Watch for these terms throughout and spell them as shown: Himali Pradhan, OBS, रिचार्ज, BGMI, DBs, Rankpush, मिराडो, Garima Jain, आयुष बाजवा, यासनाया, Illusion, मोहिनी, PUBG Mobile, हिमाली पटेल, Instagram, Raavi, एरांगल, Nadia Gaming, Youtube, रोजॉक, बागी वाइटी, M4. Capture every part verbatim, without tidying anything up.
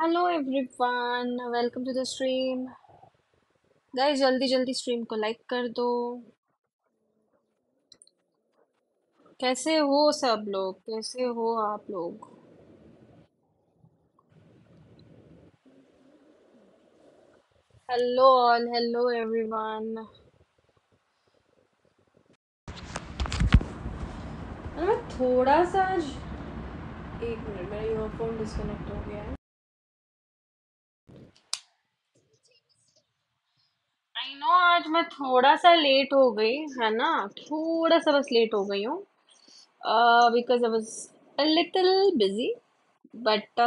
Hello everyone, welcome to the stream guys. जल्दी जल्दी stream को लाइक कर दो। कैसे हो सब लोग, कैसे हो आप लोग? Hello all, hello everyone. थोड़ा सा एक मिनट, मेरा ईयरफोन डिस्कनेक्ट हो गया है। आई नो आज मैं थोड़ा सा लेट हो गई है ना, थोड़ा सा बस लेट हो गई हूँ because I was a little busy, but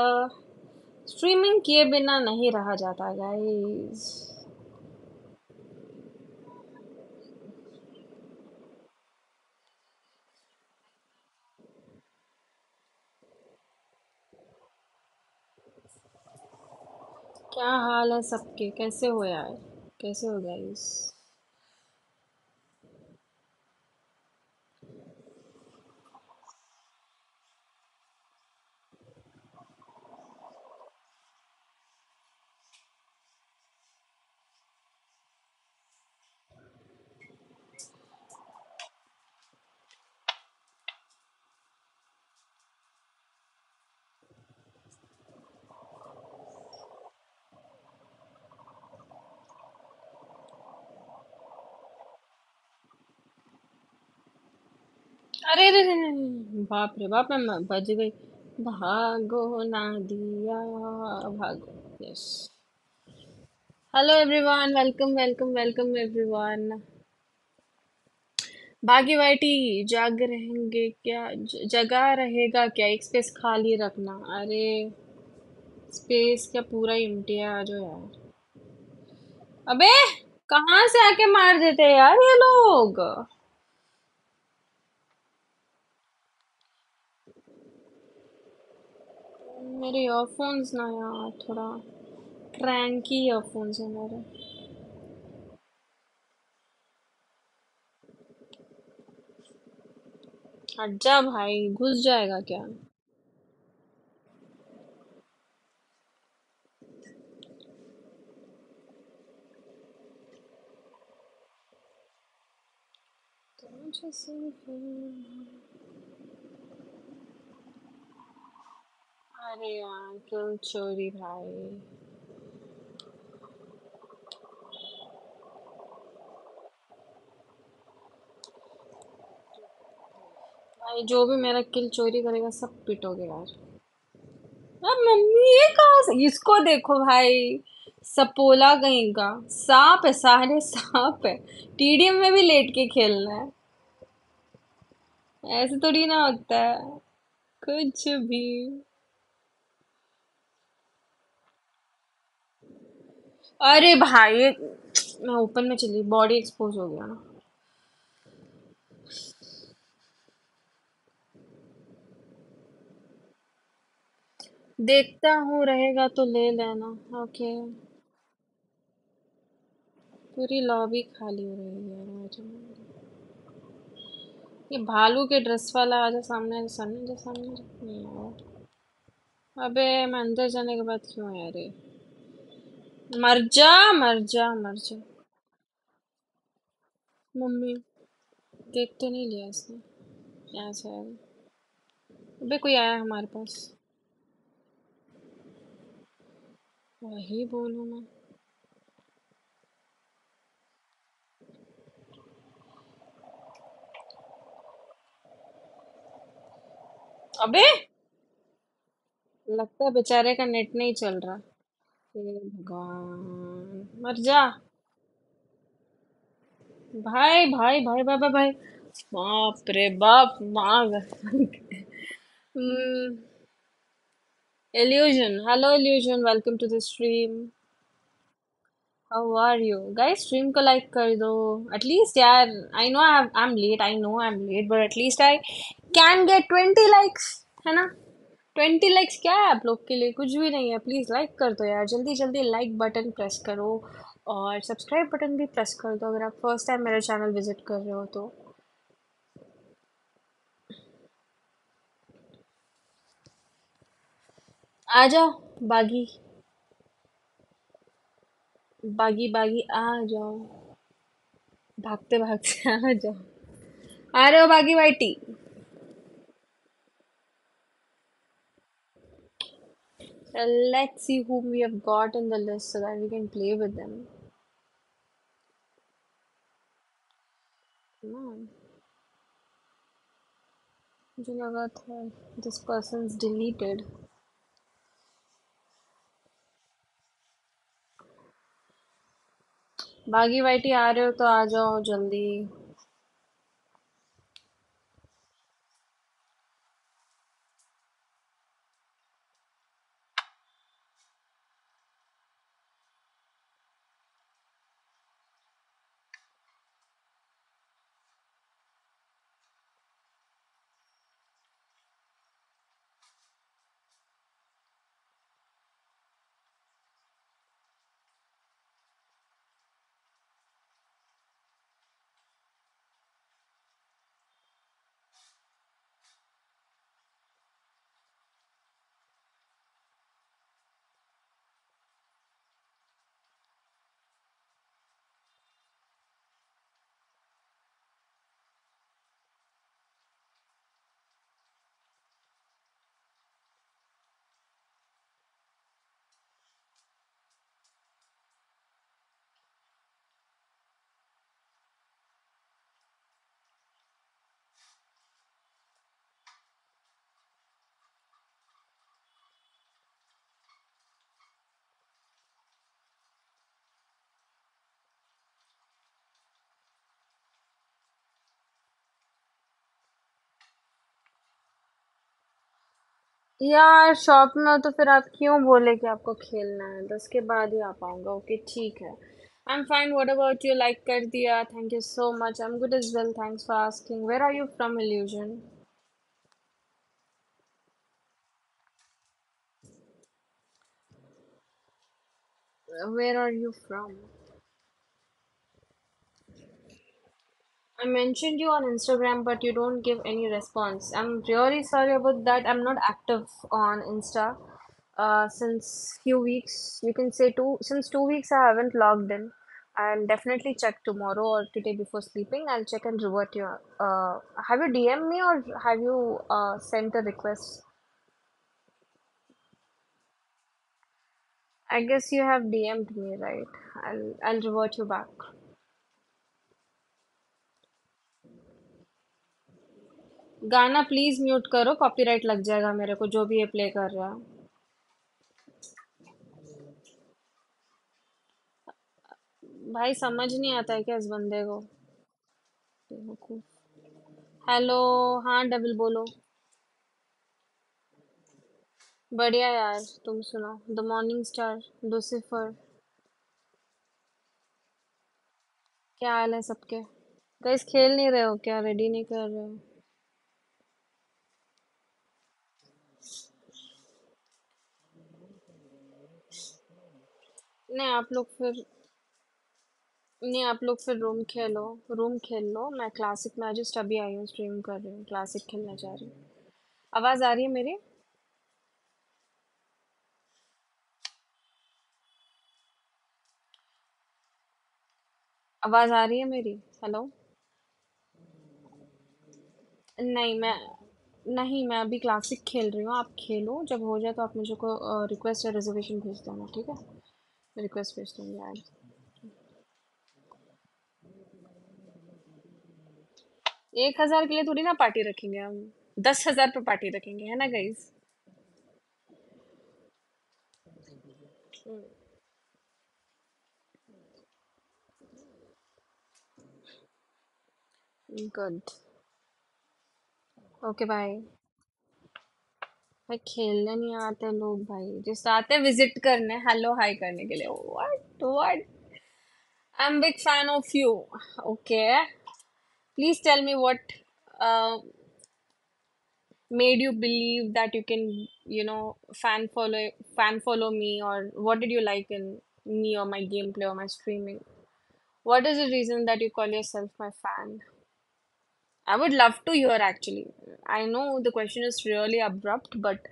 streaming किए बिना नहीं रहा जाता गाइस। क्या हाल है सबके, कैसे हो यार, कैसे हो गाइस? अरे रे रे बाप रे बाप, मैं बच गई। भागो नादिया भागो। Yes, hello everyone, welcome welcome welcome everyone. बागी वाइटी जाग रहेंगे क्या, जगा रहेगा क्या? एक स्पेस खाली रखना। अरे स्पेस क्या, पूरा एम्प्टी है। आ जाओ यार। अबे कहाँ से आके मार देते यार ये लोग। मेरे ईयरफोन्स ना यार, थोड़ा क्रैंकी ईयरफोन्स है मेरे। हट जा भाई, घुस जाएगा क्या? अरे यार क्यों चोरी भाई। भाई जो भी मेरा किल चोरी करेगा सब पिटोगे यार। अब मम्मी ये कहाँ से, इसको देखो भाई, सपोला कहीं का सांप है, सारे सांप है। टीडीएम में भी लेट के खेलना है, ऐसे थोड़ी ना होता है कुछ भी। अरे भाई मैं ओपन में चली, बॉडी एक्सपोज हो गया। देखता हूँ रहेगा तो ले लेना। ओके, पूरी लॉबी खाली हो रही है। ये भालू के ड्रेस वाला आजा सामने, सामने जा, सामने जा। नहीं यार, अबे मैं अंदर जाने के बाद क्यों यार ये? मर जा मर जा मर जा। मम्मी देख तो नहीं लिया इसने, यहाँ से आया। अबे कोई आया हमारे पास, वही बोलूँ मैं। अबे लगता है बेचारे का नेट नहीं चल रहा। भगवान मर जा भाई भाई भाई भाई भाई भाई। बाप रे बाप, मांग। Illusion, hello Illusion, welcome to the stream. How are you guys? Stream को like कर दो at least यार। I know I'm I'm late, I know I'm late, but at least I can get twenty likes, है ना? Twenty likes क्या है आप लोग के लिए, कुछ भी नहीं है। प्लीज़ लाइक कर दो यार, जल्दी जल्दी लाइक बटन प्रेस करो और सब्सक्राइब बटन भी प्रेस कर दो अगर आप फर्स्ट टाइम मेरा चैनल विजिट कर रहे हो तो। आ जाओ बागी बागी बागी आ जाओ, भागते भागते आ जाओ। आ रहे हो बागी वाइटी? Let's see whom we have got in the list so that we can play with them. Come on. मुझे लगा था this person's deleted. बागी वाइटी आ रहे हो तो आ जाओ जल्दी। यार शॉप में हो तो फिर आप क्यों बोले कि आपको खेलना है, दस के बाद ही आ पाऊंगा। ओके ठीक है, I am fine. What about you? Like कर दिया, thank you so much. I am good as well, thanks for asking. Where are you from Illusion? Where are you from? I mentioned you on Instagram, but you don't give any response. I'm really sorry about that. I'm not active on Insta uh, since few weeks. You can say two since two weeks I haven't logged in. I'll definitely check tomorrow or today before sleeping. I'll check and revert you. Uh, have you D M'd me or have you uh, sent a request? I guess you have D M'd me, right? I'll I'll revert you back. गाना please mute करो, copyright लग जाएगा मेरे को जो भी ये play कर रहा है। भाई समझ नहीं आता है क्या इस बंदे को। हेलो, हाँ डबल बोलो। बढ़िया यार, तुम सुनाओ। द मॉर्निंग स्टार, लूसिफर, क्या हाल है सबके? गाइस खेल नहीं रहे हो क्या? रेडी नहीं कर रहे हो? नहीं आप लोग फिर नहीं आप लोग फिर रूम खेलो, रूम खेल लो। मैं क्लासिक में जस्ट अभी आई हूँ, स्ट्रीम कर रही हूँ, क्लासिक खेलना चाह रही हूँ। आवाज़ आ रही है मेरी? आवाज़ आ रही है मेरी? हेलो? नहीं मैं नहीं मैं अभी क्लासिक खेल रही हूँ। आप खेलो, जब हो जाए तो आप मुझे को रिक्वेस्ट या रिजर्वेशन भेज देना, ठीक है? रिक्वेस्ट भेजता हूँ यार। एक हजार के लिए थोड़ी ना पार्टी रखेंगे हम, दस हजार पे पार्टी रखेंगे, है ना गाइस? Good, okay bye. भाई खेलने नहीं आते लोग, भाई जिस आते विजिट करने, हेलो हाय करने के लिए। What what I am big fan of you. Okay please tell me what made you believe that you can you know fan follow fan follow me, और what did you like in me और my game play और my streaming? What is the reason that you call yourself my fan? I would love to hear actually. I know the question is really abrupt, but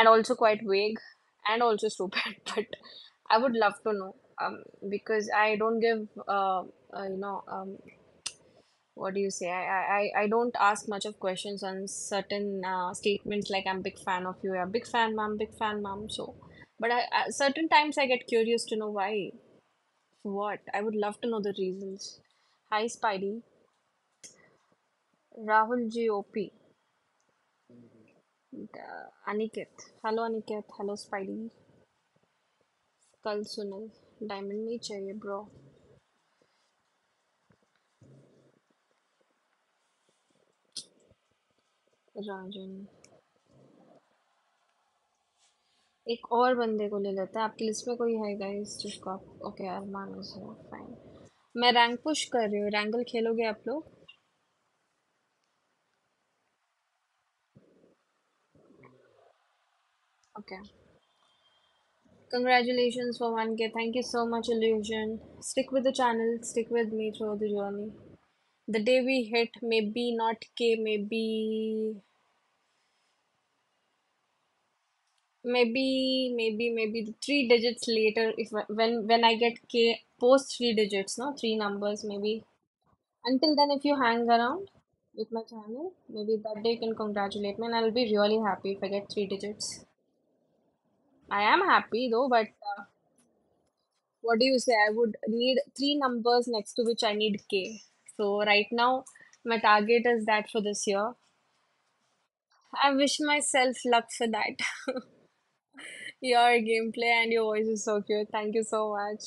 and also quite vague and also stupid. But I would love to know, um, because I don't give, uh, uh, you know, um, what do you say? I, I, I don't ask much of questions on certain uh, statements like I'm big fan of you, I'm big fan mom, big fan mom. So, but I, I, certain times I get curious to know why, what. I would love to know the reasons. Hi, Spidey. Rahul G O P. Uh, Aniket. Hello, Aniket. Hello, Spidey. Skull Sunil. Diamond nahi chahiye, bro. Rajan, एक और बंदे को ले लेते हैं. आपकी list में कोई है गाइस जिसको आप ओके यार मानो सर फाइन. मैं रैंक पुश कर रही हूँ. रैंगल खेलोगे आप लोग? Okay, congratulations for one K. Thank you so much Illusion. Stick with the channel, stick with me through the journey. The day we hit, maybe not K, maybe, maybe, maybe, maybe three digits later. If when when I get K, post three digits, no, three numbers, maybe. Until then, if you hang around with my channel, maybe that day you can congratulate me, and I'll be really happy if I get three digits. I am happy though, but uh, what do you say? I would need three numbers next to which I need K. So right now, my target is that for this year. I wish myself luck for that. Your gameplay and your voice is so cute. Thank you so much.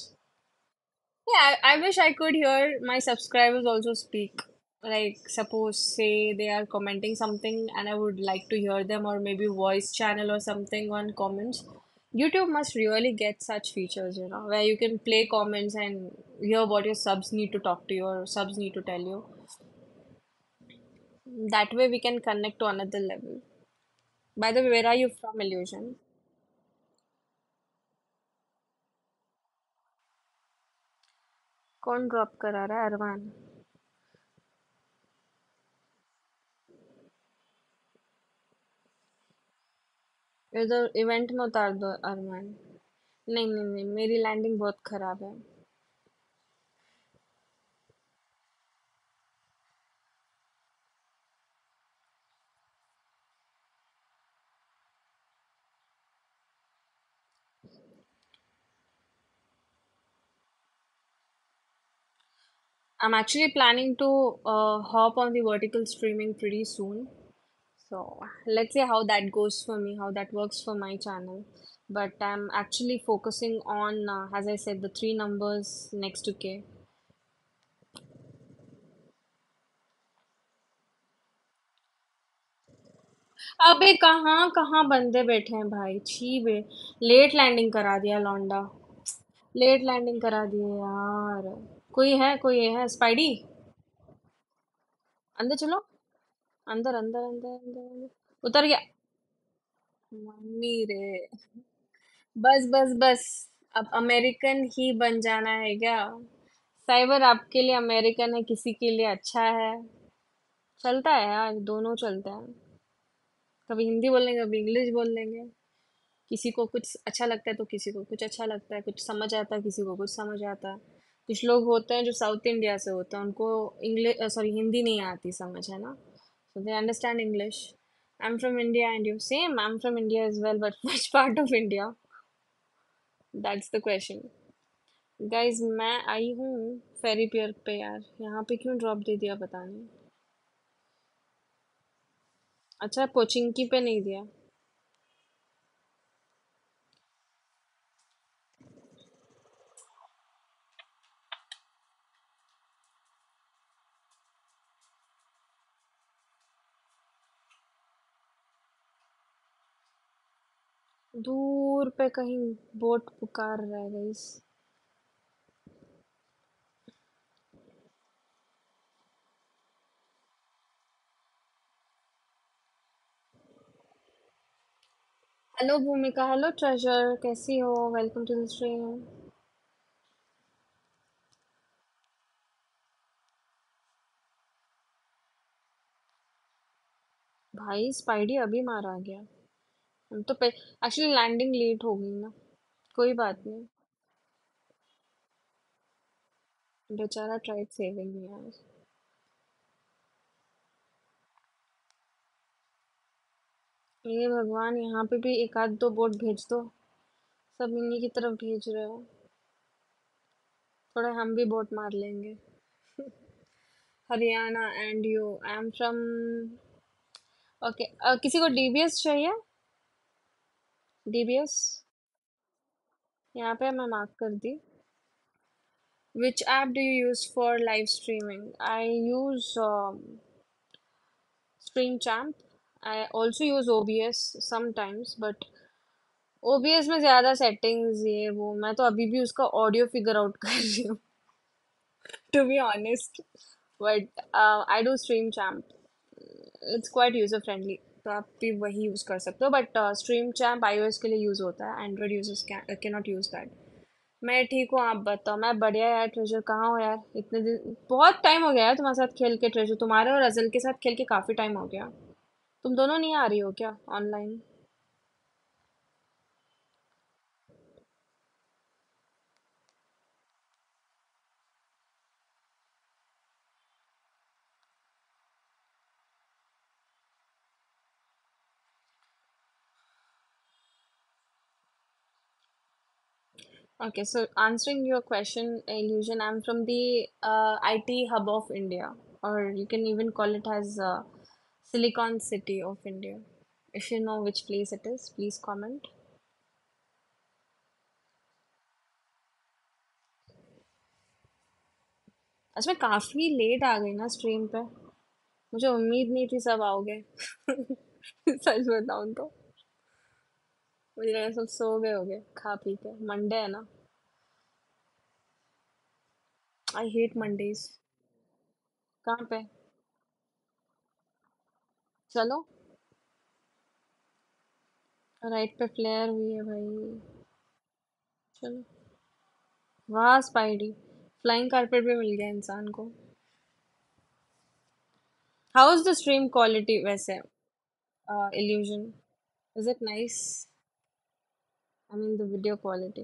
Yeah, I, I wish I could hear my subscribers also speak. Like suppose say they are commenting something and I would like to hear them, or maybe voice channel or something on comments. YouTube must really get such features, you know, where you can play comments and hear what your subs need to talk to you or subs need to tell you. That way we can connect to another level. By the way, where are you from, Illusion? कौन drop करा रहा है? अरवान. इधर event में उतार दो अरमान. नहीं नहीं नहीं, मेरी लैंडिंग बहुत खराब है. I'm actually planning to uh, hop on the vertical streaming pretty soon. So let's see how that goes for me, how that works for my channel. But I'm actually focusing on, uh, as I said, the three numbers next to K. अबे कहाँ कहाँ बंदे बैठे हैं भाई. छी बे, late landing करा दिया लौंडा, लेट लैंडिंग करा दिया यार. कोई है, कोई है? स्पाइडी अंदर चलो, अंदर अंदर अंदर अंदर उतर गया मम्मी रे. बस बस बस, अब अमेरिकन ही बन जाना है क्या? साइबर आपके लिए अमेरिकन है, किसी के लिए अच्छा है. चलता है यार, दोनों चलता है. कभी हिंदी बोल लेंगे, कभी इंग्लिश बोल लेंगे. किसी को कुछ अच्छा लगता है तो किसी को कुछ अच्छा लगता है, कुछ समझ आता है, किसी को कुछ समझ आता है. कुछ लोग होते हैं जो साउथ इंडिया से होते हैं, उनको इंग्लिश सॉरी हिंदी नहीं आती समझ, है ना. So they understand English. I'm from India and you. Same, I'm from India as well, but which part of India? That's the question. Guys, मैं आई हूँ फेरी पियर पे यार. यहाँ पे क्यों ड्रॉप दे दिया पता नहीं. अच्छा पोचिंकी पे नहीं दिया. दूर पे कहीं बोट पुकार रहा है guys. Hello Bhumika, hello treasure, कैसी हो? Welcome to the stream. भाई स्पाइडी अभी मारा गया. हम तो एक्चुअली लैंडिंग लेट हो गई ना, कोई बात नहीं. बेचारा ट्राइड सेविंग में यार। ये भगवान, यहाँ पे भी एक आध दो बोट भेज दो, सब इन्हीं की तरफ भेज रहे हो। थोड़ा हम भी बोट मार लेंगे। Haryana and you, I am from okay. किसी को डीबीएस चाहिए? डीबीएस यहाँ पे मैं मार्क कर दी। Which app do you use for live streaming? I use um, Stream Champ. I also use O B S sometimes, but O B S में ज़्यादा settings ये वो, मैं तो अभी भी उसका audio figure out कर रही हूँ to be honest. But uh, I do Stream Champ. It's quite user friendly. तो आप भी वही use कर सकते हो. But uh, Stream Champ iOS के लिए use होता है. Android users can uh, cannot use that. मैं ठीक हूँ, आप बताओ। मैं बढ़िया यार। ट्रेजर कहाँ हो यार? इतने दिन, बहुत टाइम हो गया है तुम्हारे साथ खेल के। ट्रेजर तुम्हारे और अजल के साथ खेल के काफ़ी टाइम हो गया। तुम दोनों नहीं आ रही हो क्या online? Okay, so answering your question, Illusion, I'm from the uh, I T hub of India, or you can even call it as uh, Silicon City of India. If you know which place it is, please comment. अच्छा, मैं काफ़ी late आ गई ना stream पे, मुझे उम्मीद नहीं थी सब आओगे। सच बताऊँ तो मुझे लगा सब सो गए होंगे खा पी के। मंडे है ना, आई हेट मंडेज। कहाँ पे? चलो राइट पे फ्लेयर हुई है भाई। चलो वाह स्पाइडी, फ्लाइंग कारपेट भी मिल गया इंसान को। How is the stream quality वैसे, Illusion? Is it nice? I mean the video quality.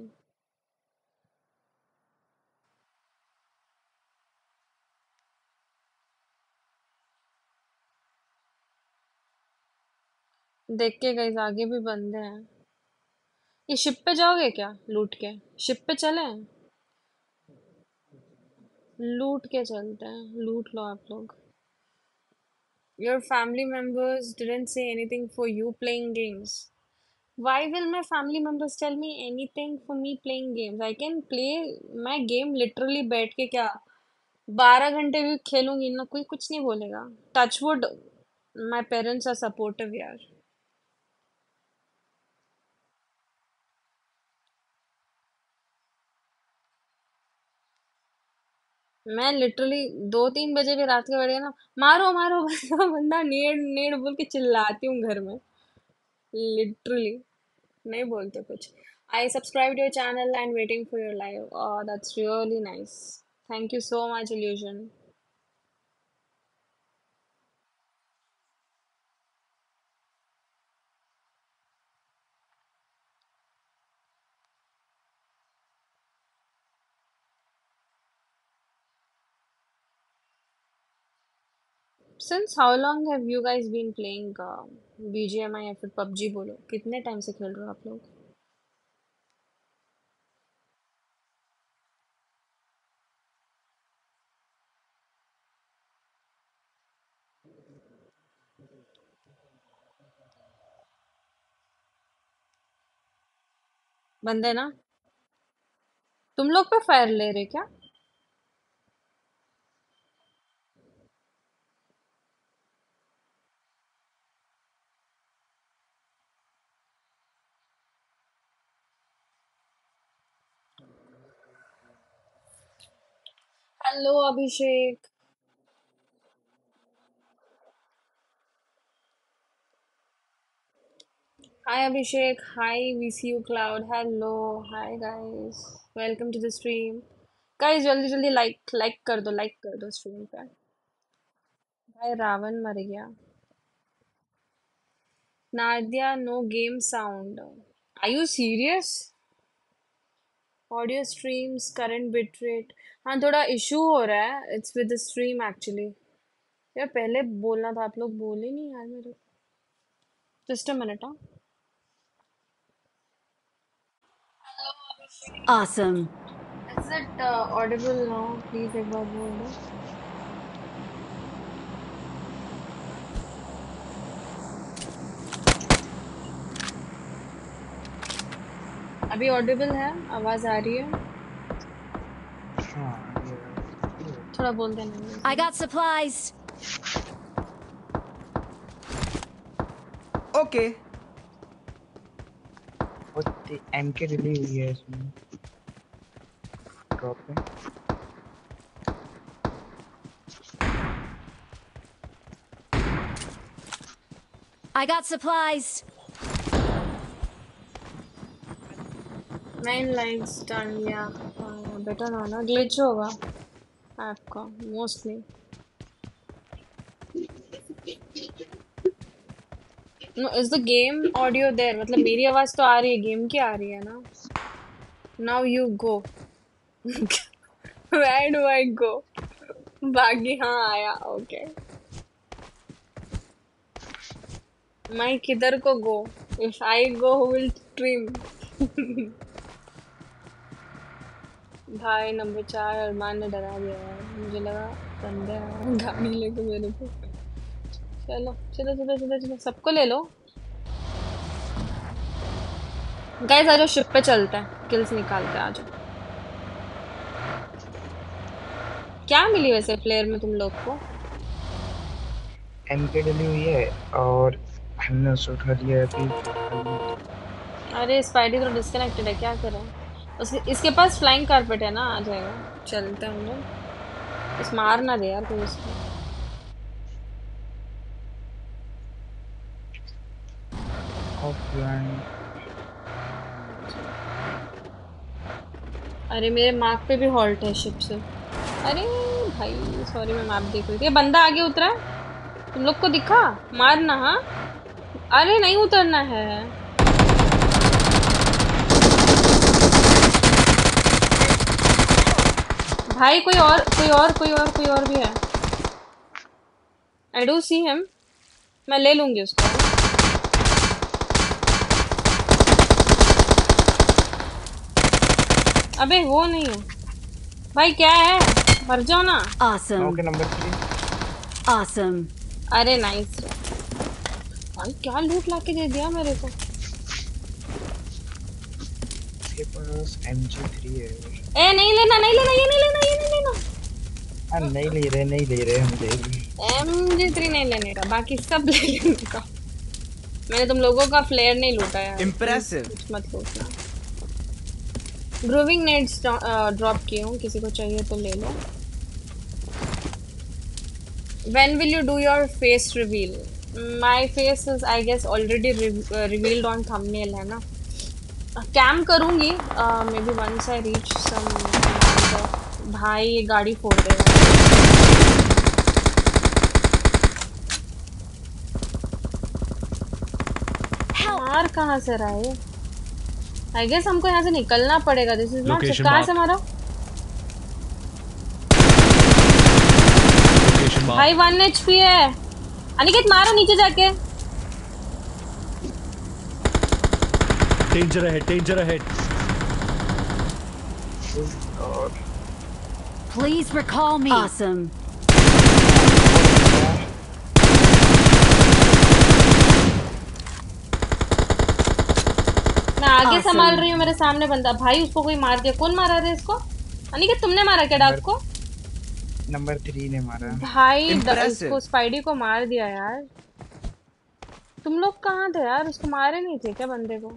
देख के गाइस, आगे भी बंदे हैं। ये शिप पे जाओगे क्या लूट के? शिप पे चले, लूट के चलते हैं। लूट लो आप लोग। Your family members didn't say anything for you playing games. Why will my family members tell me anything for me playing games? I can play my game literally बैठ के क्या बारह घंटे भी खेलूंगी ना, कोई कुछ नहीं बोलेगा। Touchwood my parents are supportive यार। मैं लिटरली दो तीन बजे भी रात के बैठ गया ना, मारो मारो बंदा नेड़ नेड़ बोल के चिल्लाती हूँ घर में। लिटरली नहीं बोलते कुछ। I subscribe your channel and waiting for your live. और that's really nice, thank you so much Illusion. Since how long have you guys been playing uh, B G M I या फिर P U B G बोलो? कितने time से खेल रहे हो आप लोग? बंदे ना तुम लोग पे फायर ले रहे क्या? Hello Abhishek, hi Abhishek, hi VCU cloud, hello, hi guys, welcome to the stream. Guys जल्दी जल्दी लाइक लाइक कर दो, लाइक कर दो स्ट्रीम पे। भाई रावण मर गया। Nadia, no game sound, are you serious? Audio streams current bit rate, हाँ थोड़ा इशू हो रहा है, it's with the stream actually. यार पहले बोलना था, आप लोग बोले नहीं यार मेरे, जस्ट अ मिनट। हाँ awesome. Is it uh, audible now? Please एक बार बोल दो। अभी ऑडिबल है, आवाज आ रही है? थोड़ा बोल देना। I got supplies. Okay. M K release हुई है इसमें ड्रॉप में। I got supplies. Main lines done या बेटा ना ना ग्लिच होगा आपका mostly. No, is the game audio there? मतलब मेरी आवाज तो आ रही है, गेम की आ रही है ना? Now you go. Where do I go? बागी हाँ आया, okay. मैं किधर को go? If I go, who will stream? भाई नंबर चार अरमान ने डरा दिया यार, मुझे लगा बंदे गाड़ी लेके मेरे को। चलो चलो चलो चलो चलो सबको ले लो गाइस, आ जाओ शिप पे चलते हैं, किल्स निकालते हैं, आ जाओ। क्या मिली वैसे प्लेयर में तुम लोग को? एमके डली हुई है और हमने शॉट कर लिया अभी। अरे स्पाइडी तो डिस्कनेक्टेड है, क्या करें उसके, इसके पास फ्लाइंग कारपेट है ना, आ जाएगा। चलते हैं हम लोग, इस मार ना दे यार कोई इसको। अरे मेरे मार्क पे भी हॉल्ट है शिप से। अरे भाई सॉरी मैं मैप देख रही थी। ये बंदा आगे उतरा, तुम लोग को दिखा? मारना हाँ, अरे नहीं उतरना है। भाई कोई और कोई और कोई और कोई और भी है। आई डू सी हिम, मैं ले लूंगी उसको। अबे वो नहीं है भाई, क्या है, मर जाओ ना। awesome. Okay number three. awesome. अरे नाइस भाई, क्या लूट लाके दे दिया मेरे को। इसके पास एम जी थ्री है। ए नहीं लेना नहीं लेना, ये नहीं लेना ये नहीं लेना। हम नहीं ले रहे नहीं ले रहे हम देख एम जी थ्री नहीं लेने का, बाकी सब ले लेने का। मैंने तुम लोगों का फ्लेयर नहीं लूटा यार। इंप्रेसिव। मत लूटना। ग्रूविंग नेट्स ड्रॉप किए हूँ, किसी को चाहिए तो ले लो। When will you do your face reveal? My face is I guess already revealed on thumbnail है ना। कैम करूँगी maybe once I reach some. भाई ये गाड़ी फोड़ देगा। यार कहाँ से रहा है? आई गेस हमको यहाँ से निकलना पड़ेगा। दिस इज नॉट कहाँ से हमारा। भाई वन एचपी है। अनिकेत मारो नीचे जाके। डेंजर है डेंजर है। Please recall me. ऑसम। आगे awesome. संभाल रही हूँ, मेरे सामने बंदा। भाई उसको कोई मार दिया। कौन मारा था इसको? अनिकेत तुमने मारा क्या डाक को? नंबर थ्री ने मारा। भाई उसको स्पाइडी को मार दिया यार। तुम लोग कहाँ थे यार? उसको मारे नहीं थे क्या बंदे को?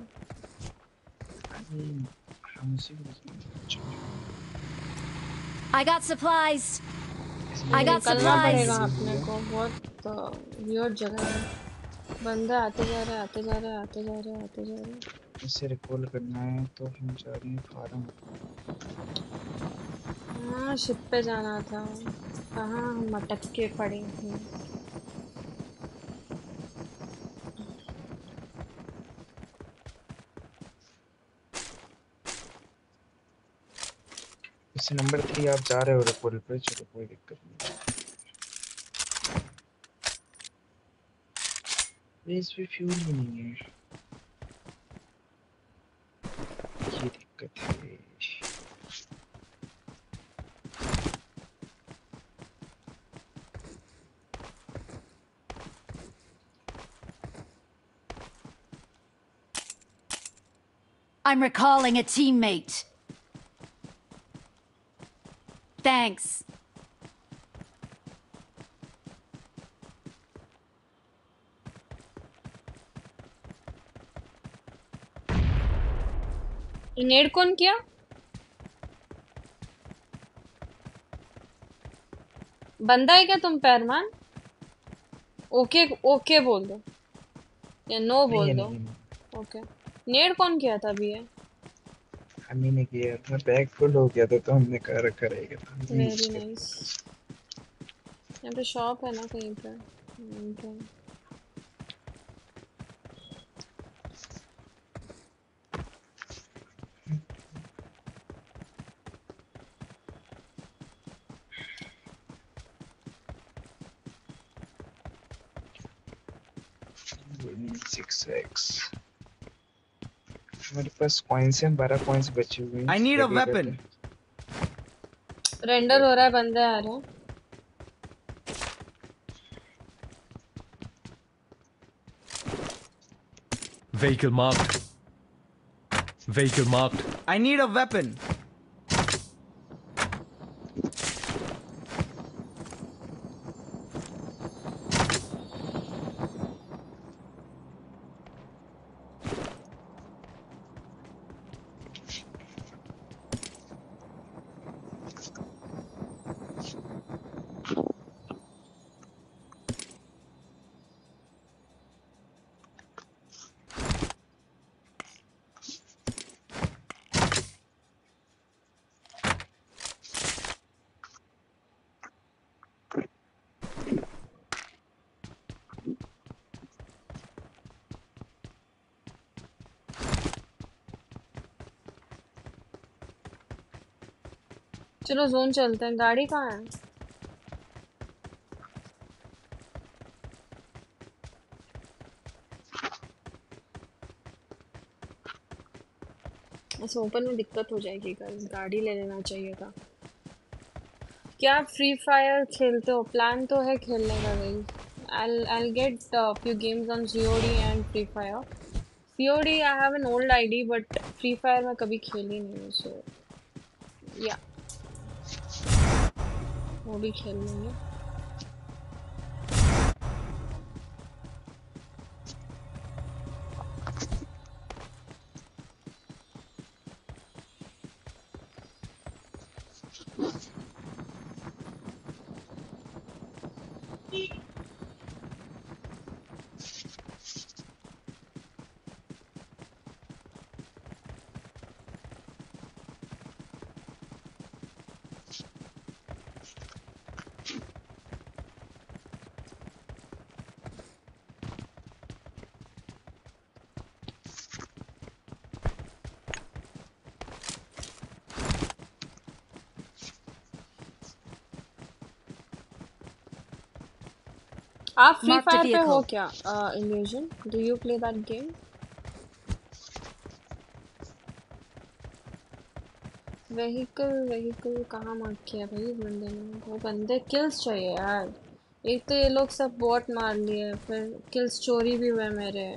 I got supplies. I got supplies. अपने को बहुत वियर्ड जगह है, बंदा आते जा रहे आते जा रहे आते जा रहे आते जा रहे। इसे रिकॉल करना है तो हम जा रहे हैं फार्म। हाँ शिप पे जाना था, कहाँ हम अटक के पड़े हैं। से नंबर थ्री आप जा रहे हो रिपोर्ट पे, चलो कोई दिक्कत नहीं। इस पे फ्यूल भी नहीं है, ये दिक्कत है। I'm recalling a teammate. Thanks. नेड कौन किया? बंदा है क्या तुम पैरमान? ओके ओके बोल दो या नो बोल दो। ओके नेड कौन किया था अभी? ये हमने नहीं किया था, बैग फुल हो गया था तो हमने कहा रखा रहेगा। Very nice. यहाँ पे शॉप है ना कहीं पे, okay. six x मेरे पास कॉइंस हैं, बारह कॉइंस बचे हुए हैं। I need a weapon. Render हो रहा है, बंदे आ रहे हैं। Vehicle marked. Vehicle marked. I need a weapon. चलो जोन चलते हैं। गाड़ी कहाँ है? इस ओपन में दिक्कत हो जाएगी, गाड़ी ले लेना चाहिए था। क्या आप फ्री फायर खेलते हो? प्लान तो है खेलने का भाई। I'll I'll get a few games on C O D and Free Fire. C O D I have an old I D but Free Fire मैं कभी खेली नहीं हूँ, so yeah. वो भी खेल लेंगे। आप फ्री फायर पे हो क्या? Illusion, do you play that game? Vehicle vehicle कहाँ मार किया भाई बंदे ने? वो बंदे किल्स चाहिए यार। एक तो ये लोग सब बॉट मार लिए, फिर किल्स चोरी भी हुए मेरे।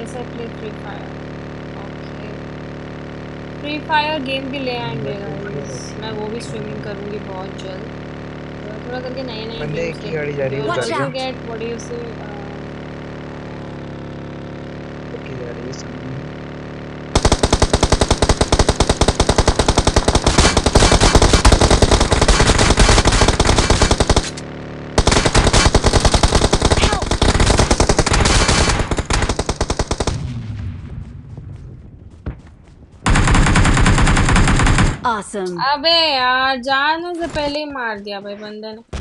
Yes, I play Free Fire. Okay. Free Fire game भी ले आएंगे गाइस, मैं वो भी स्ट्रीमिंग करूंगी बहुत जल्द। थोड़ा करके नए नए बंदे की गाड़ी जा रही है, अच्छा गेट बॉडी से ओके जा रही है सामने। Awesome. अबे यार जाने से पहले ही मार दिया भाई बंदे ने।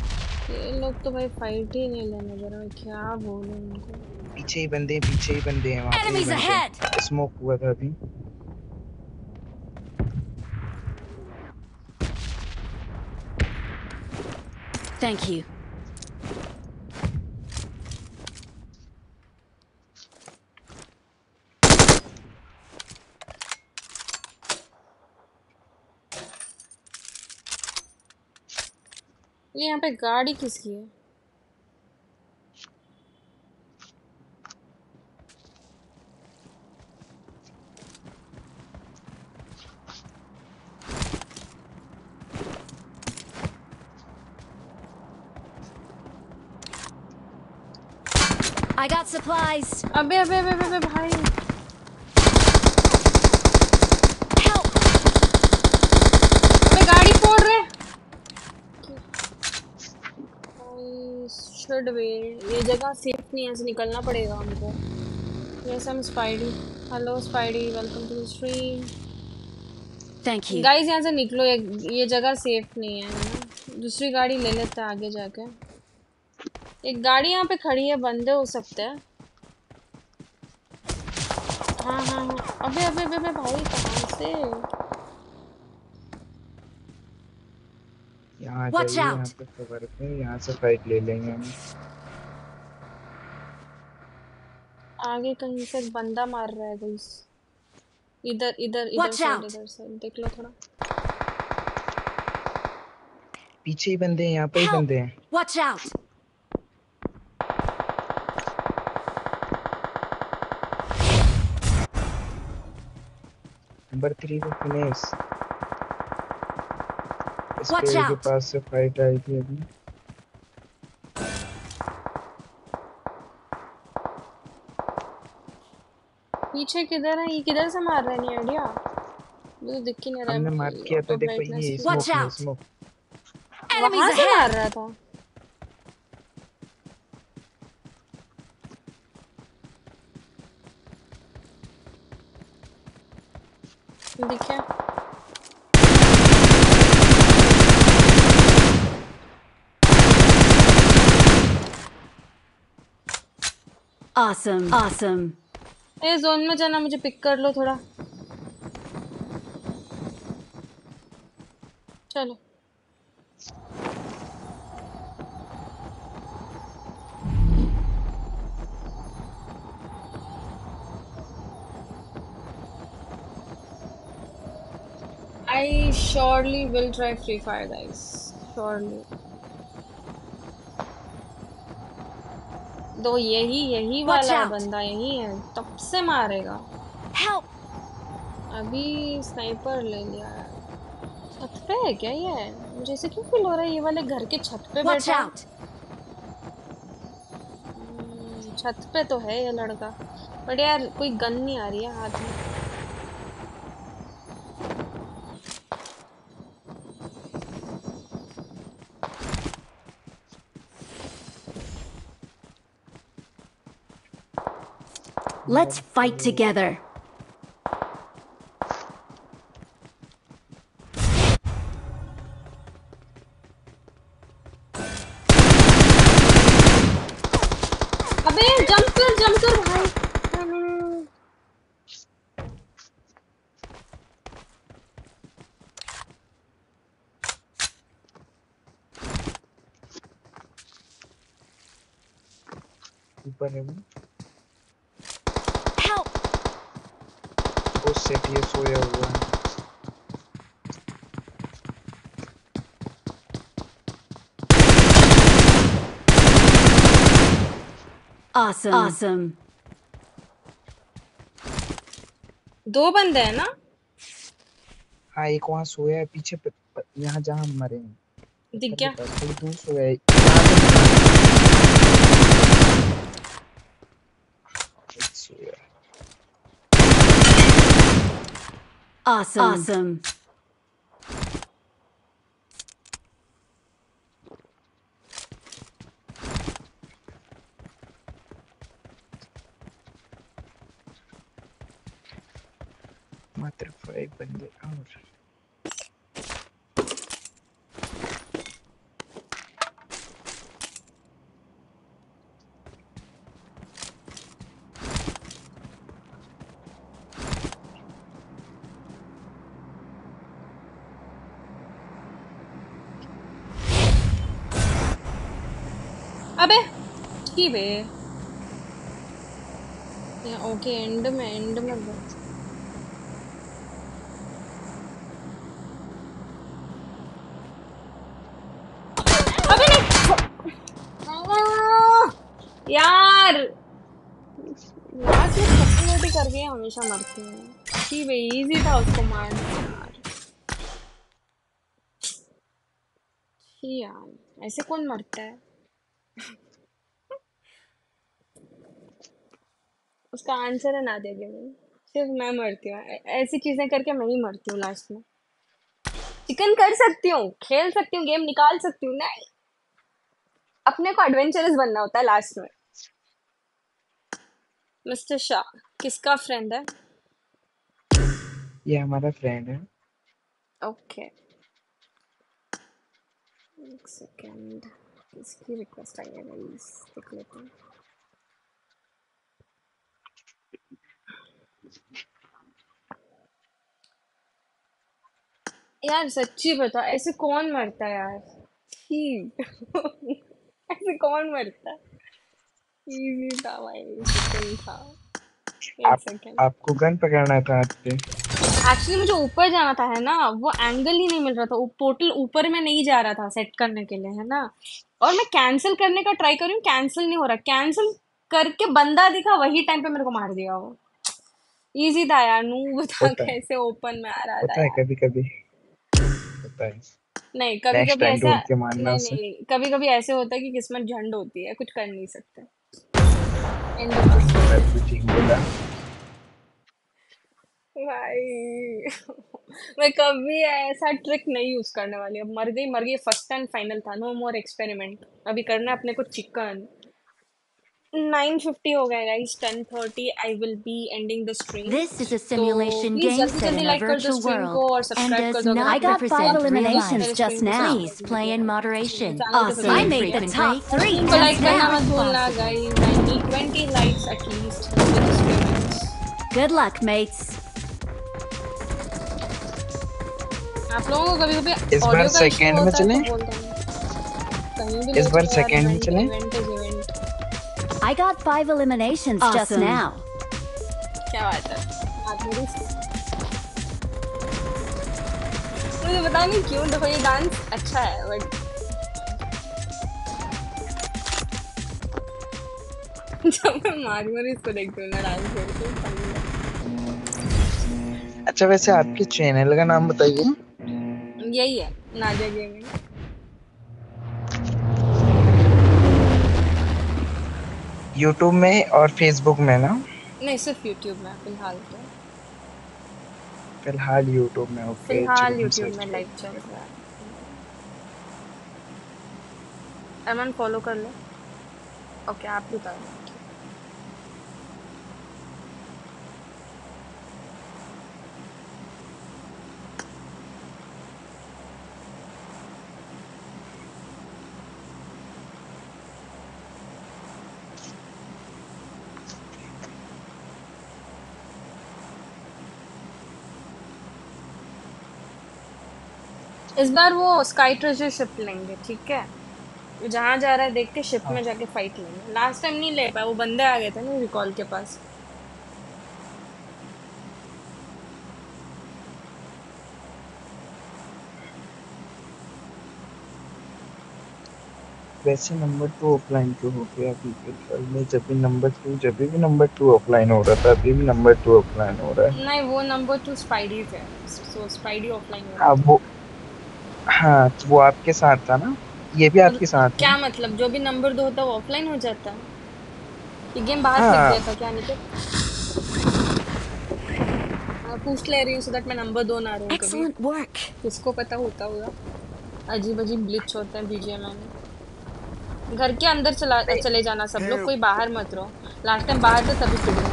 ये लोग तो भाई फाइट ही नहीं लेने दे रहे, क्या बोलूं इनको। पीछे ही बंदे पीछे ही बंदे हैं वहाँ पे, स्मोक हुआ था अभी। Thank you. ये यहाँ पे गाड़ी किसकी है? I got supplies. अबे अबे अबे अबे भाई Help. अबे गाड़ी फोड़ रहे। ये जगह सेफ नहीं है, ऐसे निकलना पड़ेगा हमको। Yes I am Spidey. Hello Spidey, welcome to the stream. Thank you guys, यहाँ से निकलो, ये ये जगह सेफ नहीं है। दूसरी गाड़ी ले लेते हैं आगे जाके। एक गाड़ी यहाँ पे खड़ी है, बंदे हो सकते हैं। हाँ हाँ हाँ अबे अबे अबे, अबे भाई कहाँ से यहाँ पे कवर पे, यहाँ से फाइट ले लेंगे हम। आगे कहीं से बंदा मार रहा है गाइस, इधर इधर इधर से इधर से देख लो थोड़ा। पीछे ही बंदे हैं, यहाँ पे ही बंदे हैं। Watch out! नंबर थ्री को फिनिश। Watch out! के पास से फाइट आई थी अभी। पीछे किधर है ये, किधर से मार रहे हैं? नहीं आइडिया, मुझे दिख ही नहीं रहा। हमने मार किया तो देखो ये स्मोक वहाँ से मार रहा था। देखिए awesome awesome ए जोन में जाना, मुझे पिक कर लो थोड़ा। चलो I surely will try free fire guys, surely। दो यही यही वाला बंदा यही है, तब से मारेगा। Help! अभी स्नाइपर ले लिया। छत पे है क्या ये? मुझे ऐसे क्यों फील हो रहा है, ये वाले घर के छत पे बैठा। छत पे तो है ये लड़का, बट यार कोई गन नहीं आ रही है हाथ में। Let's fight together. अबे जंप कर जंप कर भाई। ऊपर है वो से भी सोया हुआ है। Awesome. Awesome. दो बंदे हैं ना? हाँ एक वहाँ सोया है पीछे प, प, यहाँ जहाँ हम मरे हैं। दिख गया दूर सोया है। Awesome. Awesome. मात्र फाइव बंदे और बे या ओके एंड में एंड में बहुत अबे नहीं यार लास्ट में कंटिन्यूटी करके हमेशा मरती है। ठीक बे इजी था उसको मारना यार। ठीक यार ऐसे कौन मरता है उसका आंसर है नादिया गेमिंग। सिर्फ मैं मरती हूँ ऐसी चीजें करके, मैं ही मरती हूँ लास्ट में। चिकन कर सकती हूँ, खेल सकती हूँ, गेम निकाल सकती हूँ, नहीं अपने को एडवेंचरस बनना होता है लास्ट में। मिस्टर शाह किसका फ्रेंड है? ये हमारा फ्रेंड है। ओके एक सेकंड इसकी रिक्वेस्ट आई है गाइस देख लेते हैं। यार सच्ची बता ऐसे कौन मरता है यार? ठीक ऐसे कौन मरता? इजी था भाई इजी था। आप, आपको गन पकड़ना था हाथ पे। एक्चुअली मुझे ऊपर जाना था है ना, वो एंगल ही नहीं मिल रहा था, वो पोर्टल ऊपर में नहीं जा रहा था सेट करने के लिए है ना। और मैं कैंसिल करने का ट्राई कर रही हूँ, कैंसिल नहीं हो रहा। कैंसिल करके बंदा दिखा वही टाइम पे मेरे को मार दिया वो। इजी था यार नू बता कैसे ओपन में आ रहा था। कभी कभी होता है नहीं कभी कभी ऐसा नहीं, नहीं कभी कभी ऐसे होता है कि किस्मत झंड होती है कुछ कर नहीं सकते। भाई मैं कभी ऐसा ट्रिक नहीं यूज करने वाली। अब मर गई मर गई फर्स्ट एंड फाइनल था। No more experiment. अभी करना अपने को चिकन। nine fifty हो गया गाइस, ten thirty I will be ending the stream. This is a simulation game set in a virtual world and does not represent eliminations just now. Please play in moderation. Awesome. I made the top three. Like करना मत भूलना guys. I need twenty likes at least. Good luck mates. आप लोगों को कभी-कभी इस बार second में चलें, इस बार सेकंड में चलें। I got five eliminations awesome. just now. क्या बात है? आप मेरी मुझे बता नहीं क्यों देखो ये डांस अच्छा है बट जब मैं मार्गोरी इसको देखती हूँ ना डांस करके। अच्छा वैसे आपके चैनल का नाम बताइए। यही है नादिया गेमिंग। YouTube में और Facebook में ना? नहीं सिर्फ YouTube में फिलहाल तो। फिलहाल YouTube में ओके। फिलहाल YouTube में लाइव चल रहा है। अमन फॉलो कर लो। ओके आप भी कर लो। इस बार वो स्काई ट्रेजर शिप लेंगे ठीक है, जहाँ जा रहा है देख के शिप में जाके फाइट लेंगे। लास्ट टाइम नहीं ले पाए, वो बंदे आ गए थे ना रिकॉल के पास। वैसे नंबर टू ऑफलाइन क्यों हो गया अभी कल में? जब भी नंबर टू जब भी नंबर टू ऑफलाइन हो रहा था, अभी भी नंबर टू ऑफलाइन हो रहा है। नहीं, वो नंबर टू स्पाइडी है, सो स्पाइडी ऑफलाइन हो रहा है। अब वो हां, तो वो आपके साथ था ना, ये भी आपके साथ क्या है? मतलब जो भी नंबर दो होता है वो ऑफलाइन हो जाता है। ये गेम बाहर हाँ। से गया था क्या निकल? मैं पूछ ले रही हूं सो दैट मैं नंबर दो ना रहूं। Excellent work. किसको पता होता होगा, अजीब अजीब ग्लिच होता है बीजीएमआई में। घर के अंदर चला चले जाना सब लोग, कोई बाहर मत रहो। लास्ट टाइम बाहर थे सभी स्टूडेंट,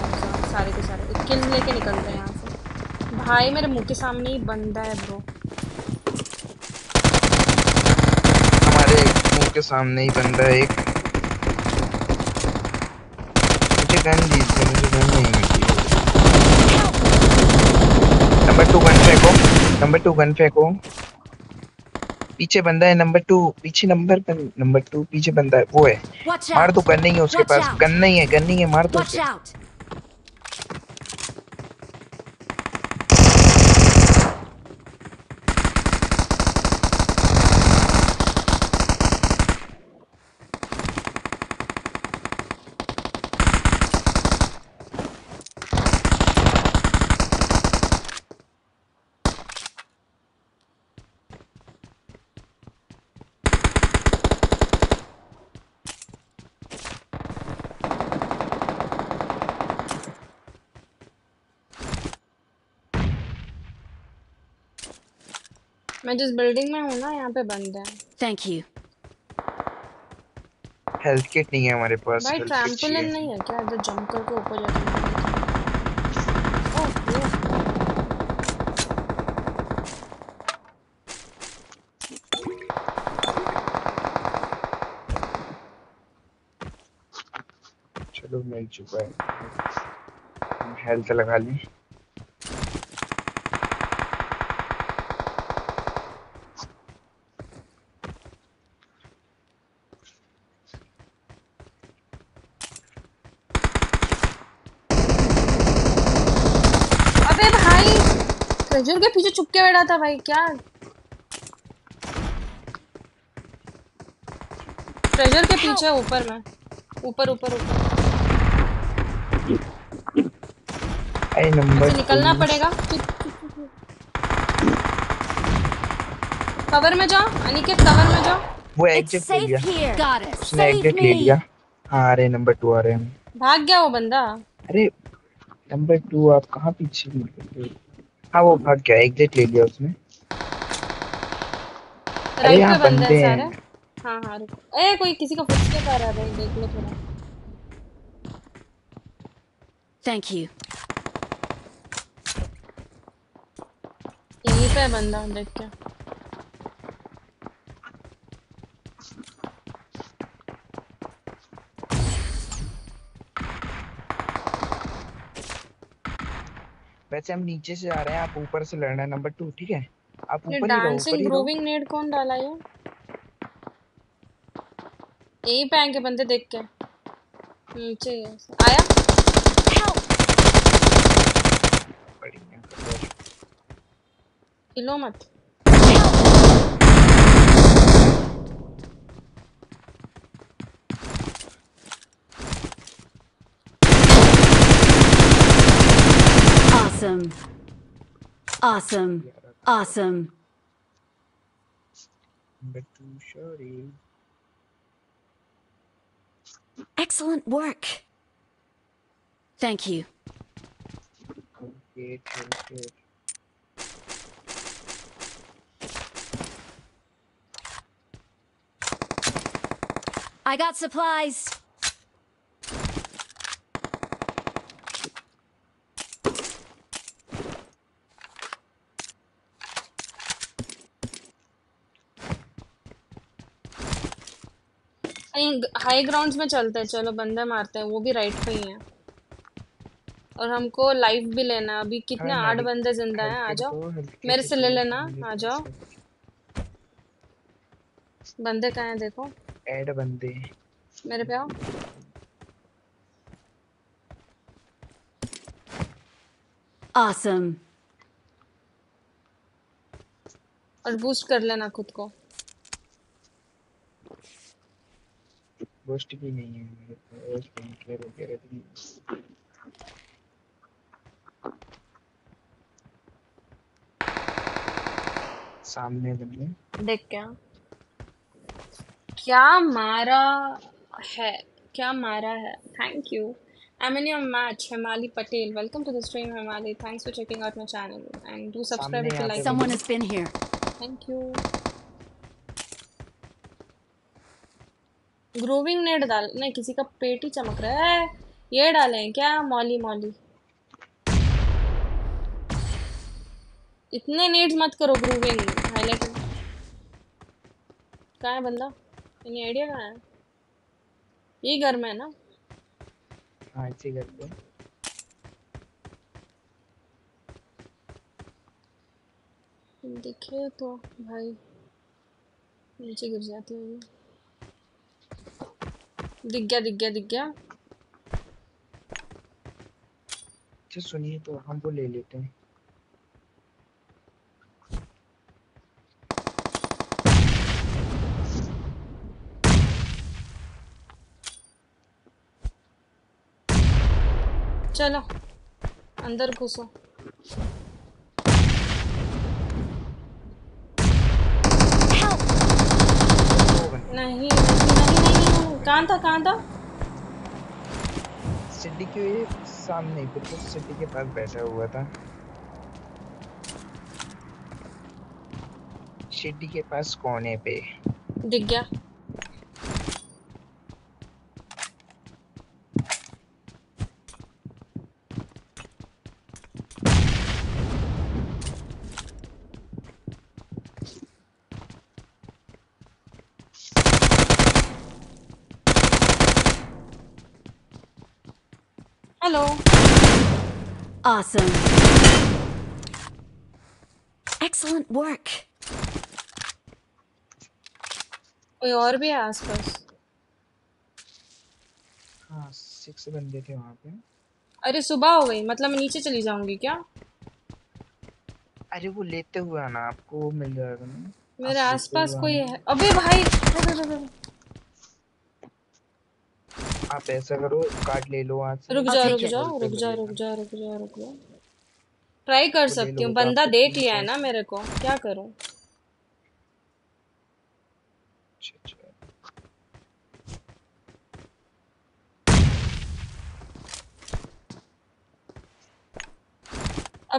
सारे के सारे स्किल लेके निकल गए यहाँ से। भाई मेरे मुंह के सामने ही बंदा है ब्रो, हमारे मुंह के सामने ही बंदा है एक। मुझे गन दीजिए, मुझे गन नहीं मिली। नंबर टू गन फेंको, नंबर टू गन फेंको। पीछे बंदा है नंबर टू, पीछे नंबर पर नंबर टू पीछे बंदा है, वो है। मार दो, गन नहीं है उसके पास, गन नहीं है, गन नहीं है, मार दो उसे। मैं जिस बिल्डिंग में हूँ ना, यहाँ पे बंद है। Thank you. हेल्थ किट नहीं है हमारे पास। भाई ट्रैम्पोलिन नहीं है क्या? जो जंप करके ऊपर जाते हैं। चलो मिल चुका है, हेल्थ लगा ली। खजूर के पीछे छुप के बैठा था भाई, क्या ट्रेजर के पीछे ऊपर में, ऊपर ऊपर ऊपर। आई नंबर निकलना पड़ेगा, कवर में जाओ अनिकेत, कवर में जाओ। वो एग्जिट ले लिया, उसने एग्जिट ले लिया। हाँ अरे नंबर टू आ रहे हैं, भाग गया वो बंदा। अरे नंबर टू आप कहाँ पीछे निकल? हाँ वो भाग गया, एग्जिट ले लिया उसने। राइट पे बंदे हैं सारे। हाँ हाँ रुको, ए कोई किसी का फुटस्टेप आ रहा है, देख लो थोड़ा। Thank you. यहीं पे बंदा, देख क्या वैसे हम नीचे से आ रहे हैं, आप ऊपर से लड़ना है नंबर टू, ठीक है? आप ऊपर ही रहो। डांसिंग ग्रूविंग नेड कौन डाला है? यही पैंग के बंदे देख के नीचे आया। किलो मत awesome awesome awesome excellent work thank you okay okay I got supplies. High grounds में चलते हैं, चलो बंदा मारते हैं। वो भी राइट पे ही है और हमको लाइफ भी लेना है। अभी कितने आठ बंदे जिंदा हैं, आ जाओ मेरे से ले लेना। आ जाओ, बंदे कहाँ हैं देखो, ऐड बंदे मेरे पे आओ। ऑसम। और बूस्ट कर लेना खुद को। गोस्ट की नहीं है मेरे पास, क्लियर हो गया है। सामने बंदे देख क्या क्या मारा है, क्या मारा है। Thank you I mean your match. हिमाली पटेल welcome to the stream Himali, thanks for checking out my channel and do subscribe if you like. Someone has been here, thank you. ग्रूविंग नेट डाल नहीं, किसी का पेट ही चमक रहा है। ये डालें क्या मौली मौली, इतने नेट्स मत करो। ग्रूविंग हाईलाइट कहाँ है बंदा, यानी आइडिया कहाँ है? ये घर में है ना? हाँ इसी घर में। देखिए तो भाई नीचे गिर जाती है। दिख गया दिख गया दिख गया। अच्छा सुनिए तो हम वो ले लेते हैं। चलो अंदर घुसो। नहीं नहीं नहीं कहाँ था कहाँ था? सिटी के सामने बिल्कुल, सिटी के पास बैठा हुआ था। सिटी के पास कोने पे दिख गया। Awesome. Excellent work. कोई और भी है आसपास? हाँ सिक्स बंदे थे वहाँ पे। अरे सुबह हो गई, मतलब मैं नीचे चली जाऊंगी क्या? अरे वो लेते हुए आना, आपको मिल जाएगा ना। मेरे आसपास कोई है? अबे भाई अबे भाई आप ऐसा करो कार्ड ले लो आज। रुक जा रुक जा रुक जा रुक जा रुक जा रुक जा ट्राई कर सकती हूँ। बंदा देख लिया है ना मेरे को, क्या करूँ?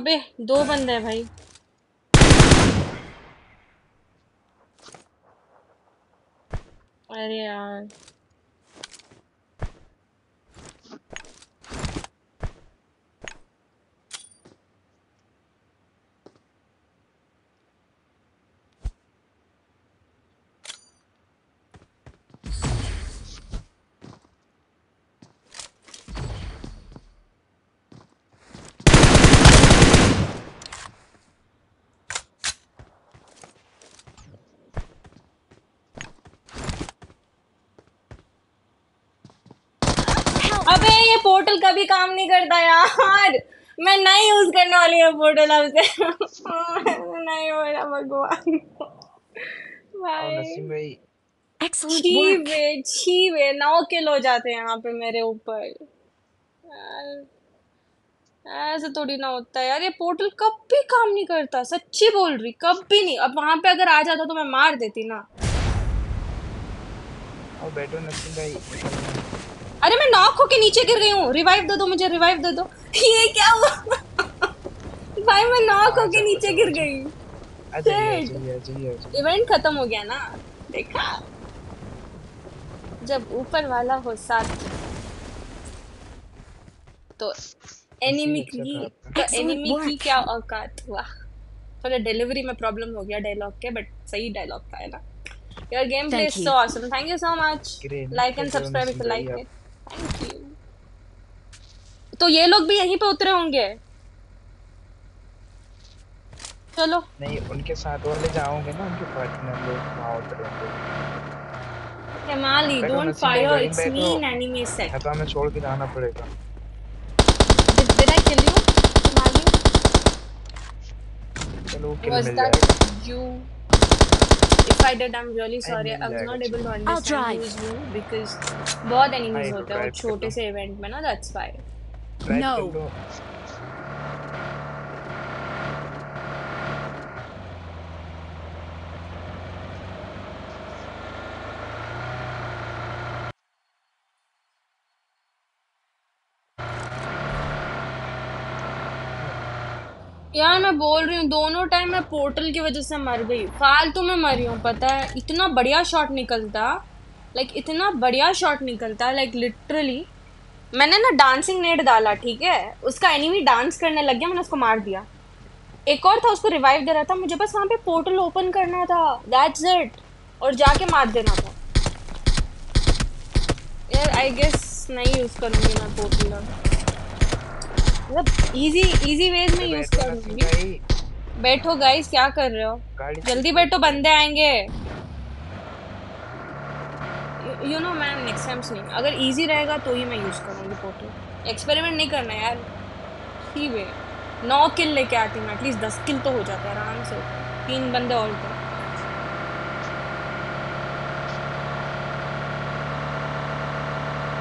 अबे दो बंदे हैं भाई। अरे यार पोर्टल कभी काम नहीं करता यार, मैं नहीं यूज करने वाली हूँ पोर्टल अब से। नहीं हो रहा भगवान भाई। छीवे छीवे नौ किल हो जाते हैं यहाँ पे मेरे ऊपर। ऐसा थोड़ी ना होता है यार, ये पोर्टल कब भी काम नहीं करता, सच्ची बोल रही कब भी नहीं। अब वहाँ पे अगर आ जाता तो मैं मार देती ना। और बैठो नसीम भाई। अरे मैं नॉक होके नीचे गिर गई हूँ, रिवाइव दे दो मुझे, रिवाइव दे दो। ये क्या हुआ? भाई मैं नॉक होके नीचे गिर गई। इवेंट खत्म हो गया ना, देखा जब ऊपर वाला हो साथ तो एनिमी की तो एनिमी की क्या औकात। वाह थोड़ा डिलीवरी में प्रॉब्लम हो गया डायलॉग के, बट सही डायलॉग था है ना। Your gameplay is so awesome. Thank you so much. Great. Like and subscribe if you like it. Thank you. तो ये लोग भी यहीं पे उतरे होंगे। चलो नहीं उनके साथ वाले जाओगे ना, उनके पार्टनर लोग वहाँ उतरे होंगे। हिमाली don't fire, it's mean anime set. हाँ तो हमें छोड़ के जाना पड़ेगा। Did did I kill you, हिमाली? चलो किल मिल जाएगा। Was that you? If I did, I'm really sorry. I was not able to understand who's who because बहुत enemies होते हैं छोटे से event में ना that's why. No. यार मैं बोल रही हूँ दोनों टाइम मैं पोर्टल की वजह से मर गई, फालतू में मरी हूँ पता है। इतना बढ़िया शॉट निकलता, लाइक इतना बढ़िया शॉट निकलता, लाइक लिटरली मैंने ना डांसिंग नेट डाला, ठीक है, उसका एनिमी डांस करने लग गया, मैंने उसको मार दिया। एक और था उसको रिवाइव दे रहा था, मुझे बस वहाँ पे पोर्टल ओपन करना था, दैट्स इट, और जाके मार देना था। यार आई गेस नहीं यूज़ करूँगी मैं पोर्टल, इजी इजी वेज में यूज करूंगी। बैठो गाइस, क्या कर रहे हो, जल्दी बैठो, बंदे आएंगे। You know ma'am next time सुनिए, अगर इजी रहेगा तो ही मैं यूज करूंगी पोर्टल। एक्सपेरिमेंट नहीं करना यार, ठीक है। नौ किल लेके आती हूँ, एटलीस्ट दस किल तो हो जाता है आराम से, तीन बंदे और तो।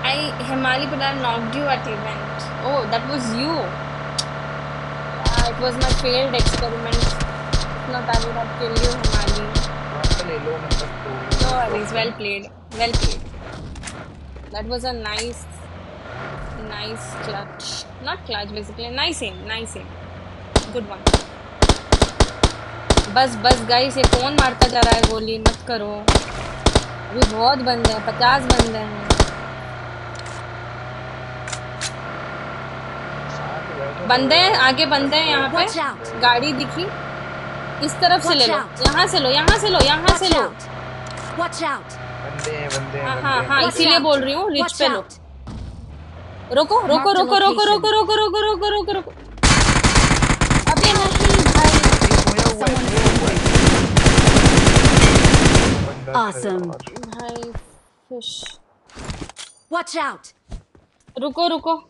I Himali Pradhan knocked you at event. Oh, that was you. Yeah, it was my failed experiment. Not I would have killed you, Himali. No worries, well played, well played. That was a nice, nice clutch. Not clutch, basically nice aim, nice aim. Good one. बस बस guys, ये कौन मारता जा रहा है गोली, मत करो। अभी बहुत बंदे हैं, पचास बंदे हैं। बंदे हैं आगे, बंदे हैं यहाँ पे, गाड़ी दिखी, इस तरफ से ले लो, यहाँ से लो, यहाँ से लो, यहाँ से लो, हाँ हाँ हाँ, इसीलिए बोल रही हूँ, रिच पे लो। रोको रोको रोको रोको रोको रोको रोको रोको रोको रोको अभी नहीं भाई, awesome भाई, fish, watch out, रुको रुको,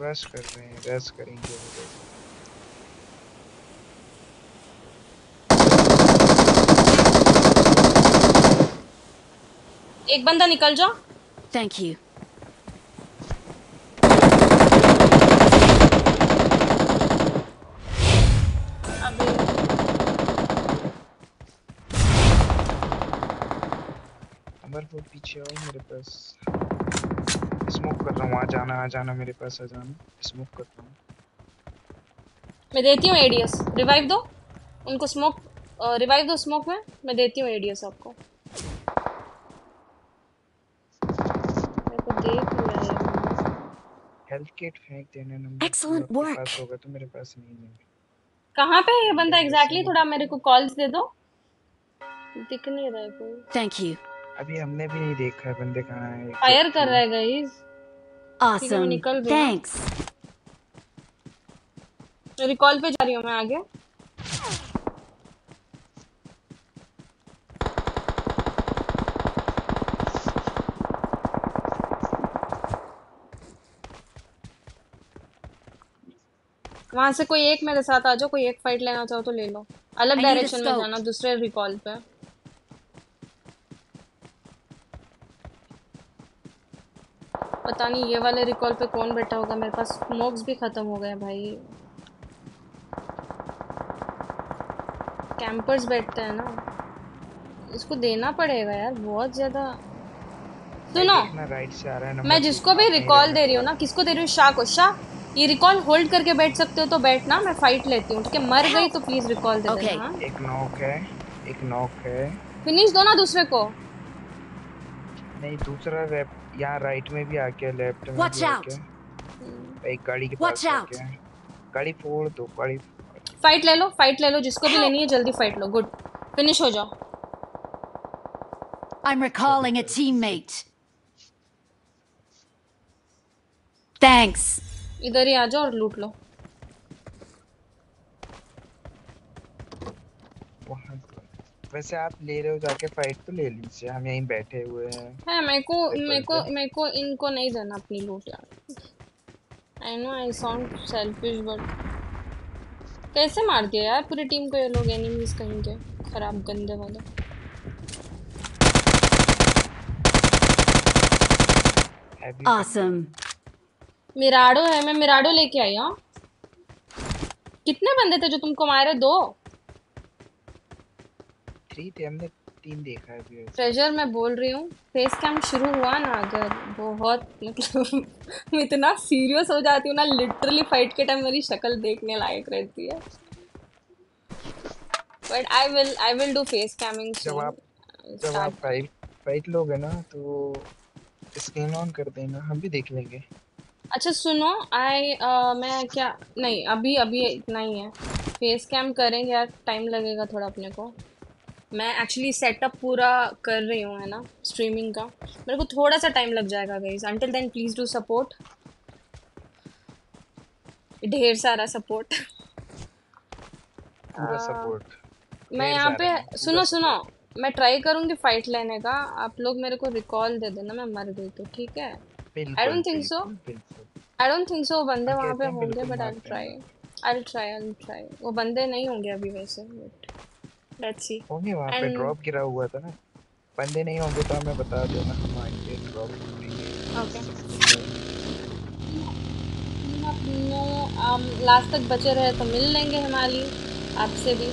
रश कर रहे हैं, रश करेंगे। एक बंदा निकल जाओ। Thank you. अमर वो पीछे आओ मेरे पास, स्मोक कर रहा हूँ, आ जाना आ जाना मेरे पास, आ जाना, स्मोक कर रहा हूँ मैं, देती हूँ एडीएस, रिवाइव दो उनको, स्मोक रिवाइव दो स्मोक में, मैं देती हूँ एडीएस आपको, मेरे को देख लो। हेल्थ किट फेंक देना, नंबर पास होगा तो, मेरे पास नहीं है। कहाँ पे ये बंदा एग्जैक्टली, थोड़ा मेरे को कॉल्स दे दो, दिख नहीं रहा है कोई। Thank you. अभी हमने भी नहीं देखा है बंदे कहाँ है, फायर कर रहा है गाइस। Awesome, thanks. रिकॉल पे जा रही हूँ मैं आगे। वहां से कोई एक मेरे साथ आ जाओ, कोई एक फाइट लेना चाहो तो ले लो, अलग डायरेक्शन में जाना, दूसरे रिकॉल पे। पता नहीं ये वाले रिकॉल पे कौन बैठा होगा, मेरे पास स्मोक्स भी खत्म हो गए भाई। कैंपर्स बैठते हैं ना, इसको देना पड़ेगा यार, बहुत ज्यादा। सुनो, मैं जिसको भी रिकॉल दे रही हूँ ना, किसको दे रही हूँ, शाह को, शाह ये रिकॉल होल्ड करके बैठ सकते हो तो बैठना, मैं फाइट लेती हूँ, ठीक है। मर गई तो प्लीज रिकॉल दे देना। एक नॉक है, एक नॉक है, फिनिश दो ना दूसरे को। नहीं दूसरा वेब यहाँ राइट में भी आके, लेफ्ट में भी आके, एक गाड़ी के पास आके, गाड़ी फोड़ दो, गाड़ी। फाइट ले लो, फाइट ले लो, जिसको भी लेनी है जल्दी फाइट लो, गुड, फिनिश हो जाओ। I'm recalling a teammate. Thanks. इधर ही आ जाओ और लूट लो। वैसे आप ले रहे हो जाके फाइट तो ले लीजिए, हम यहीं बैठे हुए हैं। है, मेरे को मेरे को मेरे को इनको नहीं देना अपनी लूट यार। I know I sound selfish but कैसे मार दिया यार पूरी टीम को ये लोग, एनिमीज कहीं के। खराब गंदे वाला। Awesome. मिराडो है, मैं मिराडो लेके आई हूँ। कितने बंदे थे जो तुमको मारे? दो थ्री थे, हमने तीन देखा है अभी। ट्रेजर मैं बोल रही हूँ, फेस कैम शुरू हुआ ना अगर बहुत, मतलब मैं इतना सीरियस हो जाती हूँ ना लिटरली, फाइट के टाइम मेरी शक्ल देखने लायक रहती है। But I will I will do face camming. जब आप जब आप फाइट फाइट लोगे ना तो स्क्रीन ऑन कर देना, हम भी देख लेंगे। अच्छा सुनो, आई uh, मैं क्या, नहीं अभी अभी इतना ही है, फेस कैम करेंगे यार, टाइम लगेगा थोड़ा अपने को। मैं एक्चुअली सेटअप पूरा कर रही हूँ है ना स्ट्रीमिंग का, मेरे को थोड़ा सा टाइम लग जाएगा guys. Until then please do support, ढेर सारा सपोर्ट, पूरा सपोर्ट। मैं यहाँ पे सुनो सुनो मैं ट्राई करूँगी फाइट लेने का, आप लोग मेरे को रिकॉल दे देना मैं मर गई तो, ठीक है? I don't think so, I don't think so बंदे वहाँ पे होंगे, but I will try, I will try, I will try. वो बंदे नहीं होंगे अभी वैसे, बट लेट्स सी। होंगे वहाँ पे, ड्रॉप गिरा हुआ था ना, बंदे नहीं होंगे तो हमें बता देना, हम आएंगे ड्रॉप ओके। लास्ट तक बचे रहे तो मिल लेंगे हिमाली आपसे भी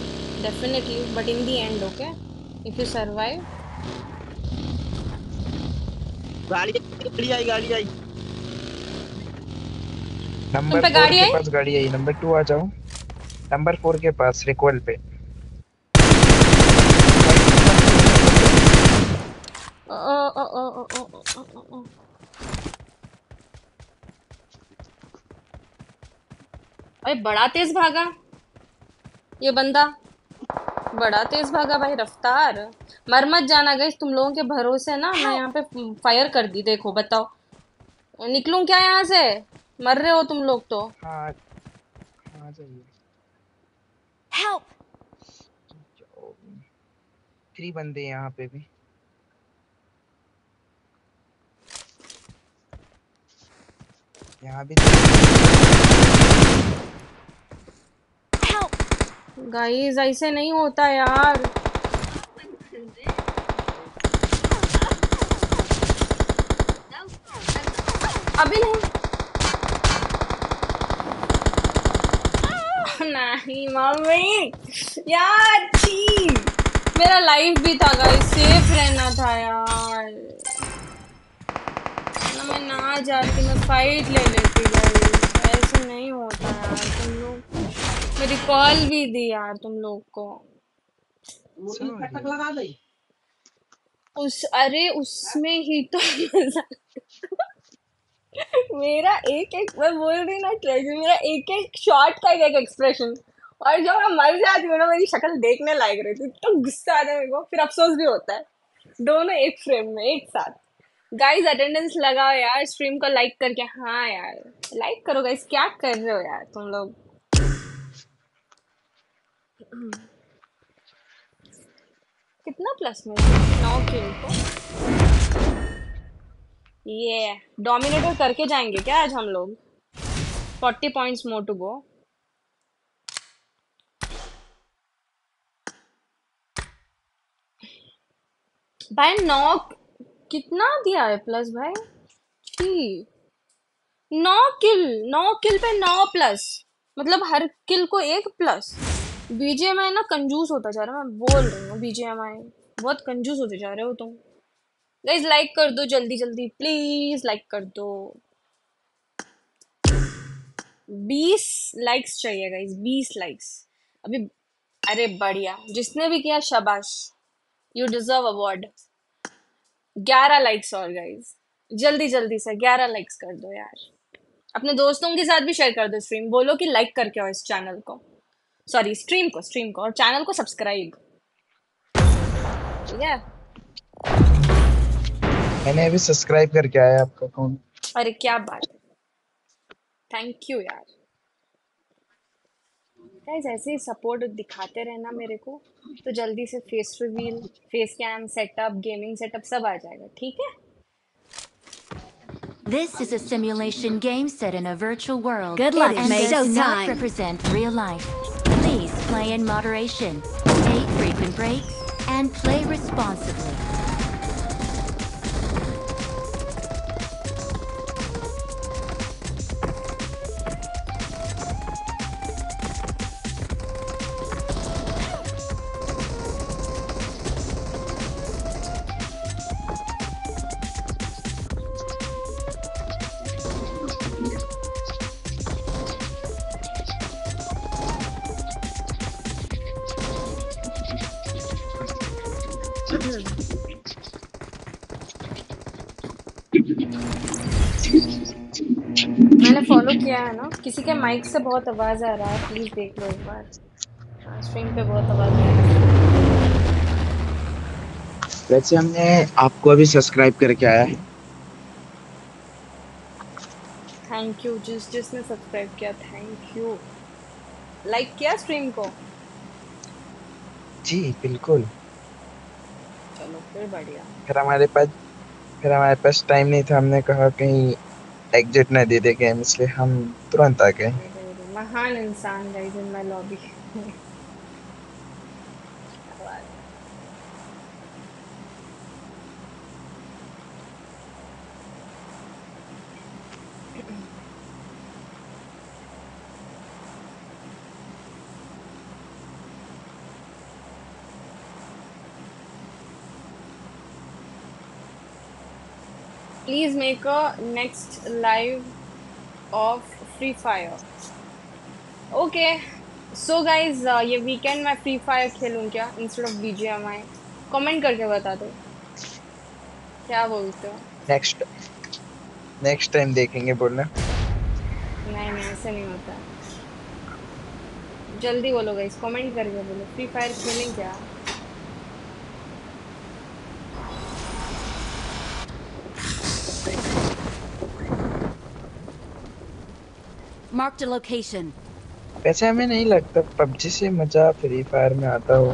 definitely, but in the end okay If you survive. गाड़ी गाड़ी आई गाड़ी आई नंबर पे गाड़ी आई, पास गाड़ी आई नंबर टू आ जाओ, नंबर फोर के पास रिकॉल पे। ओ ओ ओ ओ ओ अरे बड़ा तेज भागा ये बंदा, बड़ा तेज भागा भाई, रफ्तार। मर मत जाना गाइस, तुम लोगों के भरोसे ना मैं यहाँ पे फायर कर दी। देखो बताओ निकलूं क्या यहाँ से? मर रहे हो तुम लोग तो। हाँ, हाँ जाइए। Help! तीन बंदे यहाँ पे भी। यहाँ भी गाइस ऐसे नहीं होता यार। अभी नहीं नहीं मम्मी यार, छी मेरा लाइफ भी था गाइस, सेफ रहना था यार ना, मैं ना जाती मैं फाइट ले लेती गाइस, ऐसे नहीं होता यार। तुम लोग मेरी कॉल भी दी यार तुम लोग को, लगा दी उस, अरे उसमें ही तो मेरा एक एक, मैं बोल रही ना ट्रेजर, मेरा एक एक शॉट का एक एक्सप्रेशन, और जब मैं मर जाती हूँ ना मेरी शक्ल देखने लायक रहती है, तो गुस्सा आता है मेरे को, फिर अफसोस भी होता है, दोनों एक फ्रेम में एक साथ। गाइज अटेंडेंस लगाओ यार स्ट्रीम को लाइक करके, हाँ यार लाइक करो गाइज, क्या कर रहे हो यार तुम लोग। कितना प्लस में नौ किल को, ये डोमिनेटर करके जाएंगे क्या आज हम लोग? Forty points more to go. भाई नौ कितना दिया है प्लस भाई की, नौ किल, नौ किल पे नौ प्लस, मतलब हर किल को एक प्लस। बीजीएमआई ना कंजूस होता जा रहा है, मैं बोल रही हूँ बीजीएमआई बहुत कंजूस होते जा रहे हो तुम। गाइज लाइक कर दो जल्दी जल्दी प्लीज, लाइक कर दो, बीस लाइक्स चाहिए गाइज, बीस लाइक्स अभी। अरे बढ़िया, जिसने भी किया शाबाश, यू डिजर्व अवार्ड। ग्यारह लाइक्स और गाइज, जल्दी जल्दी से ग्यारह लाइक्स कर दो यार, अपने दोस्तों के साथ भी शेयर कर दो स्ट्रीम, बोलो कि लाइक करके आओ इस चैनल को, सॉरी स्ट्रीम को, स्ट्रीम को और चैनल को सब्सक्राइब, ठीक है? मैंने अभी सब्सक्राइब करके आया आपका अकाउंट। अरे क्या बात है, थैंक यू यार। गाइस ऐसे ही सपोर्ट दिखाते रहना मेरे को, तो जल्दी से face reveal, face cam setup, gaming setup सब आ जाएगा, ठीक है? This is a simulation game set in a virtual world. Good luck, mate. It does not represent real life. Please play in moderation. Eight frequent breaks, and play responsibly. मैंने follow किया है ना, किसी के माइक से बहुत आवाज आ रहा है, प्लीज देख लो एक बार, स्ट्रीम पे बहुत आवाज आ रही है। वैसे हमने आपको अभी सब्सक्राइब करके आया है, थैंक यू। जिस जिसने सब्सक्राइब किया थैंक यू। लाइक किया स्ट्रीम को? जी बिल्कुल। चलो फिर बढ़िया। फिर हमारे पास फिर हमारे पास टाइम नहीं था, हमने कहा कहीं एग्जिट ना दे दे गेम, इसलिए हम तुरंत आ गए। महान इंसान guys in my lobby. Please make a next live of Free Fire. Okay, so guys, uh, ये weekend मैं Free Fire खेलूँ क्या instead of B G M I? Comment करके बता दो क्या बोलते हो। Next next time देखेंगे बोलना। नहीं नहीं ऐसा नहीं होता, जल्दी बोलो guys, comment करके बोलो Free Fire खेलें क्या। Marked a location. वैसे हमें नहीं लगता P U B G से मजा फ्री फायर में आता हो।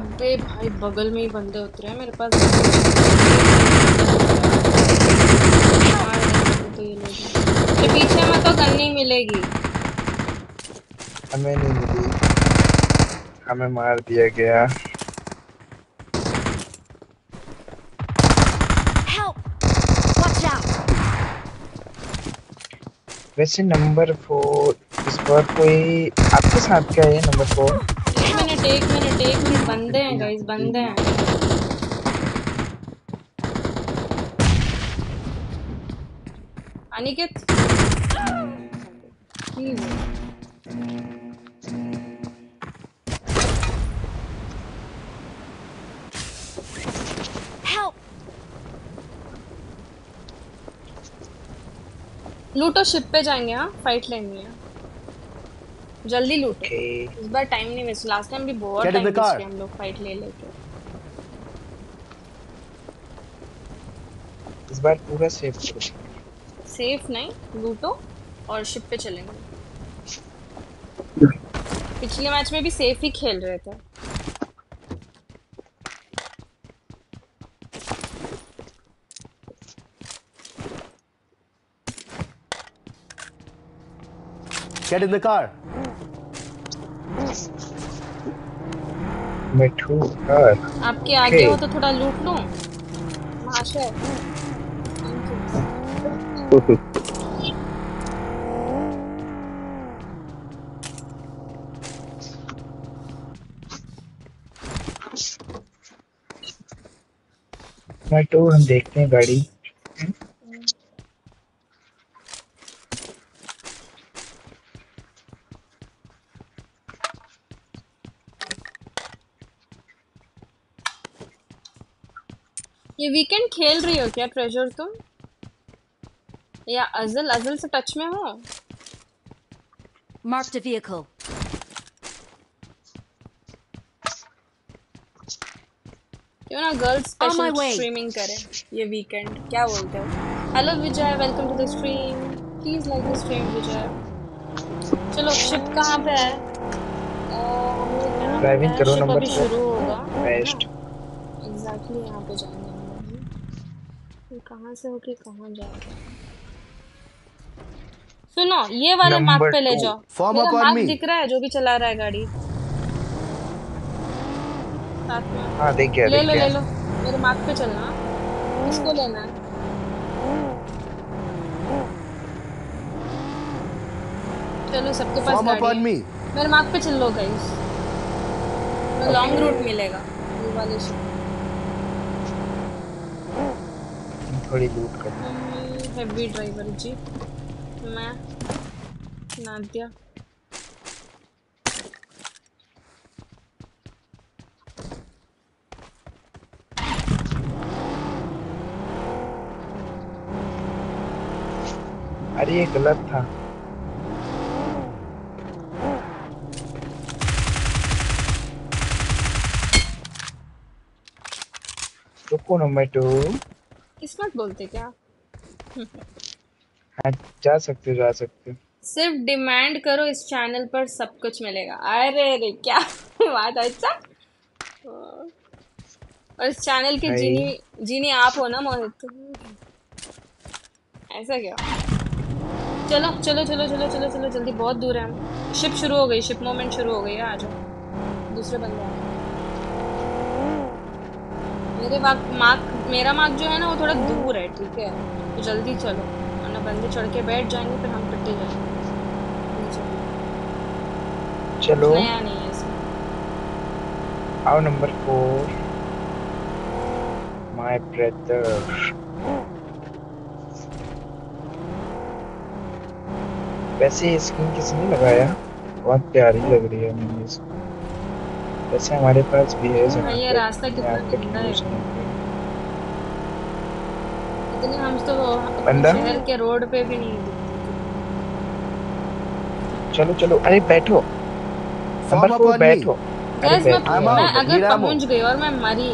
अबे भाई बगल में ही बंदे उतरे हैं मेरे पास। तो पीछे में तो गन नहीं मिलेगी। हमें नहीं मिली, हमें मार दिया गया। वैसे नंबर फोर इस बार कोई आपके साथ क्या है? नंबर फोर एक मिनट एक मिनट एक मिनट बंदे हैं गाइस, बंदे हैं। अनिकेत लूटो, शिप पे जाएंगे। हाँ फाइट लेनी है, जल्दी लूटो। okay. इस बार टाइम नहीं वेस्ट, लास्ट टाइम भी बहुत टाइम वेस्ट किया हम लोग फाइट ले लेके। इस बार पूरा सेफ करो। सेफ नहीं, लूटो और शिप पे चलेंगे। पिछले मैच में भी सेफ ही खेल रहे थे। Get in the car. मैं ठू कार। आपके आगे okay. हो तो थोड़ा लूट लूं। माशा मैं ठू, हम देखते हैं गाड़ी। ये वीकेंड खेल रही हो क्या ट्रेजर तुम या अजल? अजल से टच में हो? Mark the vehicle. क्यों ना गर्ल्स स्पेशल स्ट्रीमिंग करें ये वीकेंड, क्या बोलते हो? Hello Vijay, welcome to the stream, please like the stream Vijay. चलो शिप कहाँ पे है? ड्राइविंग करो, नंबर शुरू होगा बेस्ट। एग्जैक्टली यहाँ पे जाएंगे, कहाँ से होके कहाँ जाएगा। सुनो, ये वाले मार्क पे ले जाओ, फॉर्म अप ऑन मी दिख रहा है जो भी चला रहा है गाड़ी साथ में। हां देख गया, ले लो ले लो, मेरे मार्क पे चलना, इसको लेना है। चलो सबके पास गाड़ी, फॉर्म अप ऑन मी, मेरे मार्क पे चल लो गाइस, लॉन्ग रूट मिलेगा ये वाले से। थोड़ी लूट कर हैवी ड्राइवर जी, मैं नादिया अरे ये गलत था। रुको ना मैं तो स्मार्ट बोलते क्या? हाँ जा सकते हो जा सकते हो, सिर्फ डिमांड करो इस चैनल पर सब कुछ मिलेगा। अरे अरे क्या बात है, अच्छा। और इस चैनल के जीनी जीनी आप हो ना मोहित, ऐसा क्या? चलो चलो चलो चलो चलो चलो जल्दी, बहुत दूर है हम। शिप शुरू हो गई, शिप मोमेंट शुरू हो गई है। आ जाओ दूसरे बंदे। मेरे मार्क, मेरा मार्क जो है ना वो थोड़ा दूर है, ठीक है तो जल्दी चलो वरना बंदे चढ़ के बैठ जाएंगे फिर हम पिटे जाएंगे। चलो नया नहीं है इसमें। आओ नंबर फोर माय ब्रदर, वैसे स्किन किसने लगाया, बहुत प्यारी लग रही है मुझे इसको। वैसे हमारे पास भी है ये रास्ता, कितना गंदा है इतने, हम तो शहर के रोड पे भी नहीं दिखते। चलो चलो अरे बैठो नंबर फोर बैठो। गैस मैं अगर पहुंच गई और मैं मरी,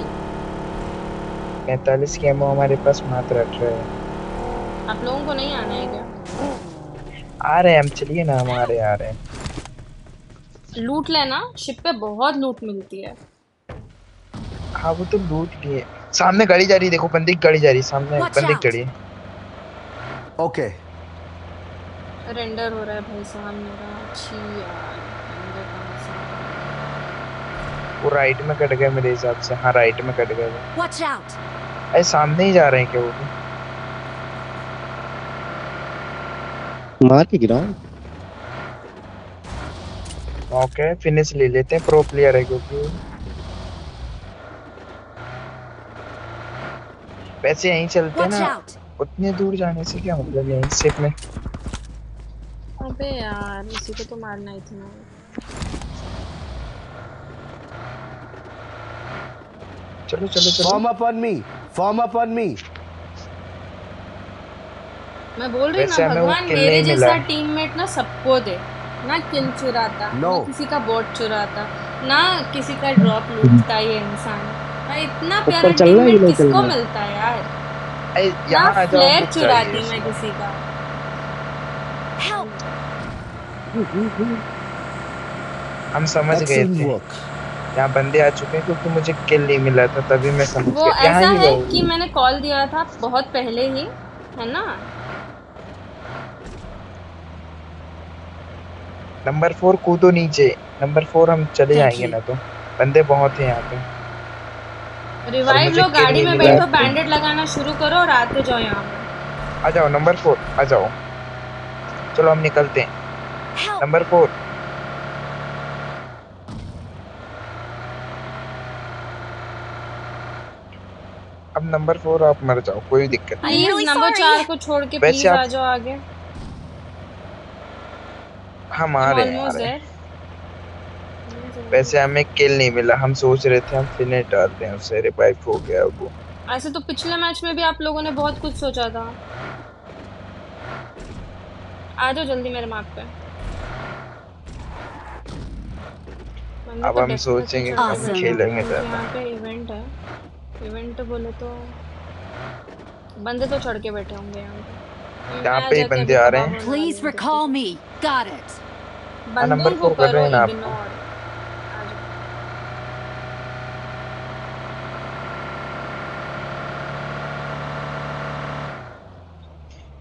पैंतालीस की एमो हमारे पास मात्र रख रहे हैं। आप लोगों को नहीं आना है क्या? आ रहे हैं हम, चलिए ना हम आ रहे आ रहे हैं। लूट लेना, शिप पे बहुत लूट मिलती है। हाँ वो तो लूट भी है। सामने गाड़ी जा रही है, देखो बंदे की गाड़ी जा रही है सामने, बंदे की गाड़ी। ओके रेंडर हो रहा है भाई साहब मेरा, अच्छी यार। वो राइट में कट गया मेरे हिसाब से। हाँ राइट में कट गया वो। वॉच आउट, अरे सामने ही जा रहे हैं क्या? वो मार के गिरा। ओके okay, फिनिश ले लेते हैं, प्रो प्लेयर है क्योंकि। वैसे यहीं चलते हैं ना, उतने दूर जाने से क्या मतलब, यहीं शिप में। अबे यार इसी को तो मारना ही था। चलो चलो चलो form up on me, form up on me. मैं बोल रही ना भगवान मेरे जैसा टीममेट ना सबको दे ना। किल चुराता no. ना किसी का बोट चुराता, ना किसी का ड्रॉप लूटता ये इंसान। मैं इतना प्यारा टीममेट किसको मिलता है यार। ए, ना फ्लेयर चुराती मैं किसी का। हम समझ गए थे यहाँ बंदे आ चुके हैं क्योंकि मुझे किल नहीं मिला था तभी मैं समझ गया। वो ऐसा है कि मैंने कॉल दिया था बहुत पहले ही, है ना। नंबर फोर कूदो नीचे, नंबर फोर हम चले जाएंगे ना, तो बंदे बहुत हैं यहाँ पे। रिवाइव लो, गाड़ी में बैठो, बैंडेड लगाना शुरू करो और आते जाओ यहाँ पे। आ जाओ नंबर फोर आ जाओ, चलो हम निकलते हैं नंबर फोर। अब नंबर फोर आप मर जाओ कोई दिक्कत नहीं, नंबर चार को छोड़ के प्लीज आ जाओ आगे। हम आ रहे हैं, वैसे हमें किल नहीं मिला, हम सोच रहे थे हम फिनिश डालते हैं उसे, रिवाइव हो गया वो। ऐसे तो पिछले मैच में भी आप लोगों ने बहुत कुछ सोचा था। आ जाओ जल्दी मेरे मार्क पे। अब हम सोचेंगे हम खेलेंगे ज्यादा। यहाँ पे इवेंट है, इवेंट बोले तो बंदे तो चढ़ के बैठे होंगे यहाँ पे। यहाँ पे बंदे आ रहे हैं। Please recall me. Got it. Number four कर रहे हैं आप।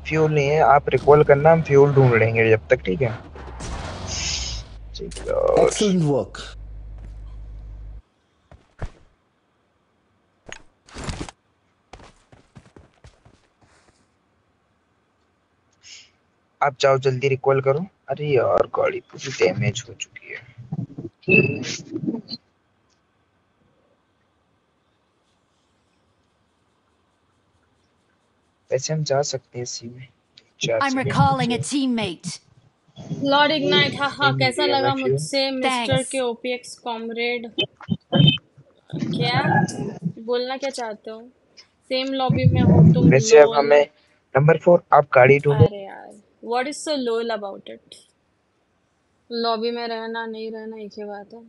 फ्यूल नहीं है, आप रिकॉल करना, हम फ्यूल ढूंढ लेंगे जब तक, ठीक है? Excellent work. आप जाओ जल्दी रिकॉल करो। अरे यार गाड़ी पूरी डैमेज हो चुकी है। वैसे हम जा सकते हैं इसी में। I'm recalling a teammate. Lord Ignite, हा हा, कैसा लगा मुझसे मिस्टर के O P X कॉमरेड? क्या बोलना क्या चाहते हो? सेम लॉबी में हो तुम। वैसे अब हमें नंबर फोर, आप गाड़ी ढूंढो। अरे यार What is so lol about it? Lobby में रहना नहीं रहना एक ही बात है।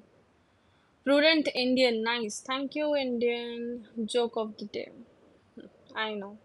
Prudent Indian, nice. Thank you Indian joke of the day. I know.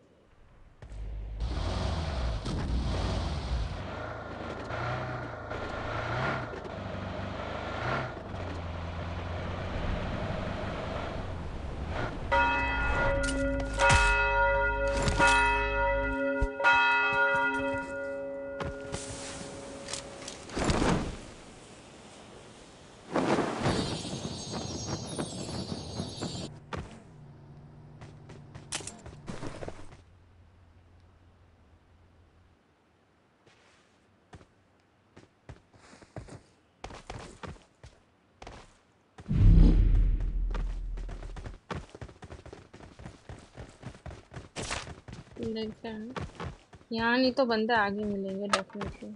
देखते हैं यहाँ, नहीं तो बंदे आगे मिलेंगे डेफिनेटली।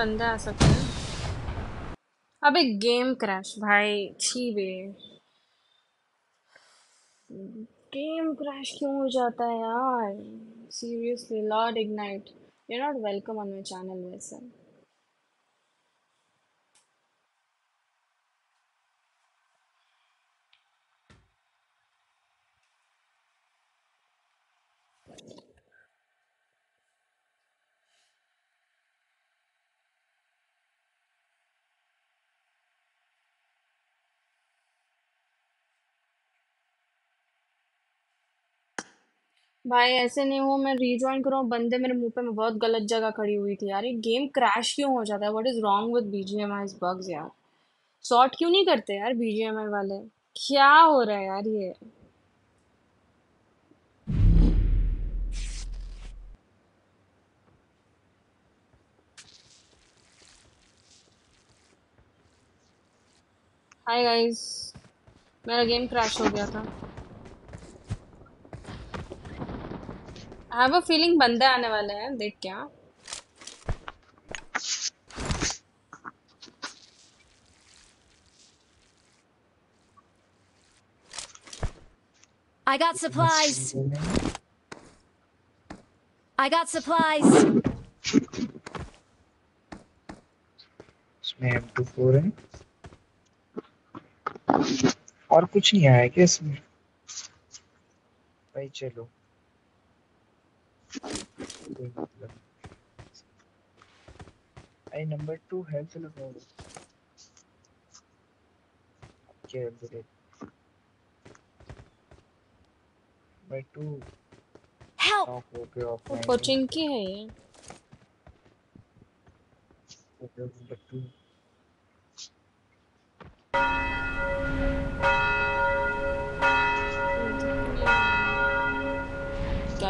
बंदा आ सकता है। अबे गेम क्रैश भाई, छी बे, गेम क्रैश क्यों हो जाता है यार? Seriously Lord Ignite, you are not welcome on my channel. वैसे भाई ऐसे नहीं हो, मैं रीजॉइन करूँ, बंदे मेरे मुंह पे, मैं बहुत गलत जगह खड़ी हुई थी यार। ये गेम क्रैश क्यों हो जाता है? What is wrong with B G M I bugs यार? सॉर्ट क्यों नहीं करते यार B G M I वाले? क्या हो रहा है यार ये? हाय गाइस, मेरा गेम क्रैश हो गया था। हैव अ फीलिंग बंदे आने वाले हैं, देख क्या। I got supplies, I got supplies. इसमें M टू फोर है और कुछ नहीं आया क्या इसमें? भाई चलो आई नंबर टू हेल्थ लगाओ। क्या बोले नंबर टू? हेल्प कोचिंग की है ये नंबर टू।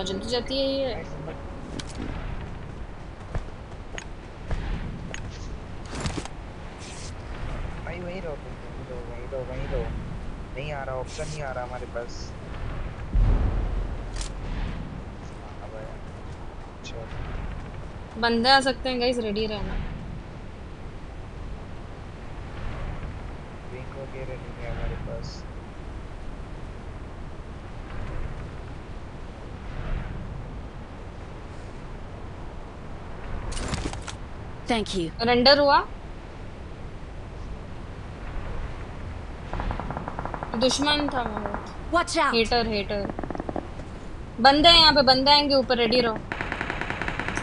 अच्छा जल्दी जाती है ये। भाई वही रहो वही रहो वही रहो नहीं आ रहा ऑप्शन नहीं आ रहा हमारे पास। बंदे आ सकते हैं गाइस रेडी रहना। देखो के रेडी है हमारे पास। Thank you. रेंडर हुआ। दुश्मन था वो। Hater hater. बंदे हैं यहाँ पे बंदे आएंगे ऊपर रेडी रहो।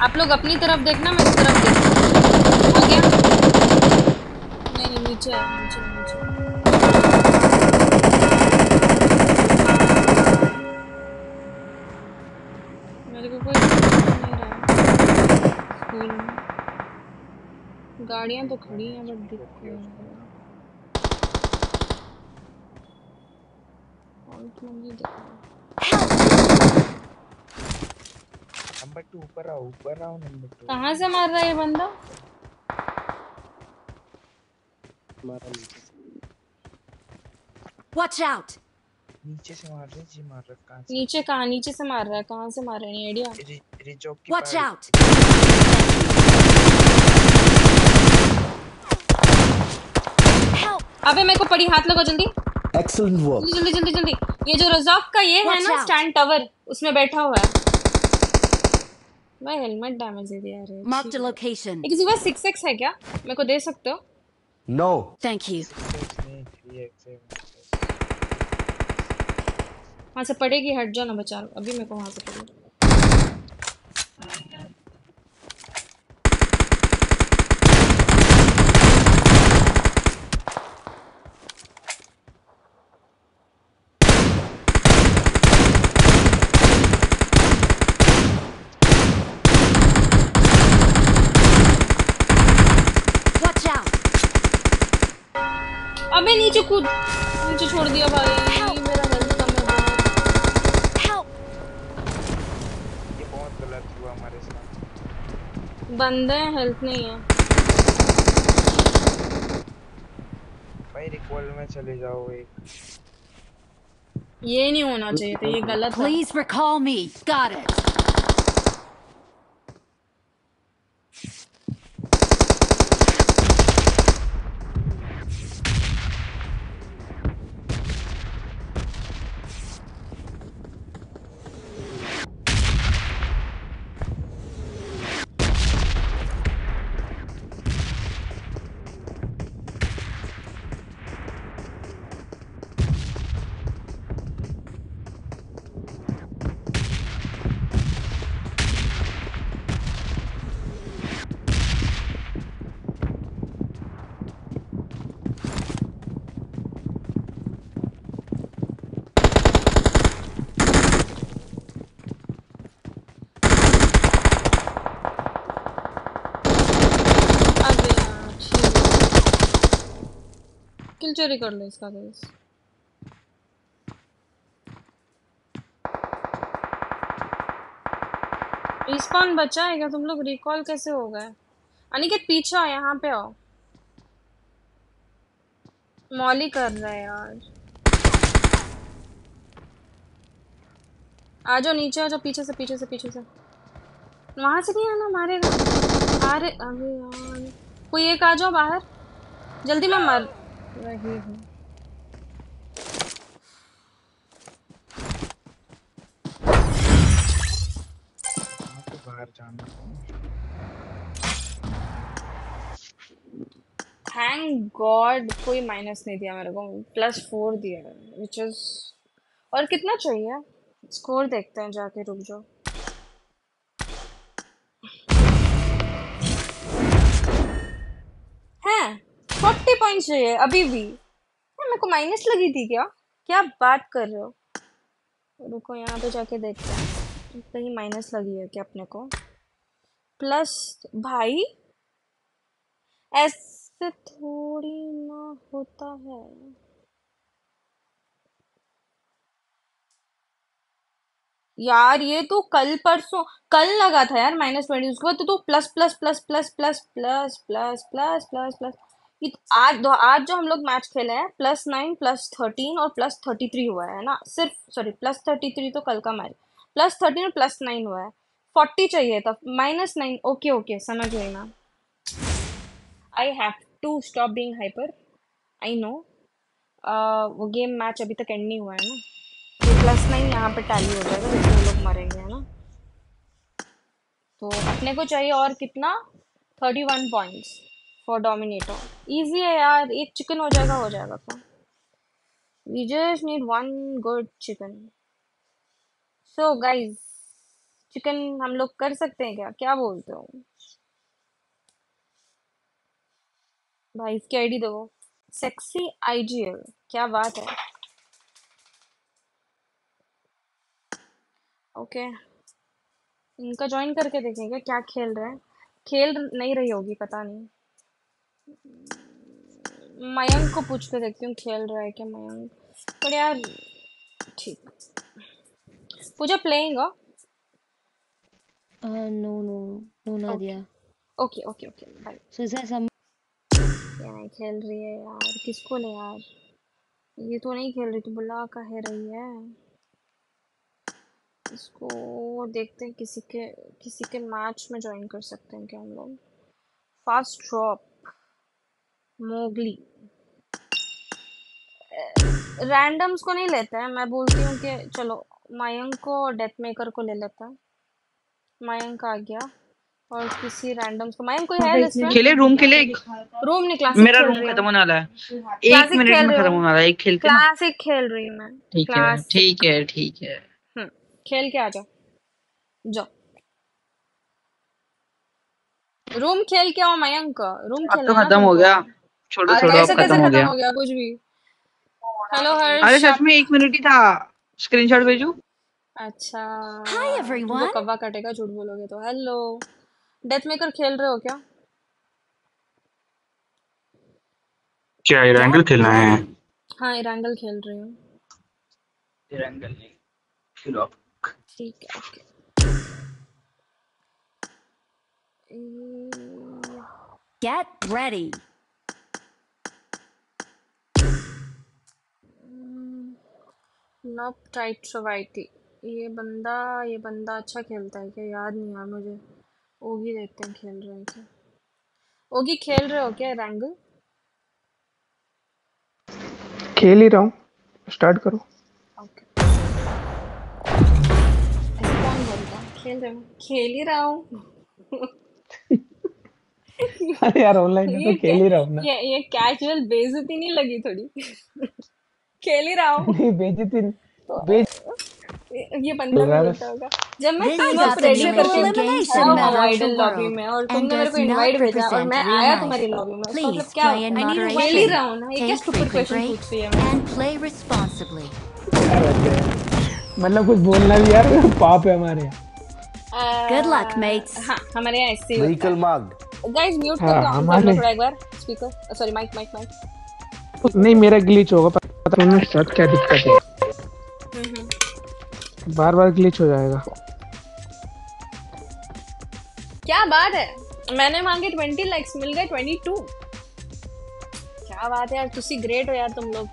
आप लोग अपनी तरफ देखना मैं इस तरफ देखना। आ गया? नहीं नहीं नीचे नीचे नीचे। मेरे को कोई नहीं रहा स्कूल में। गाड़ियाँ तो खड़ी हैं बट दिखती नहीं। नंबर टू ऊपर आओ ऊपर आओ नंबर टू। कहाँ से मार रहा है ये बंदा? मारा नीचे। Watch out! नीचे से मार रहे जी मार रहा कहाँ? नीचे कहाँ नीचे से मार रहा है कहाँ से मार रहे हैं आइडिया? रि रिजॉक की Watch out! Help! अबे मेरे को पड़ी हाथ लगा जल्दी। Excellent work. जल्दी जल्दी जल्दी जल्दी। ये जो रिजॉक का ये है ना स्टैंड टावर उसमें बैठा हुआ है। भाई हेलमेट डैमेज है यार। Mark the location. किसी के पास सिक्स एक्स है क्या? मेरे को दे सकते हो? No thank you. वहाँ से पड़ेगी हट जाओ ना बचा लो। अभी मेरे को वहाँ से अबे नीचे कूद नीचे छोड़ दिया भाई। ये मेरा हेल्थ कम हो गया। ये बहुत गलत हुआ हमारे साथ। बंदे हेल्थ नहीं है भाई। रिकॉल में चले जाओ। एक ये नहीं होना चाहिए था ये गलत। Please recall me. Got it. चोरी कर लो इसका गाइस। रिस्पॉन बचा है क्या? तुम लोग रिकॉल कैसे हो गए? अनिकेत पीछे आओ यहाँ पे आओ। मॉली कर रहा है यार। आ जाओ नीचे आ जाओ पीछे से पीछे से पीछे से। वहां से नहीं आना मारेगा। अरे अरे यार कोई एक आ जाओ बाहर जल्दी। मैं मार रही हूँ। तो बाहर जाना। थैंक गॉड कोई माइनस नहीं दिया मेरे को। प्लस फोर दिया विच इज। और कितना चाहिए स्कोर देखते हैं जाके। रुक जाओ है फोर्टी पॉइंट चाहिए अभी भी। मेरे को माइनस लगी थी क्या? क्या बात कर रहे हो? रुको यहाँ पे जाके देखते हैं कहीं माइनस लगी है क्या अपने को। प्लस भाई ऐसे थोड़ी ना होता है। यार ये तो कल परसों कल लगा था यार माइनस ट्वेंटी, उसके बाद तो plus plus plus plus plus plus plus plus plus plus आज आज जो हम लोग मैच खेले हैं प्लस नाइन प्लस थर्टीन और प्लस थर्टी थ्री हुआ है ना, सिर्फ सॉरी प्लस थर्टी थ्री तो कल का मैच, प्लस थर्टीन और प्लस नाइन हुआ है, फोर्टी चाहिए था माइनस नाइन। ओके ओके समझ गई ma'am, I have to stop being hyper, I know वो गेम मैच अभी तक एंड नहीं हुआ है ना, तो प्लस नाइन यहाँ पे टैली हो जाएगा जिससे वो लोग मरेंगे है ना, तो अपने को चाहिए और कितना thirty one points for dominator, easy है यार, एक चिकन हो जाएगा हो जाएगा तो, we just need one good chicken. So guys chicken हम लोग कर सकते हैं क्या, क्या बोलते हो भाई, इसकी आईडी दो सेक्सी आईजीएल, क्या बात है। ओके इनका ज्वाइन करके देखेंगे क्या खेल रहे हैं, खेल नहीं रही होगी पता नहीं, मयंक को पूछ के देखती हूँ खेल रहा है क्या मयंक, पर यार ठीक। पूजा प्लेइंग हो? No no no Nadia. Okay okay okay bye. So is some यार खेल रही है यार, किसको ले यार, ये तो नहीं खेल रही, तो बुला कह रही है इसको, देखते हैं किसी के किसी के मैच में ज्वाइन कर सकते हैं क्या हम लोग। फास्ट ड्रॉप मोगली, रैंडम्स को नहीं लेते हैं, मैं बोलती हूँ कि चलो मयंक को और डेथ मेकर को ले लेता है, मयंक आ गया और किसी रैंडम को, मयंक कोई है खेले रूम के लिए, रूम निकला मेरा रूम खत्म होने वाला है, एक मिनट में खत्म होने वाला है, एक खेल के क्लासिक खेल रही मैं, ठीक है ठीक है ठीक है हम्म, खेल के आ जाओ जाओ रूम खेल के आओ मयंक, रूम खेल खत्म हो गया, छोड़ो छोड़ो अब खत्म हो गया कुछ भी। हेलो हर्ष, अरे सच में एक मिनट ही था, स्क्रीनशॉट भेजू। अच्छा हाय एवरीवन, कब्बा कटेगा झूठ बोलोगे तो। हेलो डेथ मेकर खेल रहे हो क्या, क्या एरांगल खेलना है? हाँ एरांगल खेल रही हूँ, एरांगल नहीं खेलो आप, ठीक है ओके। गेट रेडी, नॉप टाइट सोवाइटी, ये बंदा ये बंदा अच्छा खेलता है क्या, याद नहीं यार मुझे, ओगी देखते हैं खेल रहे हैं क्या, ओगी खेल रहे हो क्या एरांगल? खेल ही रहा हूँ, स्टार्ट करो। ओके ऐसे कौन बोलता है खेल रहा हूँ, खेल ही रहा हूँ अरे यार ऑनलाइन है तो खेल ही रहा हूँ ना, ये ये कैजुअल बेइज्जती नहीं लगी थोड़ी खेल ही रहा हूँ नहीं बेइज्जती तो बेज... ये बंदा बोलता होगा, जब मैं रेडी करके लॉबी में और तुमने मेरे को इनवाइट भेजा और मैं आया तुम्हारी लॉबी में, तो मतलब क्या आई नीड टू खेल ही रहा हूं ना, ये क्या स्टूपिड क्वेश्चन पूछती है, एंड प्ले रिस्पांसिबली मतलब कुछ बोलना भी यार पाप है हमारे यहां। गुड लक मेट्स, हां हमारे यहां ऐसे व्हीकल मग, गाइस म्यूट कर दो हम थोड़ा एक बार speaker sorry mic mic mic नहीं मेरा ग्लिच होगा पता नहीं सर क्या दिक्कत है, बार बार ग्लिच हो जाएगा। क्या बात है, मैंने मांगे बीस लाइक्स मिल गए बाईस। क्या बात है यार, तुसी ग्रेट हो यार, तुम लोग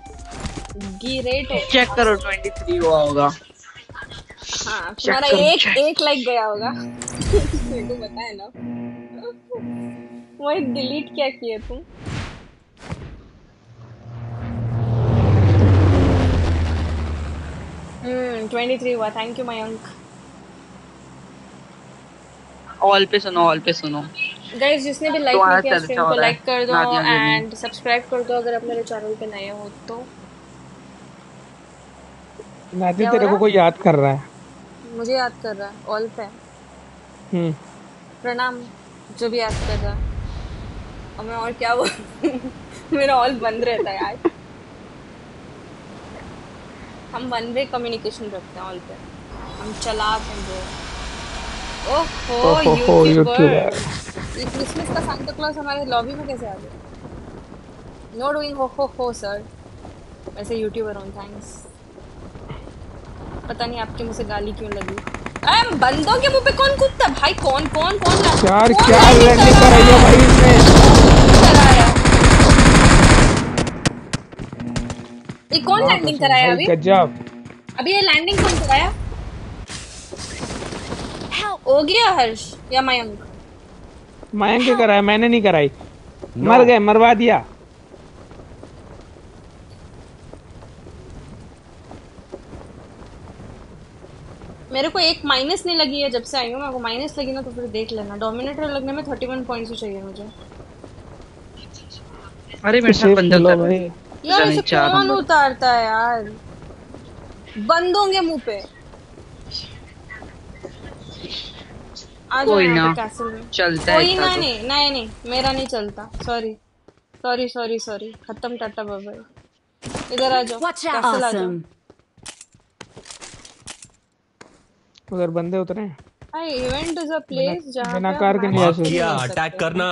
ग्रेट हो। चेक करो तेईस हुआ होगा। हाँ, तुम्हारा एक एक लाइक गया होगा मेरे को पता है ना, वो एक डिलीट क्या किए तुम। हम्म तेईस हुआ, थैंक यू मयंक। ऑल पे सुनो ऑल पे सुनो गाइस, जिसने भी लाइक नहीं किया स्ट्रीम को लाइक कर दो एंड सब्सक्राइब कर दो अगर आप मेरे चैनल पे नए हो तो। नादिया तेरे को कोई याद कर रहा है, मुझे याद कर रहा है ऑल पे। हम्म प्रणाम जो भी याद कर रहा है, और मैं और क्या बोलूं मेरा ऑल बंद रहता है यार हम वन वे कम्युनिकेशन रखते हैं ऑल पे, हम चलाक हैं ब्रो। ओहो यूट्यूबर, ये क्रिसमस का सांता क्लॉज हमारे लॉबी में कैसे आ गया? नो डूइंग हो हो हो सर, ऐसे यूट्यूबर ऑन थैंक्स। पता नहीं आपके मुंह से गाली क्यों लगी। अरे बंदों के मुंह पे कौन कूदता भाई, कौन कौन कौन यार कौन क्या लगी कर रही है भाई इसने। ये कौन लैंडिंग कराया अभी? गजब। अभी ये लैंडिंग कौन कराया? हो गया हर्ष या मयंक? मयंक ने कराया, मैंने नहीं कराई। मर गए, मरवा दिया। मेरे को एक माइनस नहीं लगी है जब से आई हूँ। मेरे को माइनस लगी ना तो फिर देख लेना। डोमिनेटर लगने में इकतीस पॉइंट्स ही चाहिए मुझे। अरे मेरे साथ बंदा उतर यार, इसे कौन उतारता है यार बंदों के मुंह पे। कोई ना चलता है, कोई ना। नहीं नहीं नहीं मेरा नहीं चलता। सॉरी सॉरी सॉरी सॉरी खत्म टाटा बाबा। इधर आ जाओ कैसल आ जाओ। उधर बंदे उतरे। I event is a place जहां बिना कार के नहीं आ सकते। क्या अटैक करना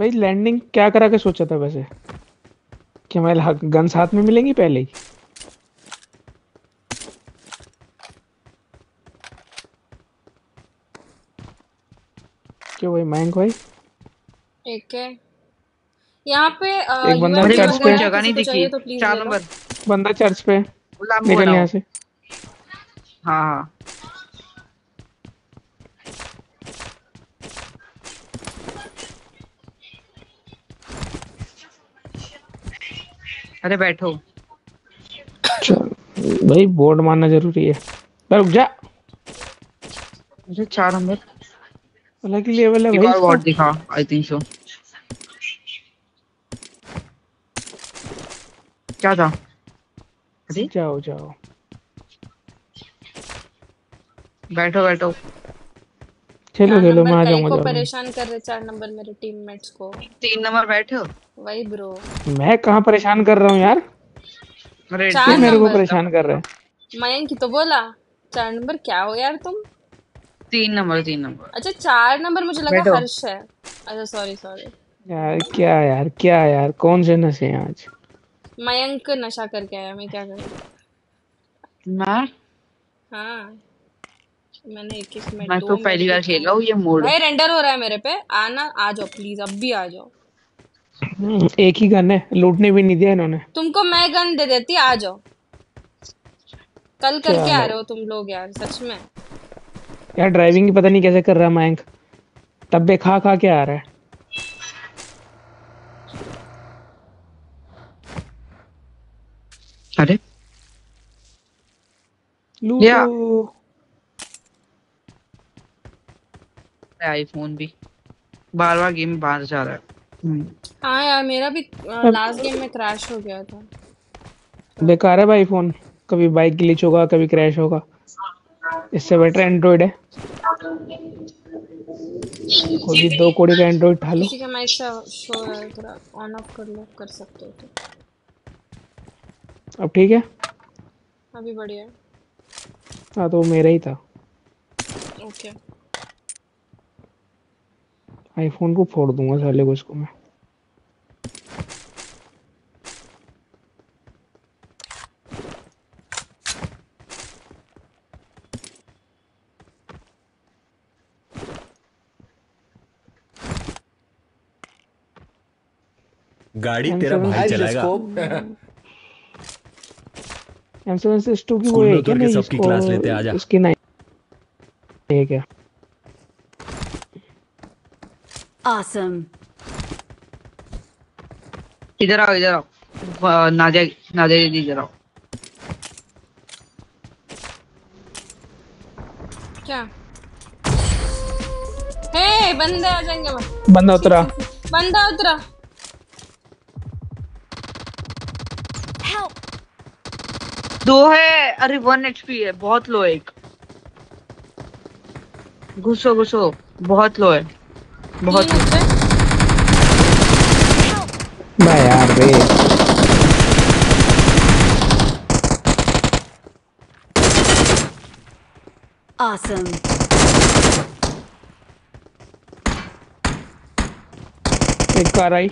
भाई। लैंडिंग क्या करा के सोचा था वैसे कि हमारे गन्स हाथ में मिलेंगी पहले ही। क्यों भाई मयंक भाई? एक है यहाँ पे आ, एक बंदा चर्च पे। जगह नहीं दिखी। तो चार नंबर बंदा चर्च पे। निकल यहाँ से। हाँ अरे बैठो भाई, बोर्ड मानना जरूरी है। रुक जा चार नंबर अलग ही लेवल है भाई। एक और वार्ड दिखा आई थिंक सो। क्या था? अरे जाओ जाओ बैठो बैठो चलो चलो मैं आ जाऊंगा। को परेशान कर रहे चार नंबर मेरे टीममेट्स को। तीन नंबर बैठे हो वही ब्रो। मैं कहां परेशान कर रहा हूं यार, चार मेरे को परेशान कर रहे हैं। मयंक की तो बोला चार नंबर क्या हो यार तुम। तीन नंबर तीन नंबर अच्छा चार नंबर मुझे लगा हर्ष है। अच्छा सॉरी सॉरी यार क्या यार क्या यार कौन से नशे हैं आज। मयंक नशा करके आया। मैं क्या करूं मैं। हां मैंने इक्कीस मिनट मैं तो पहली बार खेल रहा हूं ये मोड। भाई रेंडर हो रहा है मेरे पे। आना आ जाओ प्लीज, अब भी आ जाओ। एक ही गन है, लूटने भी नहीं दिया इन्होंने। तुमको मैं गन दे देती, आ जाओ। कल करके आ रहे हो तुम लोग यार सच में। यार ड्राइविंग की पता नहीं कैसे कर रहा है मयंक। तब्बे खा खा के आ रहा है। अरे आईफोन भी बार बार गेम बाहर जा रहा है। हाँ यार मेरा भी लास्ट गेम में क्रैश हो गया था। बेकार है भाई फोन, कभी बाइक ग्लिच होगा कभी क्रैश होगा। इससे बेटर एंड्रॉइड है। कोई दो कोड़ी का एंड्रॉइड उठा लो। ठीक है मैं इसका शो थोड़ा ऑन ऑफ कर लो, कर सकते हो तो। अब ठीक है अभी बढ़िया है। हाँ तो मेरा ही था। ओके आईफोन को फोड़ दूंगा साले को इसको मैं। गाड़ी तेरा भाई चलाएगा। एम सेवन सिक्स टू की वो है क्या? नहीं सबकी क्लास लेते आजा। उसकी नहीं है क्या? ऑसम इधर आओ इधर आओ नादिया नादिया जी इधर आओ। क्या हे बंदा आ जाएंगे। बंदा उतरा बंदा उतरा दो है। अरे वन एचपी है, बहुत लो है। एक घुसो घुसो बहुत लो है बहुत। भाई यार बे ऑसम एक कार आई।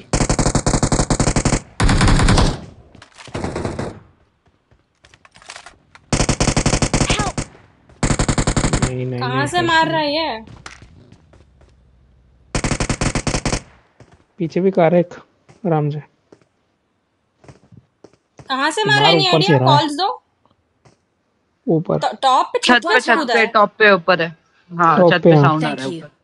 नहीं नहीं कहां से मार रहा है ये? पीछे भी कार है एक, आराम से। कहां से मार रहा है? नहीं आइडिया, कॉल्स दो। ऊपर टॉप पे, छत पे, छत पे, टॉप पे ऊपर है। हां छत पे साउंड आ रहा है ऊपर।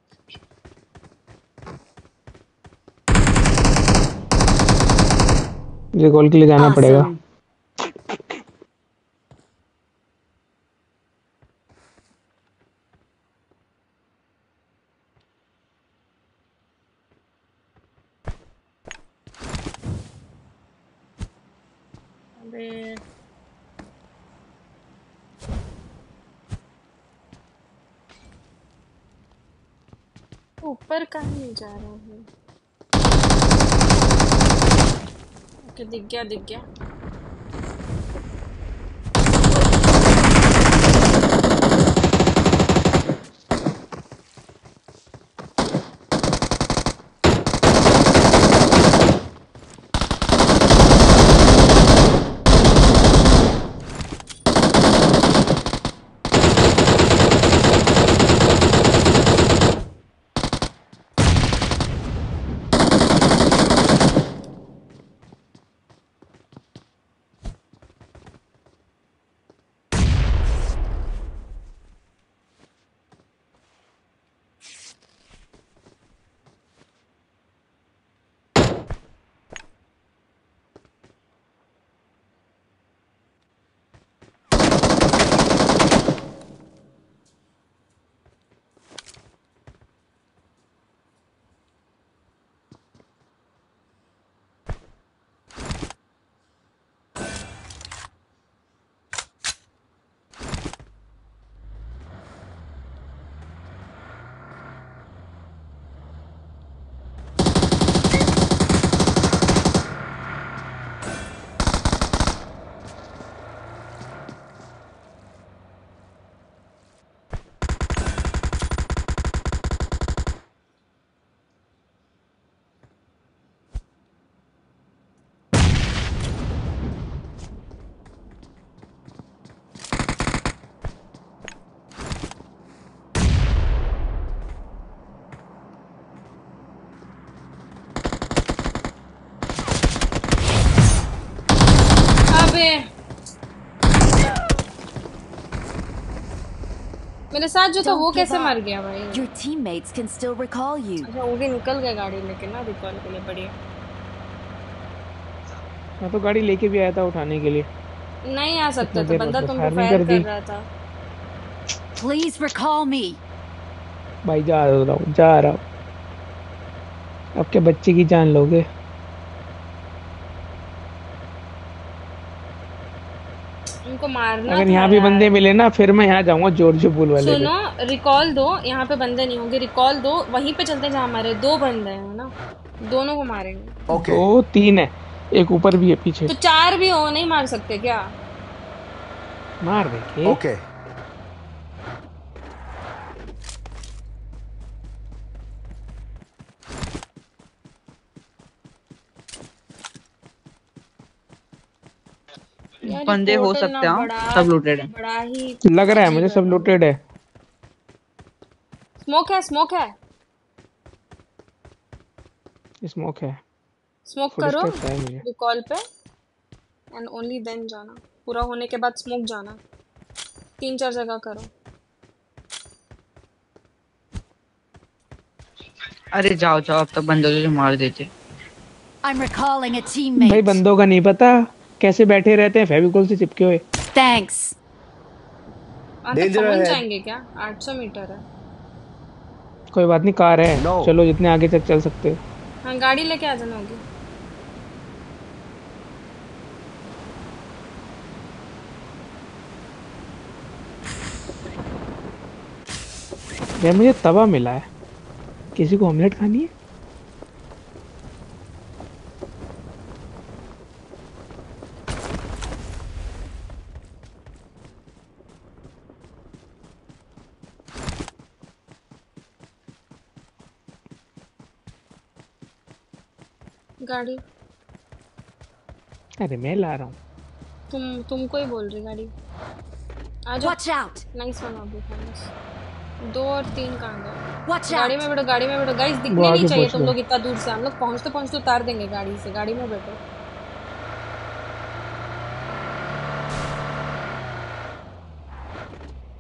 मुझे गोल के लिए जाना पड़ेगा। ऊपर कहाँ नहीं जा रहा है? ओके दिख गया दिख गया। मेरे साथ जो था वो कैसे मर गया भाई? Your teammates can still recall you. अच्छा वो भी निकल गए गाड़ी लेके ना, रिकॉल के लिए। बढ़िया। मैं तो गाड़ी लेके भी आया था उठाने के लिए। नहीं आ सकता था, बंदा तुम पे फायर कर रहा था। Please recall me. भाई जा रहा हूँ जा रहा हूँ। आपके बच्चे की जान लोगे। अगर यहाँ भी बंदे मिले ना फिर मैं यहाँ जाऊँगा जोरजो पुल वाले। सुनो रिकॉल दो, यहाँ पे बंदे नहीं होंगे, रिकॉल दो वहीं पे चलते जहाँ हमारे दो बंदे हैं ना, दोनों को मारेंगे। ओके दो तीन है, एक ऊपर भी है पीछे, तो चार भी हो। नहीं मार सकते क्या? मार देंगे। ओके बंदे हो सकते हैं, सब लूटेड है लग रहा है मुझे, सब लूटेड है। स्मोक है स्मोक है स्मोक है स्मोक करो रिकॉल पे, एंड ओनली देन जाना, पूरा होने के बाद स्मोक जाना, तीन चार जगह करो। अरे जाओ जाओ, अब तक बंदों को मार देते। भाई बंदों का नहीं पता कैसे बैठे रहते हैं फेविकोल से चिपके हुए। थैंक्स। डेंजरस जाएंगे क्या? आठ सौ मीटर है। कोई बात नहीं, कार है। no. चलो जितने आगे तक चल सकते हो। हाँ गाड़ी लेके आ जाना होगी। यार मुझे तवा मिला है, किसी को ऑमलेट खानी है? गाड़ी अरे मैं ला रहा हूँ। तुम तुमको ही बोल रही गाड़ी। Watch out. Nice one of the cameras. दो और तीन कांड गाड़ी में बैठो गाड़ी में बैठो गाइस दिखने नहीं चाहिए तुम लोग इतना दूर से हम लोग पहुंचते पहुंचते उतार देंगे गाड़ी से गाड़ी में बैठो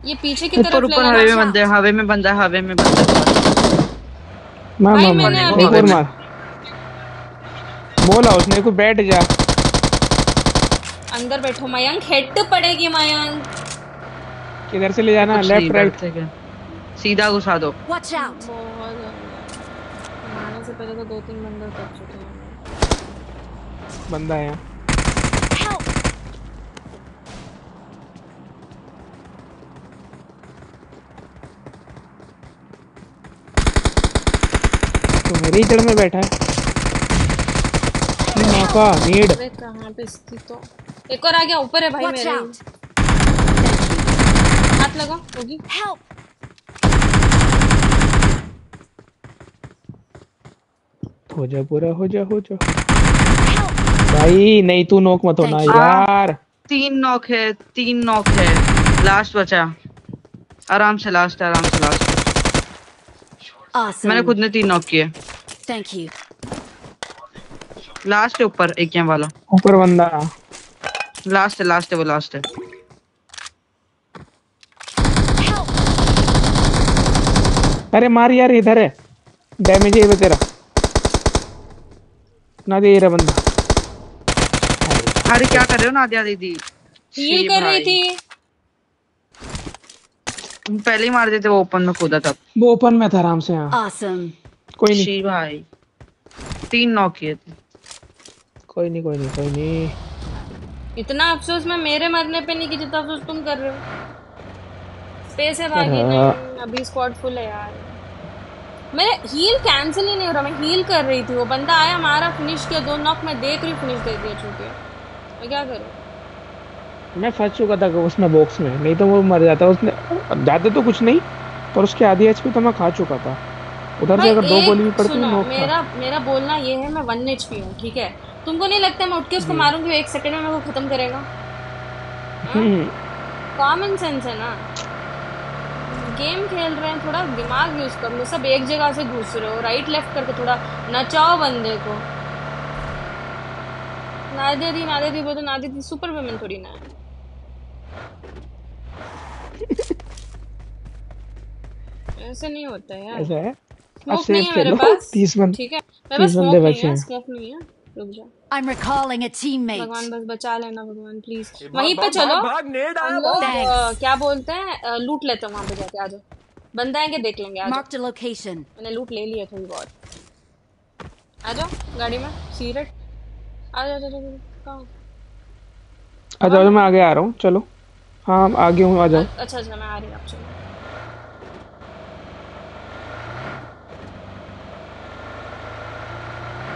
ये पीछे की तरफ लेना हावे में बंदा हावे में बंदा हावे में बंदा मार मार मार मार बोला उसने को बैठ जा अंदर बैठो मयंक हेड पड़ेगी मयंक किधर से ले जाना लेफ्ट राइट से क्या सीधा घुसा दो वॉच आउट मारने से पहले तो दो तीन बंदर कर चुके हैं बंदा है तो मेरे ही जड़ में बैठा है ये माफा नीड अरे कहां पे इसकी तो एक और आ गया ऊपर है भाई Watch मेरे out. हाथ लगा होगी हेल्प हो जा पूरा हो जा हो जा भाई नहीं तू नॉक मत होना यार तीन नॉक है तीन नॉक है लास्ट बचा आराम से लास्ट आराम से लास्ट awesome. मैंने खुद ने तीन नॉक किए थैंक यू लास्ट है ऊपर एक गेम वाला ऊपर बंदा लास्ट है लास्ट है वो लास्ट है अरे मार यार इधर है डैमेज है तेरा नादिया ये बंदा अरे क्या कर रहे हो नादिया दीदी हील कर रही थी पहले ही मार देते वो ओपन में कूदा था वो ओपन में था आराम से हां ऑसम कोई नहीं भाई तीन नॉक किए थे कोई नहीं कोई नहीं कोई नहीं इतना अफसोस मैं मेरे मरने पे नहीं कि जितना अफसोस तुम कर रहे हो स्पेस है भाई नहीं अभी स्क्वाड फुल है यार मेरा हील कैंसिल ही नहीं हो रहा मैं हील कर रही थी वो बंदा आया हमारा फिनिश किया दो नॉक मैं देख रही फिनिश दे दिया चुके मैं क्या करूं मैं फंस चुका था उसमें बॉक्स में नहीं तो वो मर जाता उसने जाते तो कुछ नहीं पर उसके आधी एचपी तो मैं खा चुका था उधर से अगर दो गोली भी पड़ती नॉक मेरा मेरा बोलना ये है मैं वन एचपी हूं ठीक है तुमको नहीं लगता मैं उठ के उसको मारूंगी एक सेकंड में मेरे को खत्म करेगा कॉमन सेंस है ना गेम खेल रहे हैं थोड़ा दिमाग यूज कर लो सब एक जगह से घुस रहे हो राइट लेफ्ट करके थोड़ा नचाओ बंदे को नादिया दी नादिया दी बोलो नादिया दी सुपर वुमेन थोड़ी ना ऐसा नहीं होता यार ऐसा है स्मोक नहीं है मेरे पास तीस बंदे ठीक है मेरे पास स्मोक नहीं है स्मोक नहीं है रुक जा I'm recalling a teammate. भगवान बस बचा लेना भगवान प्लीज वहीं पे चलो लोग क्या बोलते हैं लूट लेते हैं वहाँ पे जाके आ जाओ बंदा है के देख लेंगे आ जाओ Marked location. मैंने लूट ले लिया थोड़ी बहुत आ जाओ गाड़ी में सीरेट आ जाओ जाओ कहाँ आ जाओ मैं आगे आ रहा हूँ चलो हाँ आगे हूँ आ जाओ अच्छा अच्छा मैं आ रही हूँ आप चलो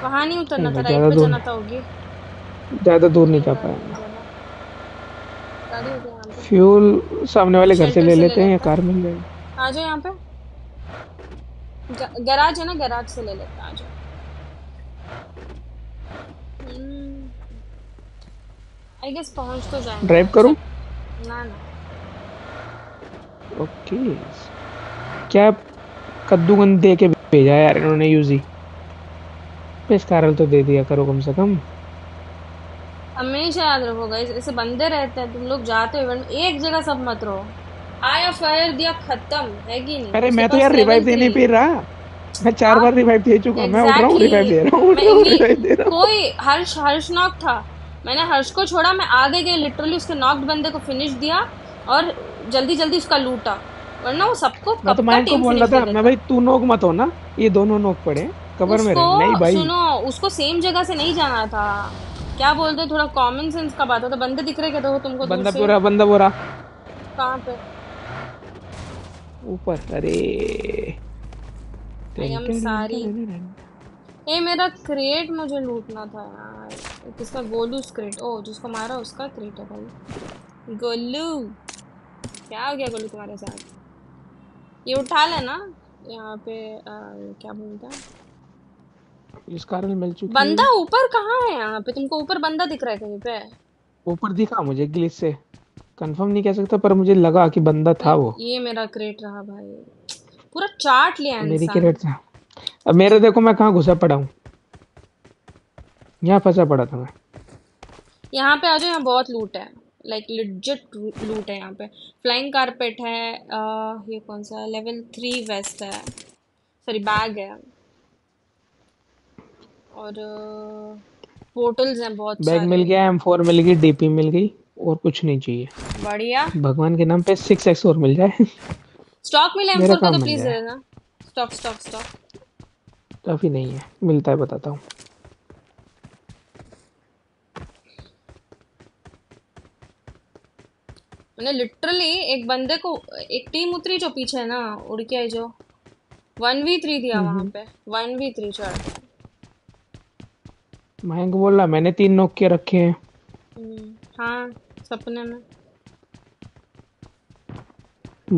वहाँ नहीं उतरना था राइट पे जाना था होगी ज्यादा दूर नहीं जा पाएंगे फ्यूल सामने वाले घर से ले लेते हैं या कार मिल जाएगी आ जाओ यहाँ पे गैराज है ना गैराज से ले लेते हैं आ जाओ आई गेस पहुँच तो जाएंगे ड्राइव करूँ ना ना ओके क्या कद्दू गंद दे के भेजा यार इन्होंने यूजी पेश कारण तो दे दिया करो कम से कम हमेशा याद रखो गाइस ऐसे बंदे रहते हैं तुम लोग जाते हो एक जगह सब मत रहो आया फायर दिया खत्म है कि नहीं अरे मैं तो यार रिवाइव देने पे रहा मैं चार बार रिवाइव दे चुका exactly. मैं उठ रहा हूं रिवाइव दे रहा हूं रिवाइव दे रहा हूं कोई हर्ष हर्ष नॉक था मैंने हर्ष को छोड़ा मैं आगे गई लिटरली उसके नॉक्ड बंदे को फिनिश दिया और जल्दी-जल्दी उसका लूटा वरना वो सबको कब तक टीम बोल रहा था मैं भाई तू नॉक मत हो ना ये दोनों नॉक पड़े कवर में नहीं भाई सुनो उसको सेम जगह से नहीं जाना था क्या बोलते थोड़ा कॉमन सेंस का बात है तो बंदे दिख रहे क्या तुमको बंदा पूरा बंदा पूरा कहां पे ऊपर अरे आई एम सॉरी ए मेरा क्रेट मुझे लूटना था यार किसका गोलू क्रेट ओ जिसको मारा उसका क्रेट है भाई गोलू क्या हो गया गोलू तुम्हारे साथ ये उठा लेना यहाँ पे आ, क्या बोलता है इस कारण मिल चुकी बंदा ऊपर कहाँ है यहाँ पे तुमको ऊपर बंदा दिख रहा है कहीं पे ऊपर दिखा मुझे ग्लिच से कंफर्म नहीं कह सकता पर मुझे लगा कि बंदा था वो। ये मेरा क्रेट रहा भाई, पूरा चार्ट ले आया मेरी क्रेट था। अब मेरे देखो मैं कहां घुसा पड़ा हूं, यहां फंसा पड़ा था मैं। यहां पे आ जाओ, यहां बहुत लूट है, लाइक लेजिट लूट है। यहां पे फ्लाइंग कारपेट है, आ, ये कौन सा लेवल थ्री वेस्ट है, सॉरी बैग है, और पोर्टल्स हैं बहुत सारे। बैग मिल गया, एम फोर मिल गई, डीपी मिल गई और कुछ नहीं चाहिए। बढ़िया, भगवान के नाम पे सिक्स एक्स और मिल जाए। स्टॉक मिला एम फोर का तो प्लीज दे देना। स्टॉक स्टॉक स्टॉक काफी नहीं है, मिलता है बताता हूं। मैंने लिटरली एक बंदे को, एक टीम उतरी जो पीछे है ना, उड़ के आई जो वन वी थ्री दिया वहां पे, वन वी थ्री चढ़ गया। महंग बोला मैंने तीन नोक के रखे हैं। हाँ, सपने में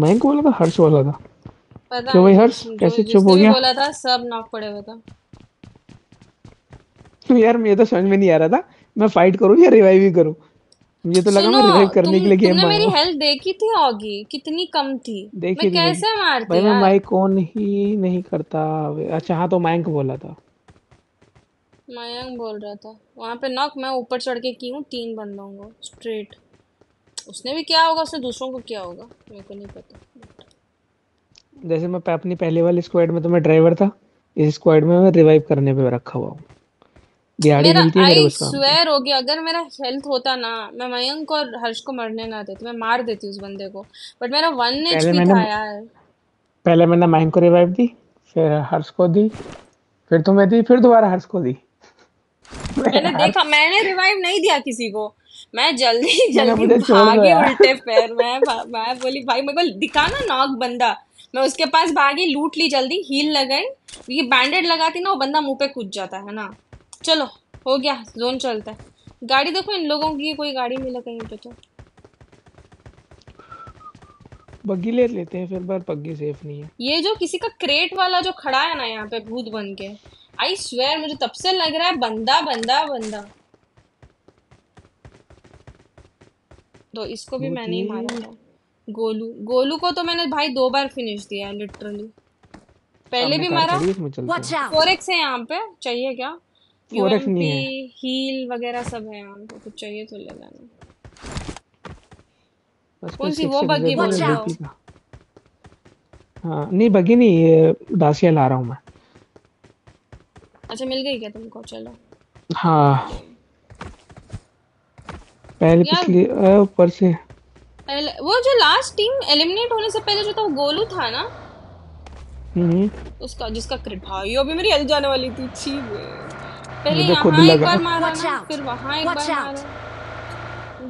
महंग बोला था, हर्ष बोला था। पता क्यों भाई हर्ष कैसे चुप हो गया? बोला था सब नॉक पड़े हुए था। तो यार मुझे तो समझ में नहीं आ रहा था मैं फाइट करूं या रिवाइव ही करूं। मुझे तो लगा मैं रिवाइव करने तुम, के लिए गेम में। तुमने मेरी हेल्थ देखी थी होगी कितनी कम थी, मैं कैसे मारती यार। मैं माइक ऑन ही नहीं करता। अच्छा हां तो महंग बोला था, मयंक बोल रहा था वहाँ पे नॉक मैं ऊपर चढ़ के की हूँ तीन बंदों को स्ट्रेट। उसने भी क्या होगा, उसने दूसरों को क्या होगा मेरे को नहीं पता। जैसे मैं अपनी पहले वाली स्क्वाड में तो मैं ड्राइवर था, इस स्क्वाड में मैं रिवाइव करने पे रखा हुआ हूँ। दिहाड़ी मिलती है मेरे उसका। आई स्वेयर हो गया अगर मेरा हेल्थ होता ना मैं मयंक और हर्ष को मरने ना देती, मैं मार देती उस बंदे को। बट मेरा वन एच पी था यार। पहले मैंने मयंक को रिवाइव दी, फिर हर्ष को दी, फिर तुम्हें दी, फिर दोबारा हर्ष को दी। मैंने देखा मैंने रिवाइव नहीं दिया किसी को, मैं जल्दी जल्दी भागी उल्टे पैर। मैं मैं बोली भाई मेरे को दिखाना नॉक बंदा, मैं उसके पास भागी, लूट ली जल्दी, हील लगाई। ये बैंडेड लगाती ना वो बंदा मुंह पे कूद जाता है ना। चलो हो गया, जोन चलता है। गाड़ी देखो इन लोगों की, कोई गाड़ी मिला कहीं पे तो बग्गी ले लेते हैं, फिर बार बग्गी सेफ नहीं है। ये जो किसी का क्रेट वाला जो खड़ा है ना यहाँ पे भूत बन के, आई स्वेयर मुझे तब से लग रहा है बंदा बंदा बंदा। तो इसको भी मैंने ही मारा था, गोलू। गोलू को तो मैंने भाई दो बार फिनिश दिया है लिटरली। पहले भी मारा। फोरेक्स है यहाँ पे, चाहिए क्या? फोरेक्स नहीं है, हील वगैरह सब है यहाँ पे, कुछ चाहिए तो ले लेना। कौन सी वो बग्गी बोल रहा हो? हाँ नहीं बग्गी नहीं, डासिया ला रहा हूँ मैं। अच्छा मिल गई क्या तुमको? चलो हाँ पहले पिछली ऊपर से पहले वो जो लास्ट टीम एलिमिनेट होने से पहले जो था वो गोलू था ना, उसका जिसका क्रिप भाई अभी मेरी हेल्थ जाने वाली थी। छी पहले यहाँ एक बार मारा ना, फिर वहाँ एक बार मारा,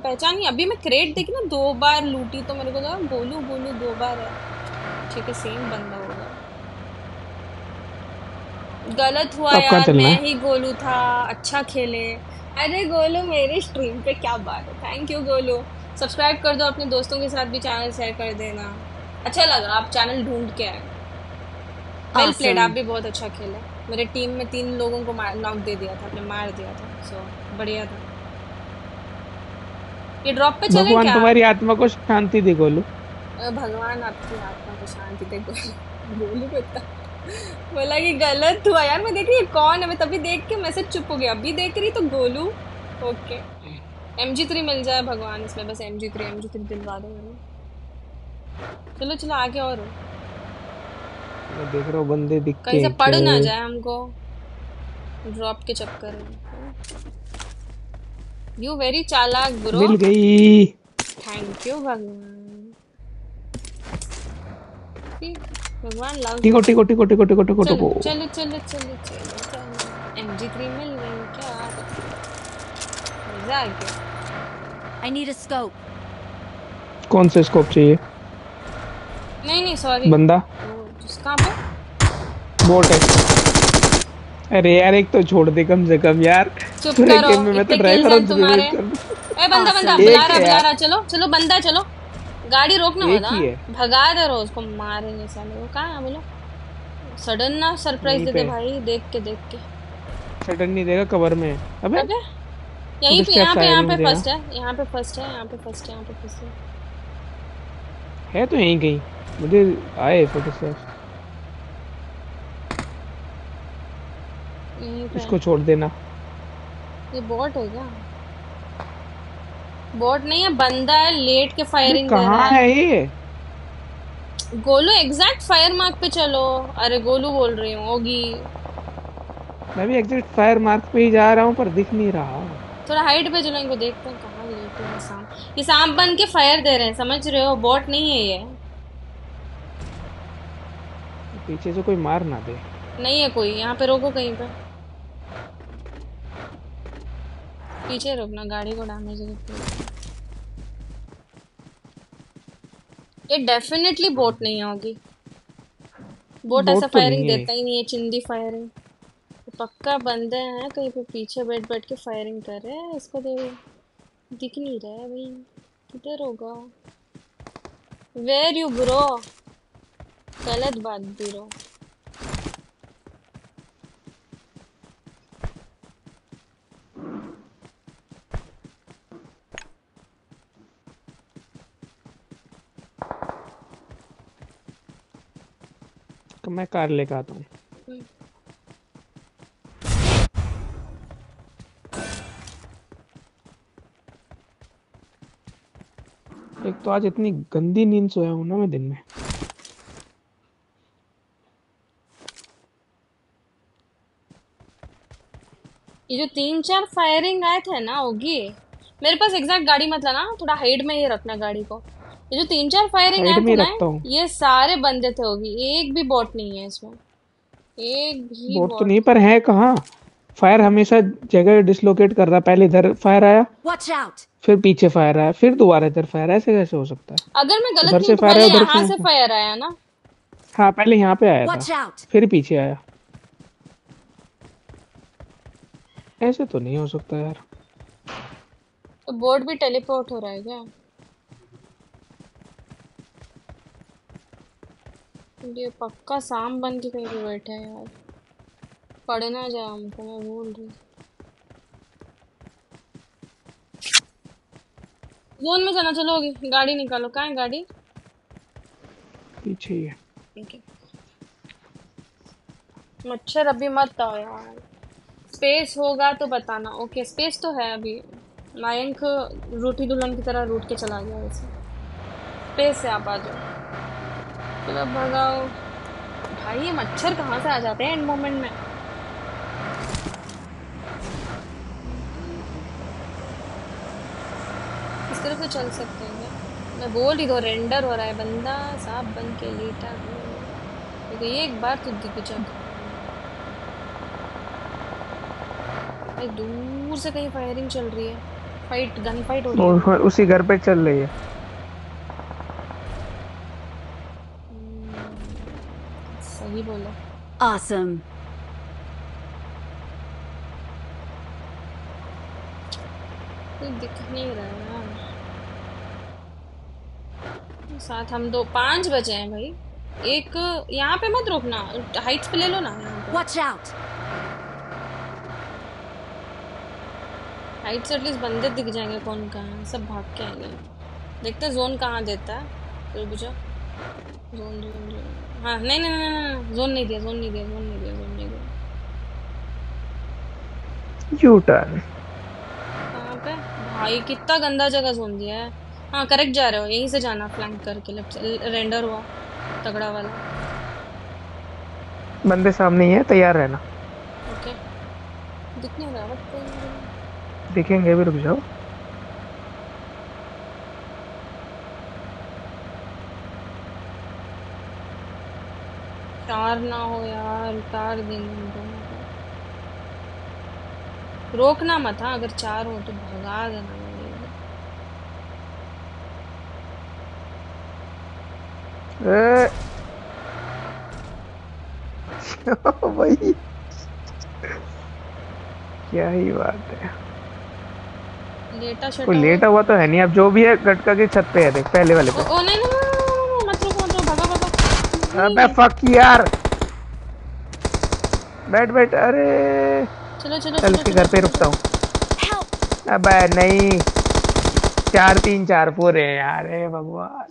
पहचान नहीं। अभी मैं क्रेट देखी ना दो बार लूटी तो मेरे को लगा गोलू गोलू दो बार है, ठीक है सेम बंदा होगा। गलत हुआ यार, मैं ही गोलू था। अच्छा खेले। अरे गोलू मेरे स्ट्रीम पे क्या बात है, थैंक यू गोलू। सब्सक्राइब कर दो, अपने दोस्तों के साथ भी चैनल शेयर कर देना। अच्छा लगा आप चैनल ढूंढ के आए। वेल प्लेड, आप भी बहुत अच्छा खेले। मेरे टीम में तीन लोगों को नॉक दे दिया था, आपने मार दिया था, सो बढ़िया था। ये ड्रॉप पे चले क्या? तुम्हारी आत्मा को शांति दे गोलू। भगवान आपकी आत्मा को शांति दे गोलू। बेटा बोला कि गलत हुआ यार, मैं देख रही कौन है, मैं तभी देख के मैसेज चुप हो गया, अभी देख रही तो Golu. Okay M G three मिल जाए भगवान, इसमें बस M G three M G three दिलवा दो मेरे। चलो चलो आगे और हो। मैं देख रहा हूं बंदे दिख के, कहीं से पड़ ना जाए हमको ड्रॉप के चक्कर में। यू वेरी चालाक ब्रो। मिल गई, थैंक यू भगवान। भगवान लाओ टिको टिको टिको टिको टिको टिको टिको। चलो चलो चलो चलो एम जी थ्री मिल गई क्या? मजा आ गया। I need a scope. कौन सा स्कोप चाहिए? नहीं नहीं सॉरी बंदा जिसका पे बोट है। अरे यार एक तो छोड़ दे कम से कम यार, चुप करो। मैं तो ड्राइवर हूं तुम्हारे। ए बंदा बंदा बुला रहा बुला रहा, चलो चलो बंदा, चलो गाड़ी रोकना वाला भगा दे रहा, उसको मारेंगे साले। वो कहां है बोलो? सडन ना सरप्राइज दे दे भाई, देख के देख के। सडन नहीं देगा, कवर में है। अबे यहीं पे यहाँ पे यहाँ पे फर्स्ट है यहाँ पे फर्स्ट है यहाँ पे फर्स्ट है यहाँ पे फर्स्ट है है तो यहीं गई मुझे आए फोटो स्टेप्स। इसको छोड़ देना, ये बॉट है क्या? बॉट नहीं है, बंदा है, लेट के फायरिंग कर रहा है। कहां है ये गोलू? एग्जैक्ट फायर मार्क पे चलो। अरे गोलू बोल रही हूं, होगी। मैं भी एग्जैक्ट फायर मार्क पे ही जा रहा हूं पर दिख नहीं रहा। थोड़ा हाइट पे चलो, इनको देखते हैं कहां लेटे हैं। सांप, ये सांप बन के फायर दे रहे हैं, समझ रहे हो? बॉट नहीं है ये, पीछे से कोई मार ना दे। नहीं है कोई, यहां पे रोको कहीं पे, पीछे रोकना, गाड़ी को डैमेज होती। ये डेफिनेटली बोट नहीं होगी, बोट ऐसा फायरिंग देता ही नहीं है, चिंदी फायरिंग। तो पक्का बंदे हैं कहीं पे पीछे बैठ बैठ के फायरिंग कर रहे हैं। इसको देखो, दिख नहीं रहा है भाई, किधर होगा? वेयर यू ब्रो, गलत बात ब्रो। मैं कार लेकर आता हूँ। एक तो आज इतनी गंदी नींद सोया हूँ ना मैं दिन में। ये जो तीन चार फायरिंग आए थे ना, होगी मेरे पास। एग्जैक्ट गाड़ी मत लाना, थोड़ा हाइट में ही रखना गाड़ी को। ये जो तीन चार फायरिंग आए थे, ये सारे बंदे थे होगी, एक भी बॉट नहीं है इसमें, एक भी बॉट तो नहीं। पर है कहाँ? फायर हमेशा जगह डिसलोकेट कर रहा। पहले इधर फायर आया, फिर पीछे फायर आया, फिर दोबारा इधर फायर आया। ऐसे कैसे हो सकता है? अगर मैं गलत नहीं, पहले यहाँ से फायर आया ना। हाँ, पहले यहाँ पे आया था, फिर पीछे आया। ऐसे तो नहीं हो सकता यार। तो बॉट भी टेलीपोर्ट हो रहा है क्या? ये पक्का सांप बन के कहीं पे बैठा है यार, पड़ ना जाए हमको। मैं बोल रही जोन में जाना। चलो होगी, गाड़ी निकालो। कहाँ है गाड़ी? पीछे ही है। okay. मच्छर अभी मत आओ यार, स्पेस होगा तो बताना। ओके okay, स्पेस तो है अभी। मयंक रोटी दुल्हन की तरह रूट के चला गया। वैसे स्पेस से आप आ जाओ, भगाओ भाई। ये मच्छर कहाँ से आ जाते हैं एंड मोमेंट में? इस तरफ से चल सकते हैं। मैं बोल ही दो, रेंडर हो रहा है बंदा, सांप बन के लेटा। तो ये एक बार तो दिख जाता। दूर से कहीं फायरिंग चल रही है, फाइट, गन फाइट हो रही है। उसी घर पे चल रही है। सही बोला। awesome. दिख नहीं रहा यार। साथ हम दो पांच बचे हैं भाई। एक यहाँ पे मत रोकना, हाइट्स पे ले लो ना। Watch out. हाइट्स एटलीस्ट बंदे दिख जाएंगे, कौन कहाँ है। सब भाग के आएंगे। देखते हैं जोन कहाँ देता है। तो बुझा जोन जोन जोन हाँ, नहीं नहीं नहीं नहीं जोन नहीं दिया, जोन नहीं दिया, जोन नहीं दिया, जोन नहीं दिया। यू टर्न कहाँ पे भाई? कितना गंदा जगह जोन दिया है। हाँ करेक्ट जा रहे हो, यहीं से जाना, फ्लैंक करके लेफ्ट। रेंडर हुआ तगड़ा वाला, बंदे सामने ही है, तैयार रहना। ओके दिखने लगा, दिखेंगे भी, रुक जाओ। कार ना हो यार, उतार देंगे। रोकना मत। हाँ अगर चार हो तो भगा देना। भाई क्या ही बात है। लेटा शटा लेटा हुआ तो है नहीं। अब जो भी है गटका के छत पे है। देख पहले वाले पे। ओ, ओ, नहीं, नहीं, नहीं। अबे फक यार, बैठ बैठ। अरे चलो चलो, चल उसके घर पे रुकता हूँ। अबे नहीं, चार तीन चार पूरे हैं यार, हे भगवान।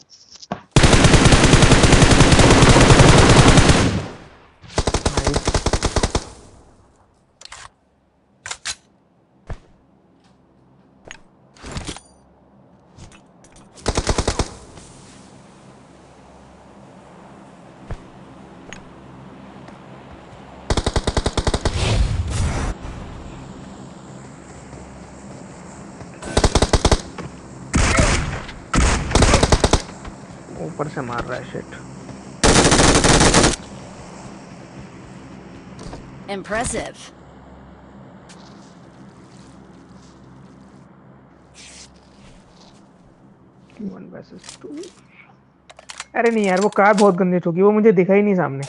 ऊपर से मार रहा है shit. Impressive. One versus two. अरे नहीं यार, वो कार बहुत गंदी ठोकी, वो मुझे दिखा ही नहीं सामने।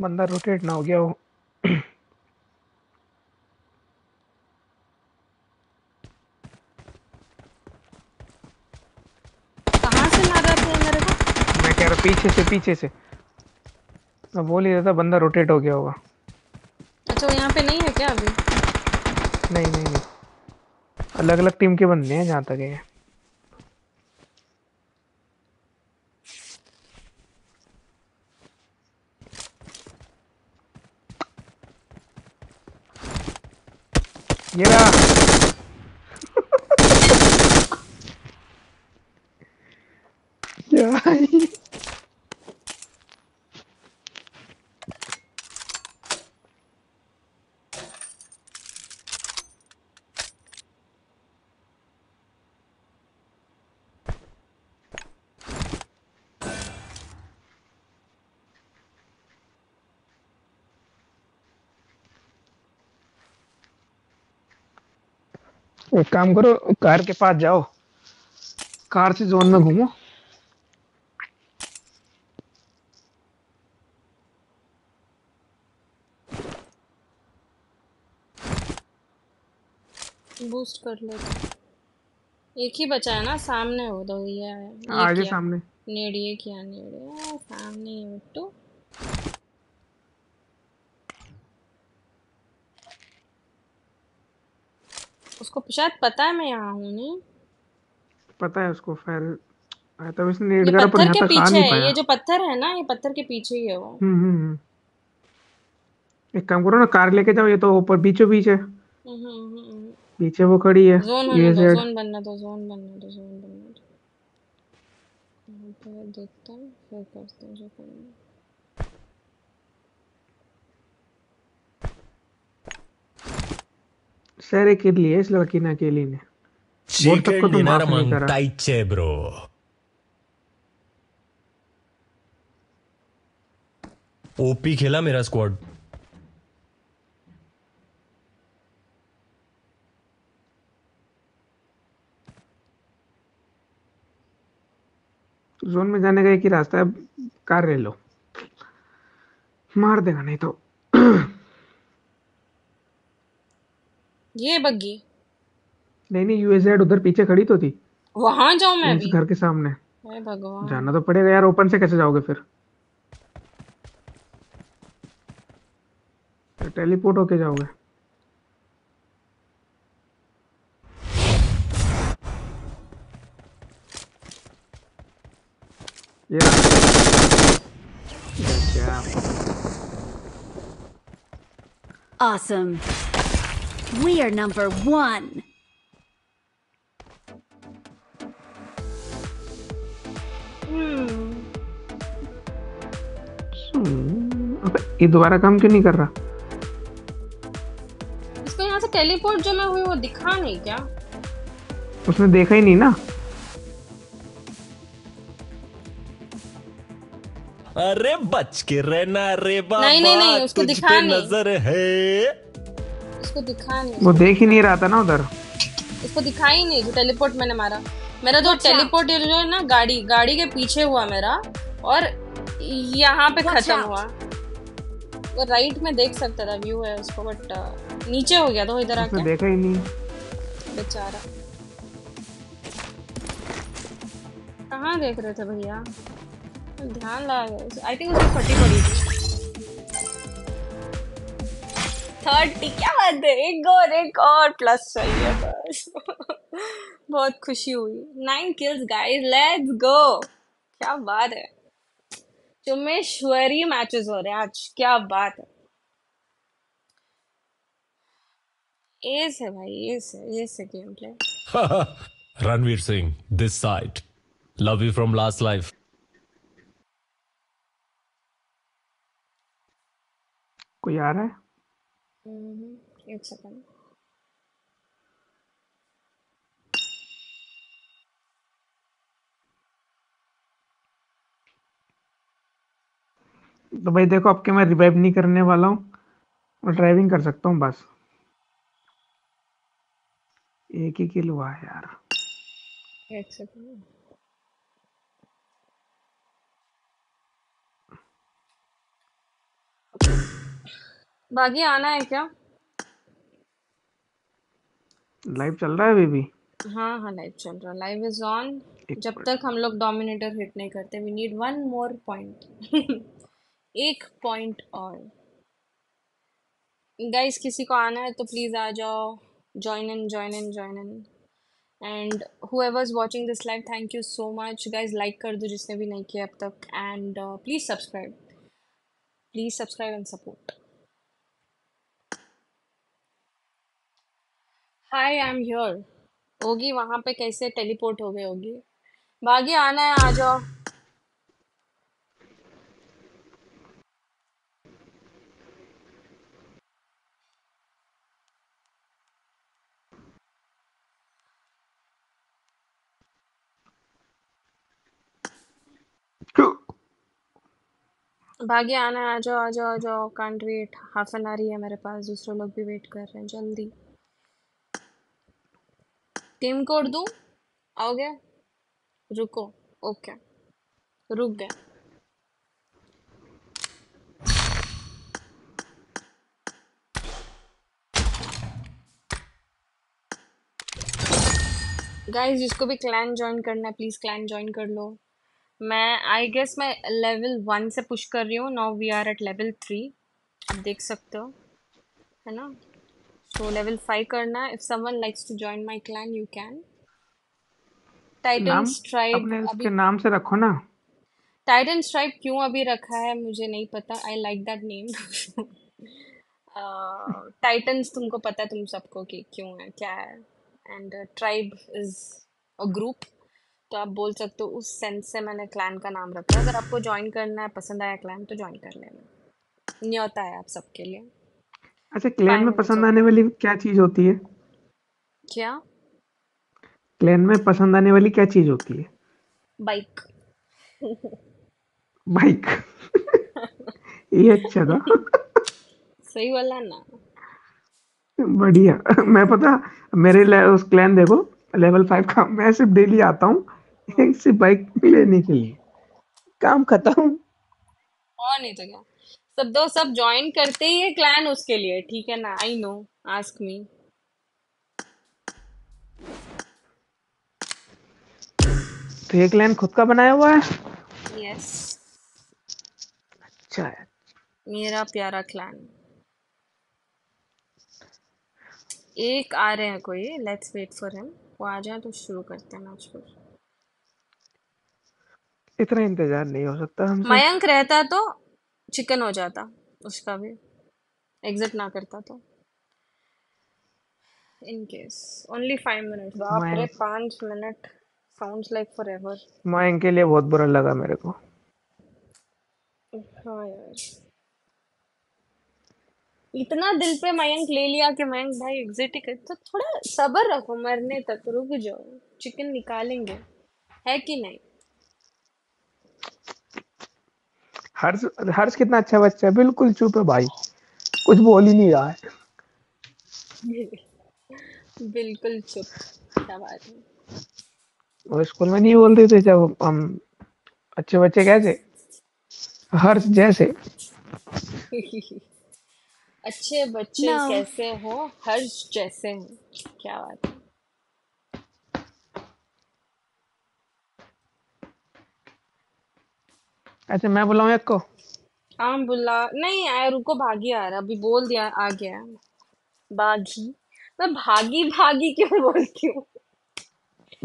बंदा रोटेट ना हो गया हो। कहां से मार रहा है वो मेरे को? मैं कह रहा पीछे से, पीछे से। मैं बोल ही रहा था बंदा रोटेट हो गया होगा। अच्छा यहाँ पे नहीं है क्या अभी? नहीं नहीं नहीं, अलग अलग टीम के बंदे हैं जहाँ तक है। ये रहा। एक काम करो, कार के पास जाओ, कार से जोन में घूमो। बूस्ट कर लेते, एक ही बचा है ना सामने। हो दो ये आगे सामने नेड़िए, क्या नेड़िए सामने ये तो। उसको शायद पता है मैं यहाँ हूँ। नहीं पता है उसको, फिर तब इसने नेट करा पर यहाँ तक आ नहीं पाया। ये जो पत्थर है ना, ये पत्थर के पीछे ही है वो। हम्म, एक काम करो ना, कार लेके जाओ, ये तो ऊपर बीचों बीच है। हम्म, पीछे वो खड़ी है। जोन बनना तो जोन बनना तो जोन बनना तो जोन बनना तो पहले देखता हूँ फिर करते हैं जो करना। सारे के लिए इस लड़की ने अकेली ने बोल तक को तो माफ नहीं करा। टाइट छे ब्रो, ओपी खेला मेरा स्क्वाड। जोन में जाने का एक ही रास्ता है, कार ले लो, मार देगा नहीं तो। ये बग्गी नहीं नहीं, यूएसएड उधर पीछे खड़ी तो थी, वहां जाऊं मैं अभी? घर के सामने। हे भगवान, जाना तो पड़ेगा यार, ओपन से कैसे जाओगे फिर? तो टेलीपोर्ट होके जाओगे। ये क्या awesome. We are number one. Hmm. अबे ये दोबारा काम क्यों नहीं कर रहा? इसको यहाँ से टेलीपोर्ट जो मैं हुई वो दिखा नहीं क्या? उसने देखा ही नहीं ना। अरे बच के रहना रे बाबा। नहीं नहीं नहीं, उसको दिखा नहीं। नजर है, इसको दिखा नहीं। वो देख ही नहीं रहा था ना उधर, इसको दिखा ही नहीं। जो टेलीपोर्ट मैंने मारा मेरा तो अच्छा। टेलीपोर्ट इल्यूजन ना गाड़ी गाड़ी के पीछे हुआ मेरा और यहाँ पे खत्म अच्छा। हुआ। वो राइट में देख सकता था, व्यू है उसको, बट नीचे हो गया तो इधर आके देखा ही नहीं बेचारा। कहाँ देख रहे थे भैया, ध्यान लगा। आई थिंक उसको फटी पड़ी थी। थर्टी क्या बात है, एक और एक और प्लस चाहिए बस। बहुत खुशी हुई। Nine kills guys, let's go. क्या बात है, चुम्मेश्वरी मैचेस हो रहे हैं आज, क्या बात है। एस है भाई, एस है, एस है game play. Ranveer Singh this side, love you from last life. कोई आ रहा है? हम्म, एक सेकंड। तो भाई देखो, आपके मैं रिवाइव नहीं करने वाला हूँ, मैं ड्राइविंग कर सकता हूँ बस। एक ही किल हुआ है यार। एक सेकंड। बागी आना है क्या? लाइव चल रहा है अभी भी? हाँ हाँ लाइव चल रहा है, लाइव इज ऑन। जब तक हम लोग डोमिनेटर हिट नहीं करते, we need one more point. एक पॉइंट और। गाइस किसी को आना है तो प्लीज आ जाओ, join in join in join in. And whoever is watching this live, thank you so much guys, like कर दो जिसने भी नहीं किया अब तक, and uh, please subscribe, please subscribe and support। Hi I am here. होगी वहाँ पे, कैसे टेलीपोर्ट हो गए होगी। बागी आना है, आ जाओ। बागी आना है, आ जाओ आ जाओ आ जाओ। Can't wait, half an hour ही है मेरे पास, दूसरे लोग भी वेट कर रहे हैं। जल्दी टीम कोड दूं, आओगे? रुको, ओके रुक गए। गाइस जिसको भी क्लैन ज्वाइन करना है प्लीज क्लैन ज्वाइन कर लो। मैं आई गेस मैं लेवल वन से पुश कर रही हूँ, now we are at level three, आप देख सकते हो है ना। तो लेवल फाइव करना। If someone likes to join my clan you can. Titan stripe अपने उसके नाम से रखो ना। टाइटन स्ट्राइप क्यों अभी रखा है मुझे नहीं पता। I like that name. Titans तुमको पता है तुम सबको कि क्यों है क्या है, and tribe is a group, तो आप बोल सकते हो उस सेंस से मैंने क्लैन का नाम रखा। अगर आपको ज्वाइन करना है, पसंद आया क्लैन तो ज्वाइन कर लेना, न्योता है आप सबके लिए। अच्छा, क्लैन में पसंद आने वाली क्या चीज होती है? क्या क्लैन में पसंद आने वाली क्या चीज होती है? बाइक। बाइक। ये अच्छा था। सही वाला ना, बढ़िया। मैं पता मेरे उस क्लैन देखो लेवल फाइव का, मैं सिर्फ डेली आता हूँ सिर्फ बाइक लेने के लिए, काम खत्म। और नहीं तो क्या, सब दो सब ज्वाइन करते ही है क्लैन उसके लिए, ठीक है ना। I know, ask me. तो ये क्लैन खुद का बनाया हुआ है? यस। अच्छा है, मेरा प्यारा क्लैन। एक आ रहे हैं कोई, लेट्स वेट फॉर हिम। वो आ जाए तो शुरू करते हैं मैच को। इतना इंतजार नहीं हो सकता हमसे। मयंक रहता तो चिकन हो जाता, उसका भी एग्जिट ना करता तो। In case only five minutes. बाप रे, पाँच minute sounds like forever. Mayank के लिए बहुत बुरा लगा मेरे को। हाँ यार, इतना दिल पे मायंक ले लिया कि मायंक भाई एग्जिट ही कर, तो थोड़ा सब्र रखो, मरने तक रुक जाओ, चिकन निकालेंगे, है कि नहीं। हर्ष हर्ष कितना अच्छा बच्चा है, बिल्कुल चुप है भाई, कुछ बोल ही नहीं रहा है। बिल्कुल चुप, वो स्कूल में नहीं बोलते थे जब हम अच्छे बच्चे कैसे हर्ष जैसे अच्छे बच्चे no. कैसे हो हर्ष जैसे क्या बात है? अच्छा मैं बुलाऊं एक को आम बुला नहीं यार रुको भागी आ रहा अभी बोल दिया आ गया भागी मैं भागी भागी क्यों बोलती हूँ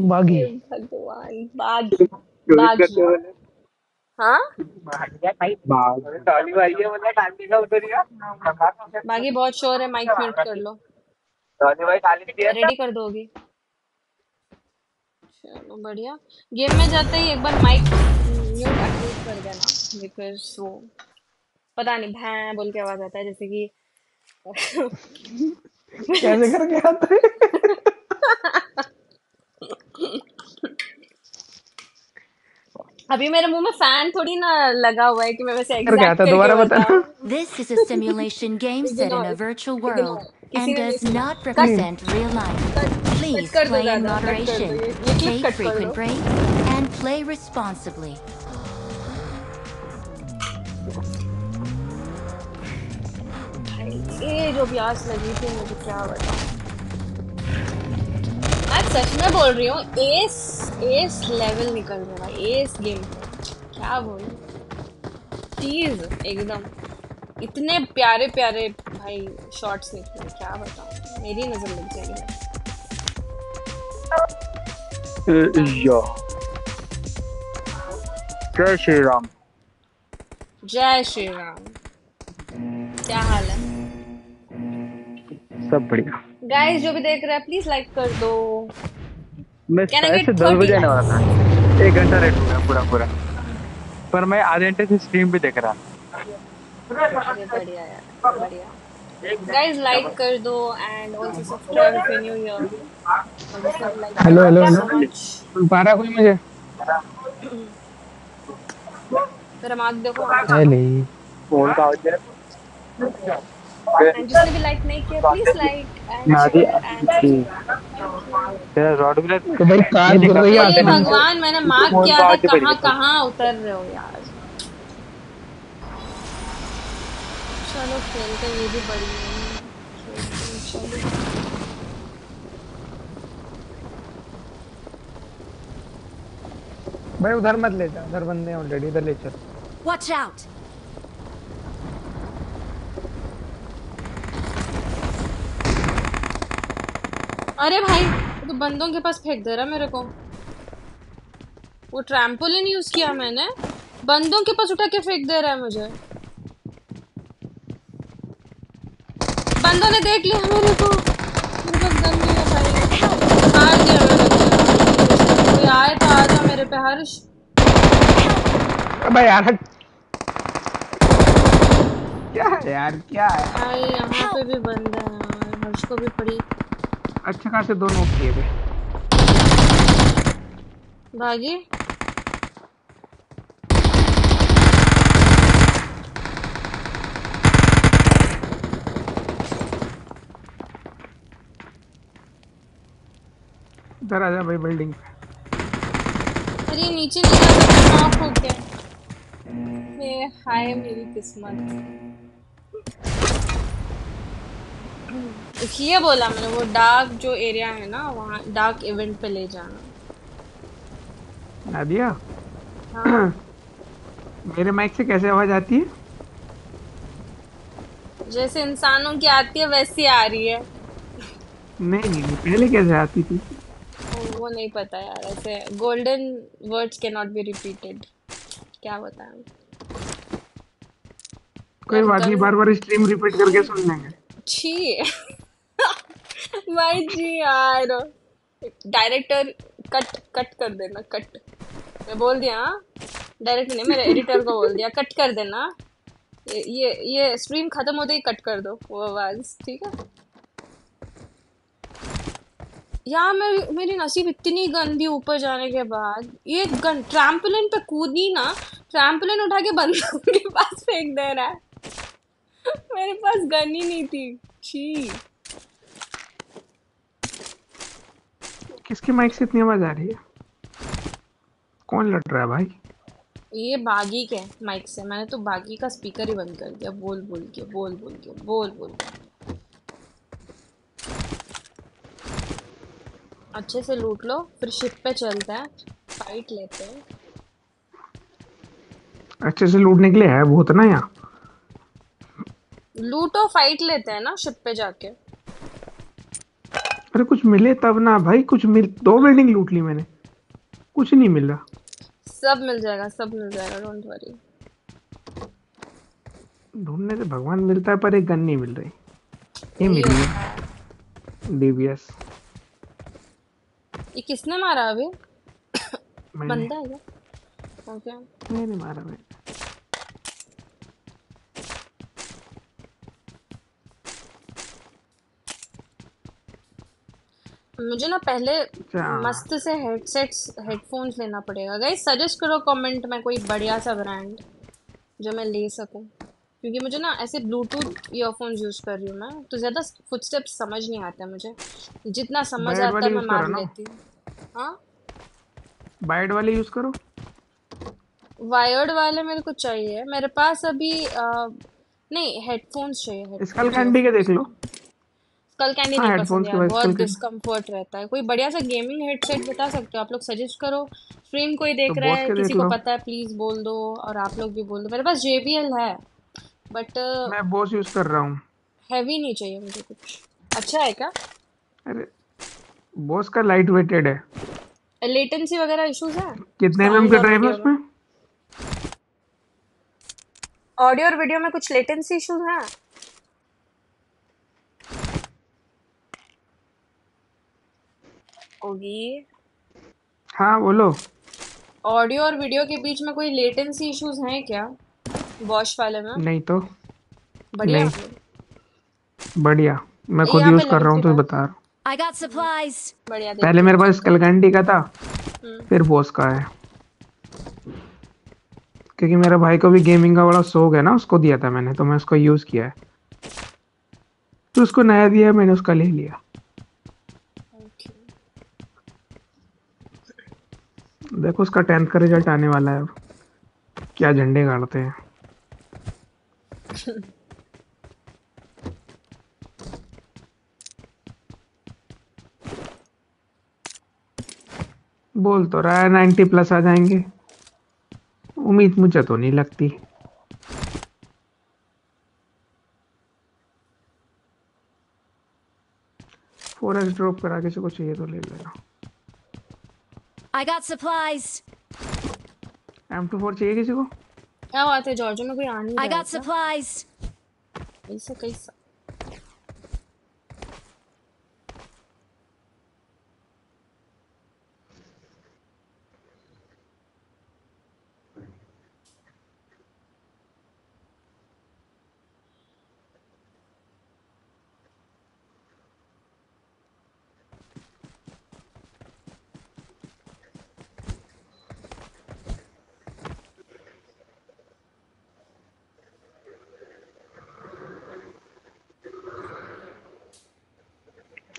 भागी भगवान भागी भागी हाँ भागी बहुत शोर है माइक म्यूट कर लो रेडी कर दोगी चलो बढ़िया गेम में जाते ही एक बार माइक म्यूट एक्टिव कर देना बिकॉज वो पता नहीं भैं बोल के आवाज आता है जैसे कि कैसे करके आता है अभी मेरे मुंह में फैन थोड़ी ना लगा हुआ है कि मैं वैसे एग्जैक्ट करके दोबारा बताना this is a simulation game set in a virtual world and does not represent real life please play in moderation take frequent breaks and play responsibly ये जो प्यास लगी थी मुझे क्या बताऊं आज सच में बोल रही हूँ एस एस लेवल निकल गया एस गेम क्या बोलूं चीज एकदम इतने प्यारे प्यारे भाई शॉट्स निकले क्या बताऊं मेरी नजर लग जाएगी यो जय श्री राम जय श्री राम क्या हाल है सब बढ़िया गाइस जो भी देख रहे हैं प्लीज लाइक कर दो मैं ऐसे दस बजे आने वाला था एक घंटा लेट हो गया पूरा पूरा पर मैं आधे घंटे से स्ट्रीम भी देख रहा बढ़िया यार बढ़िया गाइस लाइक कर दो and also subscribe for new year hello hello बारह कोई मुझे तेरा मार्क देखो हेलो फोन का आवाज है जिसने भी लाइक नहीं किया प्लीज लाइक एंड तेरा रॉड भी लाइक तो भाई कार गिर रही है ये भगवान मैंने मार्क किया था कहां कहां उतर रहे हो यार चलो खेल का ये भी बड़ी है भाई उधर मत ले जा उधर बंदे ऑलरेडी इधर ले चल वॉच आउट अरे भाई तो बंदों के पास फेंक दे रहा मेरे को वो ट्रैम्पोलिन यूज किया मैंने बंदों के पास उठा के फेंक दे रहा है मुझे बंदों ने देख लिया मेरे को मेरे पास गन नहीं है भाई मार दिया मेरे को कोई आए तो आ जा मेरे पे हर्ष भाई यार क्या है यार क्या है भाई यहाँ पे भी बंदा है हर्ष को भी पड़ी अच्छा खासे दो नोक किए थे भागी इधर आजा भाई बिल्डिंग अरे नीचे नहीं जा सकता नॉक हो गया हाय मेरी किस्मत ये बोला मैंने वो डार्क जो एरिया है ना वहाँ डार्क इवेंट पे ले जाना नादिया हाँ। मेरे माइक से कैसे आवाज आती है जैसे इंसानों की आती है वैसी आ रही है नहीं नहीं पहले कैसे आती थी वो नहीं पता यार ऐसे golden words can not be repeated क्या बताऊँ कोई बात नहीं बार बार स्ट्रीम रिपीट करके सुन लेंगे छी भाई जी यार डायरेक्टर कट कट कर देना कट मैं बोल दिया डायरेक्टर ने मेरे एडिटर को बोल दिया कट कर देना ये ये, ये स्ट्रीम खत्म होते ही कट कर दो वो आवाज ठीक है यार मेरी मेरी नसीब इतनी गंदी ऊपर जाने के बाद ये गन ट्रैम्पलिन पे कूदी ना ट्रैम्पलिन उठा के बंदूक के पास फेंक दे रहा है मेरे पास गन ही नहीं थी छी किसके माइक से इतनी आवाज आ रही है कौन लड़ रहा है भाई? ये बागी के माइक से मैंने तो बागी का स्पीकर ही बंद कर दिया। बोल बोल के बोल बोल के बोल बोल के अच्छे से लूट लो, फिर शिप पे चलते हैं, फाइट लेते हैं। अच्छे से लूटने के लिए है बहुत ना यहाँ, लूटो फाइट लेते हैं ना शिप पे जाके। अरे कुछ मिले तब ना भाई, कुछ मिल। दो बिल्डिंग लूट ली मैंने, कुछ नहीं मिला। सब मिल जाएगा, सब मिल जाएगा, डोंट वरी। ढूंढने से भगवान मिलता है, पर एक गन नहीं मिल रही। ये मिली है डीबीएस। ये किसने मारा अभी? बंदा है क्या? ओके मैंने मारा भाई। मुझे ना पहले मस्त से हेडसेट्स हेडफोन्स लेना पड़ेगा। गाइस सजेस्ट करो कमेंट में कोई बढ़िया सा ब्रांड जो मैं ले सकूं, क्योंकि मुझे ना ऐसे ब्लूटूथ ईयरफोन्स यूज़ कर रही हूँ मैं, तो ज़्यादा फुटस्टेप्स समझ नहीं आता मुझे। जितना समझ आता है मैं मार लेती हूँ। हाँ वायर्ड वाले यूज़ करो। वायर्ड वाले मेरे को चाहिए, मेरे पास अभी आ, नहीं हेडफोन्स चाहिए। स्कल कैंडी के देख लो। कल कैंडी नहीं पसंद है, बहुत डिस्कम्फर्ट रहता है। कोई बढ़िया सा गेमिंग हेडसेट बता सकते हो आप लोग? सजेस्ट करो। स्ट्रीम कोई देख तो रहा है, किसी को पता है प्लीज बोल दो, और आप लोग भी बोल दो। मेरे पास जे बी एल है बट मैं बॉस यूज कर रहा हूं। हेवी नहीं चाहिए मुझे, कुछ अच्छा है क्या? अरे बॉस का लाइट वेटेड है। लेटेंसी वगैरह इश्यूज है? कितने एमएम का ड्राइव है उसमें? ऑडियो और वीडियो में कुछ लेटेंसी इश्यूज है? होगी हाँ बोलो। ऑडियो और वीडियो के बीच में कोई लेटेंसी इश्यूज हैं क्या बॉश वाले में? नहीं तो बढ़िया बढ़िया, मैं खुद यूज कर रहा हूँ तो बता रहा हूँ। I got supplies। बढ़िया। पहले मेरे पास कलकंडी का था, फिर बॉस का है, क्योंकि मेरा भाई को भी गेमिंग का बड़ा शौक है ना, उसको दिया था मैंने, तो मैं उसको यूज किया है, तो उसको नया दिया, मैंने उसका ले लिया। देखो उसका टेंथ का रिजल्ट आने वाला है, क्या झंडे गाड़ते हैं। बोल तो रहा है नाइन्टी प्लस आ जाएंगे, उम्मीद मुझे तो नहीं लगती। फोर एक्स ड्रॉप करा के कुछ चाहिए तो ले लेना। I got supplies। M two four चाहिए किसी को? क्या बात है जॉर्जियो में कोई आ नहीं रहा। I got supplies। ऐसा कैसा?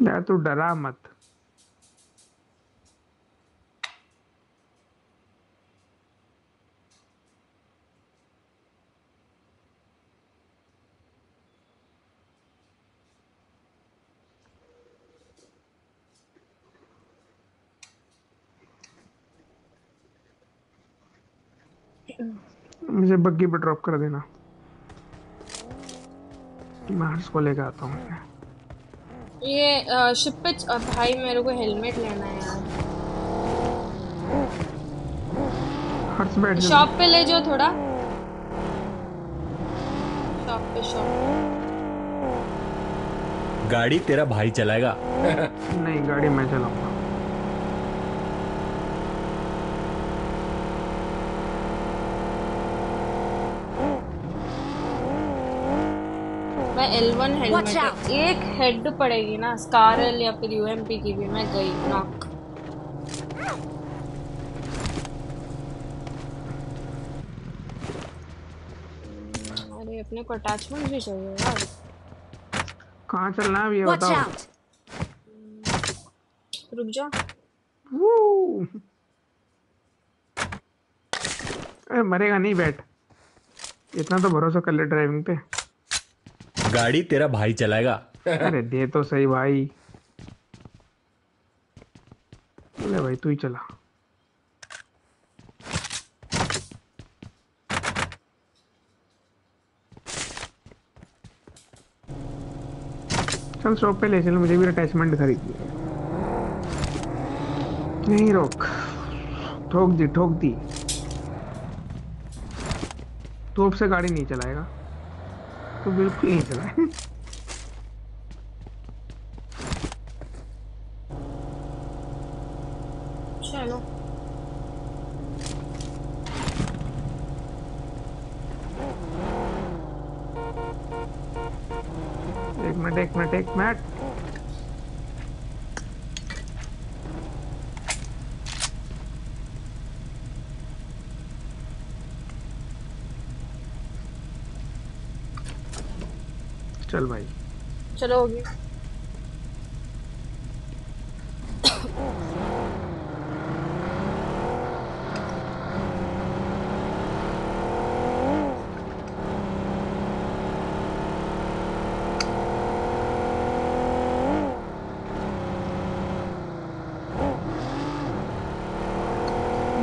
यार तू डरा मत। मुझे बग्गी पर ड्रॉप कर देना, मार्स को लेकर आता हूँ मैं। ये शिप पे भाई मेरे को हेलमेट लेना है यार। शॉप पे ले जाओ थोड़ा, शॉप पे शॉप। गाड़ी तेरा भाई चलाएगा? नहीं गाड़ी मैं चलाऊंगा। एल वन हेलमेट एक हेड पड़ेगी ना, स्कारल या फिर यूएमपी की भी। मैं गई नॉक। अरे अपने को अटैचमेंट भी चाहिए यार। कहाँ चलना है ये बताओ। रुक जा। मरेगा नहीं बैट, इतना तो भरोसा कर ले ड्राइविंग पे। गाड़ी तेरा भाई चलाएगा। अरे दे तो सही भाई, ले भाई तू ही चला। चल शॉप पे ले चल, मुझे भी अटैचमेंट खरीदी। नहीं रोक, ठोक दी ठोक दी। तो अब से गाड़ी नहीं चलाएगा, तो बिल्कुल नहीं चलाए। चलो एक मिनट एक मिनट एक मिनट चल भाई चलो होगी।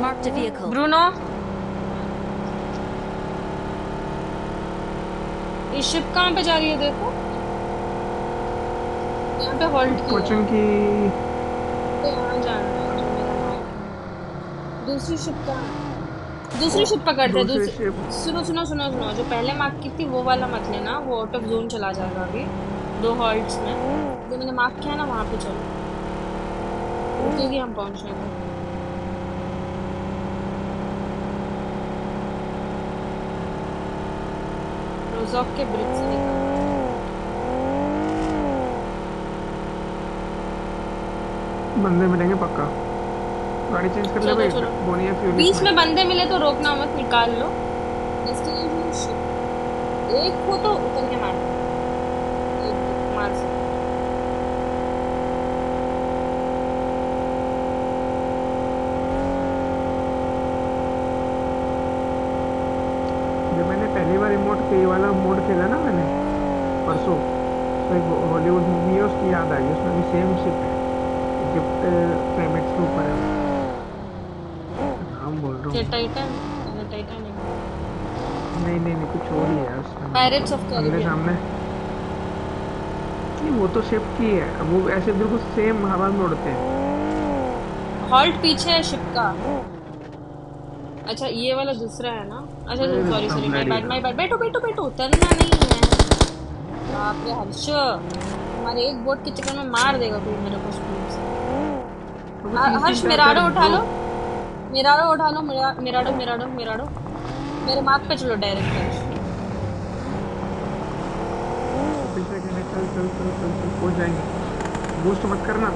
Marked a vehicle. Bruno ship कहाँ पे जा रही है? देखो यहाँ पे हॉल्ट कोचिंग की, यहाँ जाना है। दूसरी शिप कहाँ? दूसरी शिप पकड़ते। दूसरी सुनो सुनो सुनो सुनो जो पहले मार्क की थी वो वाला मत लेना, वो आउट ऑफ जोन चला जाएगा। अभी दो हॉल्ट्स में जो मैंने मार्क किया ना वहाँ पे चलो, क्योंकि हम पहुँचने थे। रोज़ॉक के ब्रिज से निकल, बंदे मिलेंगे पक्का। गाड़ी चेंज कर ले भाई, बोनिया फ्यूल। बीच में बंदे मिले तो रोकना मत, निकाल लो। एक को तो उतर के मार, एक मार से ये वाला मोड खेला ना मैंने परसों, तो एक हॉलीवुड मूवी है उसकी याद आई, उसमें भी सेम शिप है, इजिप्ट पिरामिड्स के ऊपर है। हम बोल रहा हूँ ये टाइटन, ये टाइटैनिक नहीं नहीं नहीं कुछ और ही है उसमें, पायरेट्स ऑफ कैरिबियन सामने। नहीं वो तो शिप की है, अब वो ऐसे बिल्कुल सेम हवा में उड़ते हैं। हॉल्ट पीछे है शिप का। अच्छा ये वाला दूसरा है ना? अच्छा sorry sorry my bad my bad. बैठो बैठो बैठो, उतरना नहीं है। बाप रे हर्ष, हमारे एक बोट के चक्कर में मार देगा कोई मेरे को स्पीड से। हर्ष मिराडो उठा लो, मिराडो उठा लो, मिराडो मिराडो मिराडो मेरे मार्क पे चलो डायरेक्ट। हर्ष चल चल चल चल पहुंच जाएंगे, बूस्ट मत करना,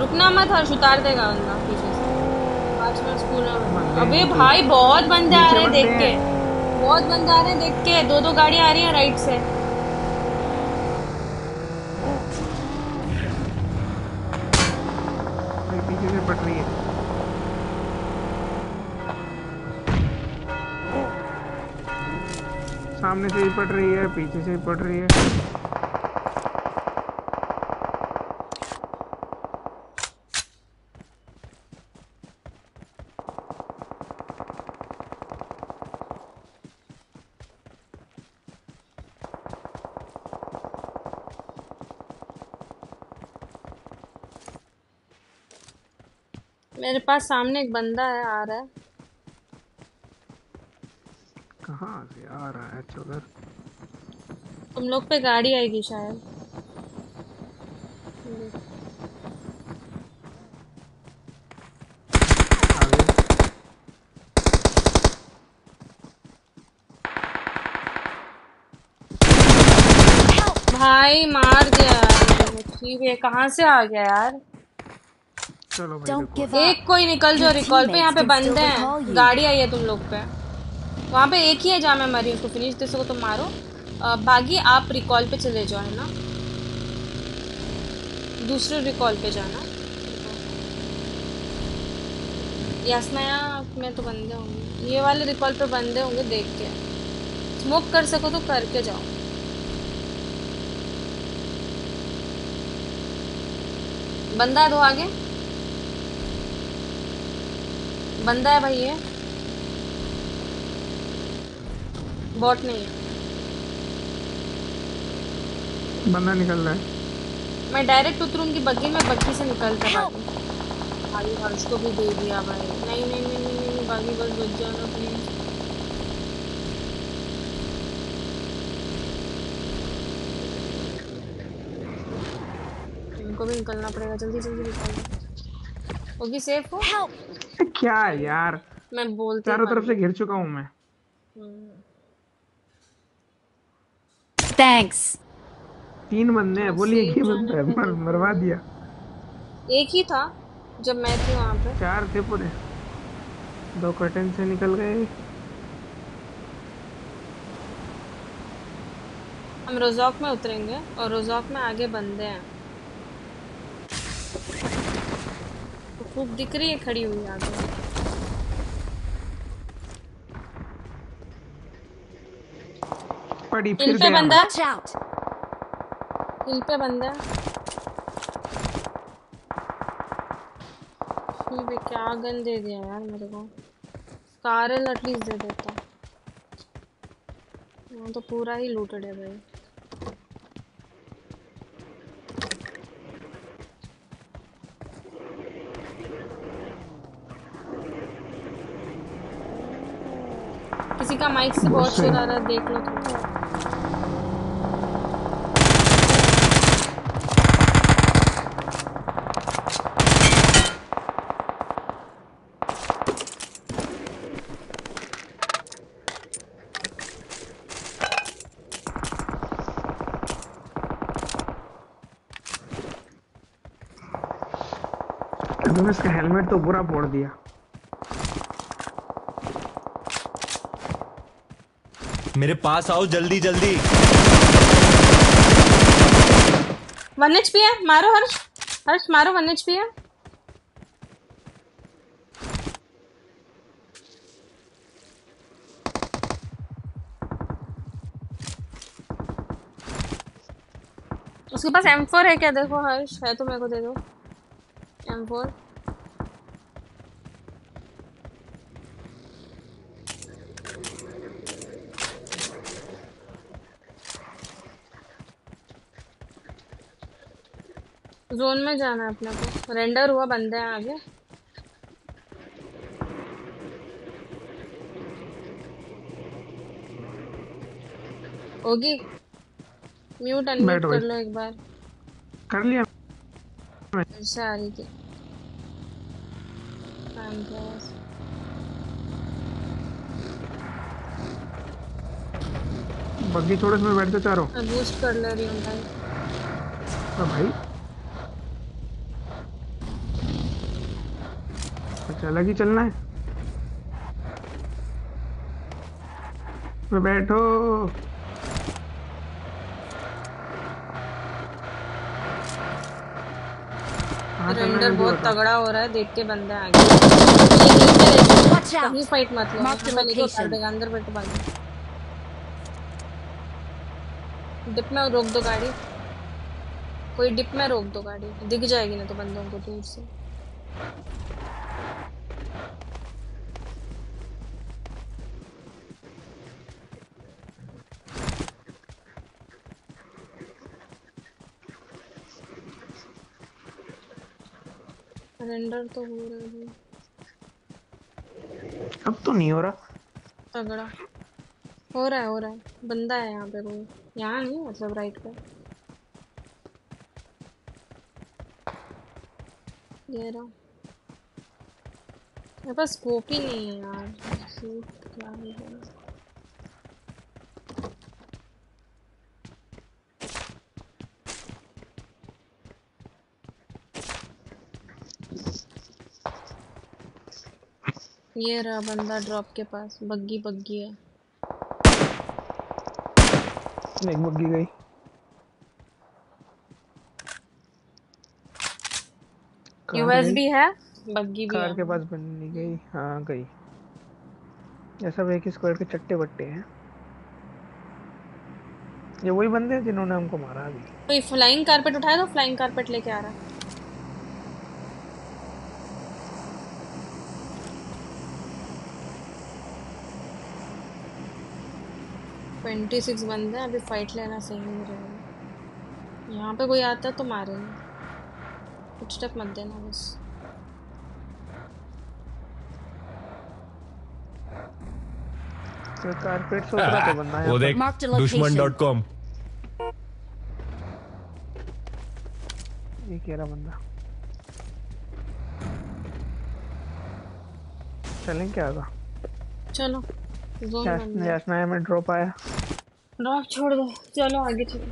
रुकना मत। हर्ष उतार देगा बंदा पीछे से। पाँच मिनट स्कूल में। अबे भाई बहुत बंदे आ रहे हैं देख के, बहुत बंदे आ रहे हैं देख के, दो दो गाड़ी आ रही है राइट से। पीछे से पट रही है। सामने से भी पट रही है, पीछे से भी पट रही है। मेरे पास सामने एक बंदा है, आ रहा है। कहाँ से आ रहा है? चोर तुम लोग पे गाड़ी आएगी शायद। भाई मार दिया ठीक है, कहाँ से आ गया यार? चलो भाई एक कोई निकल जो रिकॉल पे, यहाँ पे बंदे हैं, गाड़ी आई है तुम लोग पे। वहाँ पे एक ही है जहाँ मैं मरी हूँ, तो फिनिश दे सको तो मारो। बाकी आप रिकॉल पे चले जाओ है ना, दूसरे रिकॉल पे जाना। यासनाया में तो बंदे होंगे, ये वाले रिकॉल पे बंदे होंगे, देख के स्मोक कर सको तो करके जाओ। बंदा है, दो आगे बंदा है भाई, ये बॉट नहीं है, बंदा निकल रहा है। मैं डायरेक्ट उतरूंगी बग्गी में, बग्गी से निकलता भाई। भाई और इसको भी दे दिया भाई। नहीं नहीं नहीं नहीं, नहीं बागी बस बच जाना प्लीज। इनको भी निकलना पड़ेगा, जल्दी जल्दी निकलो। ओगी सेफ हो? क्या यार, मैं बोलता चारों तरफ से घिर चुका हूँ मैं। थैंक्स। तीन बंदे हैं, बोलिए कि मैं मरवा दिया। एक ही था जब मैं थी वहाँ पे, चार थे पूरे, दो कर्टन से निकल गए। हम रोजॉक में उतरेंगे और रोजॉक में आगे बंदे हैं, खूब दिख रही है खड़ी हुई आगे। पड़ी फिर पे बंदा, हिल पे बंदा, क्या गन दे दिया यार मेरे को। स्कारल एटलीस्ट दे देता, वो तो पूरा ही लूटेड है भाई। किसी का माइक से बहुत शोर आ रहा है, देख लो तुम। इसका हेलमेट तो पूरा फोड़ दिया। मेरे पास आओ जल्दी जल्दी। वन एचपी है, मारो हर्ष, हर्ष मारो, वन एचपी है। उसके पास एम फोर है क्या? देखो हर्ष है तो मेरे को दे दो एम फोर। जोन में जाना है अपने को, रेंडर हुआ बंदे हैं आगे। ओगी म्यूट अनम्यूट कर लो एक बार। कर लिया सारी की। बग्गी छोड़ो, इसमें बैठते चारों। बूस्ट कर ले रही हूँ भाई। तो भाई अलग ही चलना है। बैठो रेंडर बहुत तगड़ा हो रहा है, देख के बंदे आगे। कहीं फाइट मत लो, अंदर बैठो बंदे। डिप में रोक दो गाड़ी, कोई डिप में रोक दो गाड़ी, दिख जाएगी ना तो बंदों को दूर से। रेंडर तो हो रहा है, अब तो नहीं हो रहा तगड़ा। हो रहा है हो रहा है, बंदा है यहाँ पे कोई, यहाँ नहीं मतलब राइट पे। ये रहा, मेरे पास स्कोप ही नहीं है यार, क्या ही है। ये रहा बंदा ड्रॉप के पास, बग्गी बग्गी है। एक बग्गी गई। यूएसबी है बग्गी भी कार के पास बनने गई। हाँ गई, ऐसा वे कि स्क्वाड के चट्टे बट्टे हैं। ये वही बंदे हैं जिन्होंने हमको मारा अभी। कोई फ्लाइंग कारपेट उठाया तो फ्लाइंग कारपेट लेके आ रहा है। छब्बीस बंदे हैं अभी, फाइट लेना सही नहीं रहेगा। यहाँ पे कोई आता तो मारेंगे, कुछ तक मत देना बस। तो कारपेट सो रहा था बंदा, वो देख दुश्मन डॉट कॉम ये क्या रहा बंदा। चलें क्या होगा, चलो यासना में ड्रॉप आया, ड्रॉप छोड़ दो, चलो आगे चलो।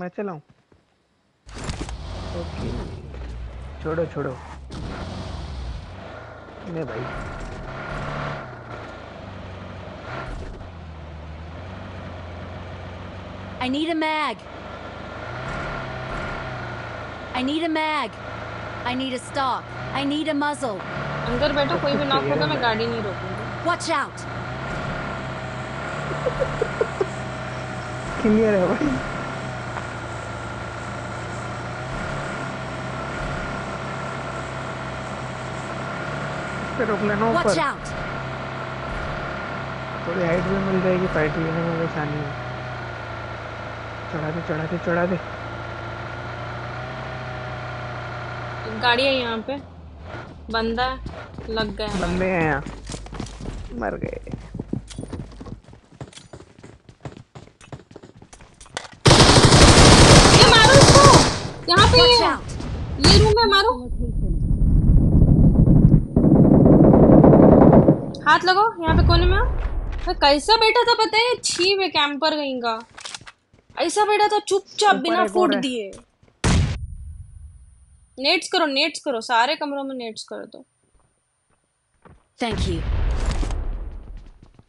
मैं चलाऊं? ओके छोड़ो छोड़ो, नहीं भाई I need a mag, I need a mag, I need a stock, I need a muzzle। अंदर बैठो, कोई भी नॉक हो तो मैं गाड़ी नहीं रोकूंगी। Watch out। क्लियर है भाई। रोक लेना ऊपर, थोड़ी हाइट भी मिल जाएगी, फाइट लेने में आसानी है। चढ़ा दे चढ़ा दे चढ़ा दे, गाड़ी है यहाँ पे, बंदा लग गया, बंदे हैं यहाँ, मर गए। ये मारो इसको, यहाँ पे ये रूम में मारो, हाथ लगो यहाँ पे कोने में। मैं कैसा बैठा था पता है, छी में कैंपर गई का, ऐसा बैठा था चुपचाप बिना फूट दिए। नेट्स करो नेट्स करो, सारे कमरों में नेट्स करो। तो थैंक यू।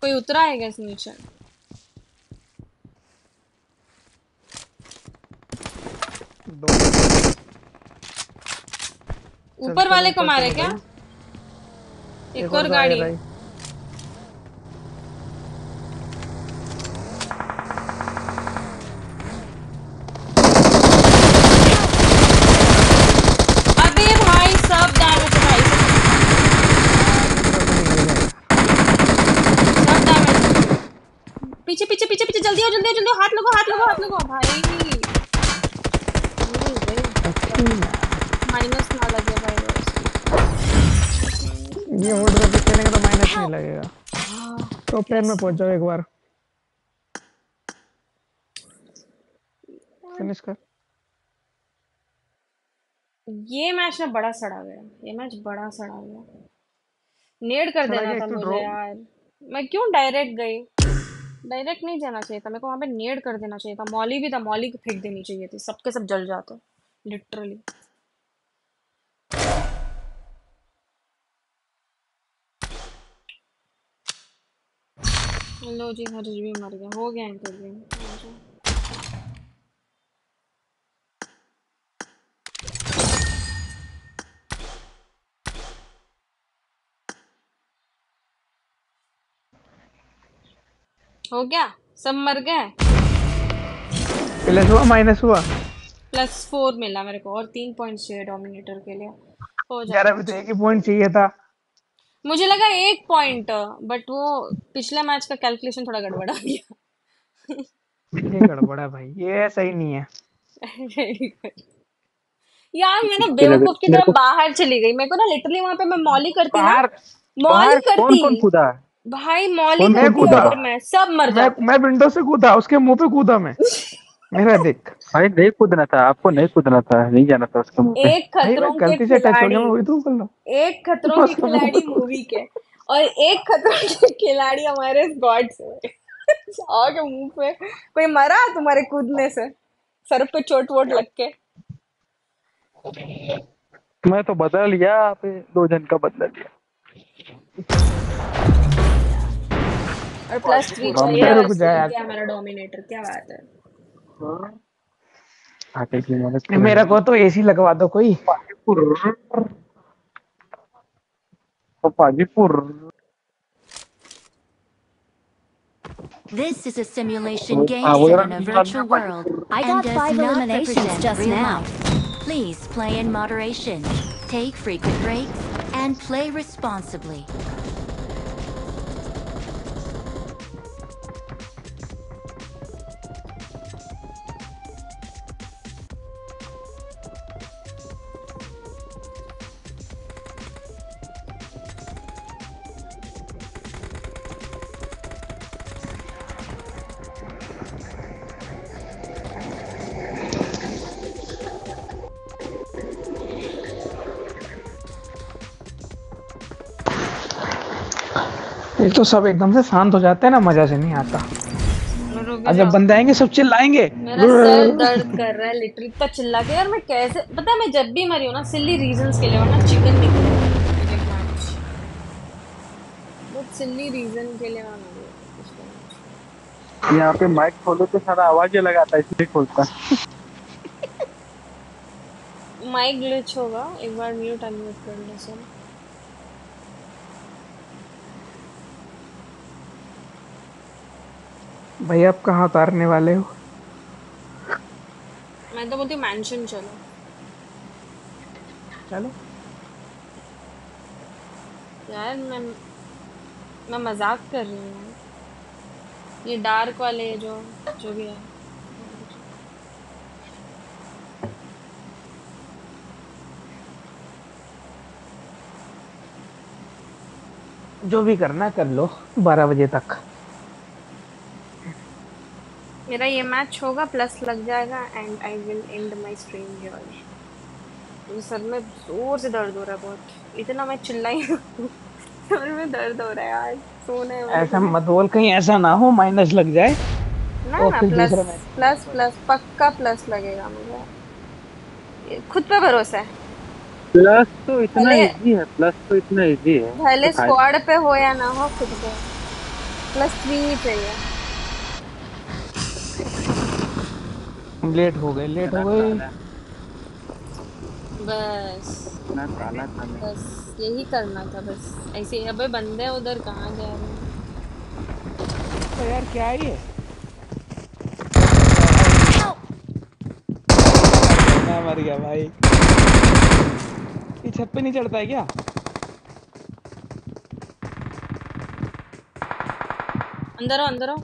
कोई उतरा है क्या नीचे? ऊपर वाले को मारे क्या? एक और गाड़ी, पीछे पीछे पीछे पीछे, जल्दी हो जल्दी हो जल्दी हो, हाथ लगो हाथ लगो हाथ लगो भाई, माइनस ना लगे भाई। ये मोड पे खेलने का तो माइनस नहीं लगेगा, तो प्लेन में पहुंच जाओ एक बार, फिनिश कर। ये मैच ना बड़ा सड़ा गया, ये मैच बड़ा सड़ा गया, नेड कर देना था मुझे यार। मैं क्यों डायरेक्ट गई, डायरेक्ट नहीं जाना चाहिए था मेरे को, वहाँ पे नेड कर देना चाहिए था। मॉली भी था, मॉली को फेंक देनी चाहिए थी, सबके सब जल जाते लिटरली। लो जी हर्ष भी मर गया, हो गया एंकर गेम। हो गया, सब मर गए। प्लस हुआ माइनस हुआ, प्लस फोर मिला मेरे को और तीन पॉइंट चाहिए डोमिनेटर के लिए। हो जाएगा, अभी तो एक ही पॉइंट चाहिए था मुझे लगा, एक पॉइंट, बट वो पिछले मैच का कैलकुलेशन थोड़ा गड़बड़ा गया। ये गड़बड़ा भाई, ये सही नहीं है। यार मैं ना बेवकूफ की तरह बाहर चली गई, मेरे को ना लिटरली वहां पे मैं मौली करती ना, मौली करती, कौन कौन कूदा भाई, मौली मैं कूदा, मैं सब मर गया, मैं विंडो से कूदा, उसके मुंह पे कूदा मैं। मेरा देख भाई, नहीं कूदना था आपको, नहीं कूदना था, नहीं जाना था उसके मुंह। एक खतरों के खिलाड़ी, एक खतरों के खिलाड़ी मूवी के, और एक खतरों के खिलाड़ी हमारे गॉड से और के मुंह पे कोई मरा तुम्हारे कूदने से, सर पे चोट वोट लग के। मैं तो बदल लिया, दो जन का बदला लिया। और प्लस थ्री चाहिए मेरा डोमिनेटर, क्या बात है। आते की मदद मेरा को तो एसी लगवा दो कोई। तो पाजीपुर This is a simulation game in a virtual world. I got five eliminations just now. Please play in moderation. Take frequent breaks and play responsibly. तो सब एकदम से शांत हो जाते हैं ना, मजा से नहीं आता। जब बंदे आएंगे सब चिल्लाएंगे। मेरा सर दर्द कर रहा है लिटरली, इतना चिल्ला के यार मैं कैसे, पता है मैं जब भी मरी हूं ना सिली रीजंस के लिए, वरना चिकन नहीं खाऊंगी। बहुत सिली रीजन के लिए मैं यहां पे माइक खोलो तो सारा आवाजें लगाता है, इसलिए खोलता। माइक ग्लिच होगा, एक बार म्यूट अनम्यूट कर लो सर। भाई आप कहाँ उतारने वाले हो? मैं तो बोलती मैंशन चलो चलो यार। मैं मैं मजाक कर रही हूँ, ये डार्क वाले जो जो भी है। जो भी करना कर लो बारह बजे तक। मेरा ये मैच होगा, प्लस लग जाएगा and I will end my stream. मुझे सर में जोर से दर्द हो रहा है बहुत, इतना मैं चिल्लाई सर में दर्द हो रहा है यार। सोने ऐसा मत बोल, कहीं ऐसा ना हो माइनस लग जाए। ना ना प्लस प्लस प्लस पक्का प्लस लगेगा, मुझे खुद पे भरोसा है। प्लस तो इतना इजी है, प्लस तो इतना इजी है, भले स्क्वाड पे हो या ना हो, खुद पे प्लस थ्री चाहिए। लेट हो गए, लेट हो गए बस बस यही करना था बस ऐसे। अबे बंदे उधर कहाँ गए तो यार, क्या है ये? मैं मर गया भाई, ये छत पे नहीं चढ़ता है क्या? अंदर हो अंदर हो,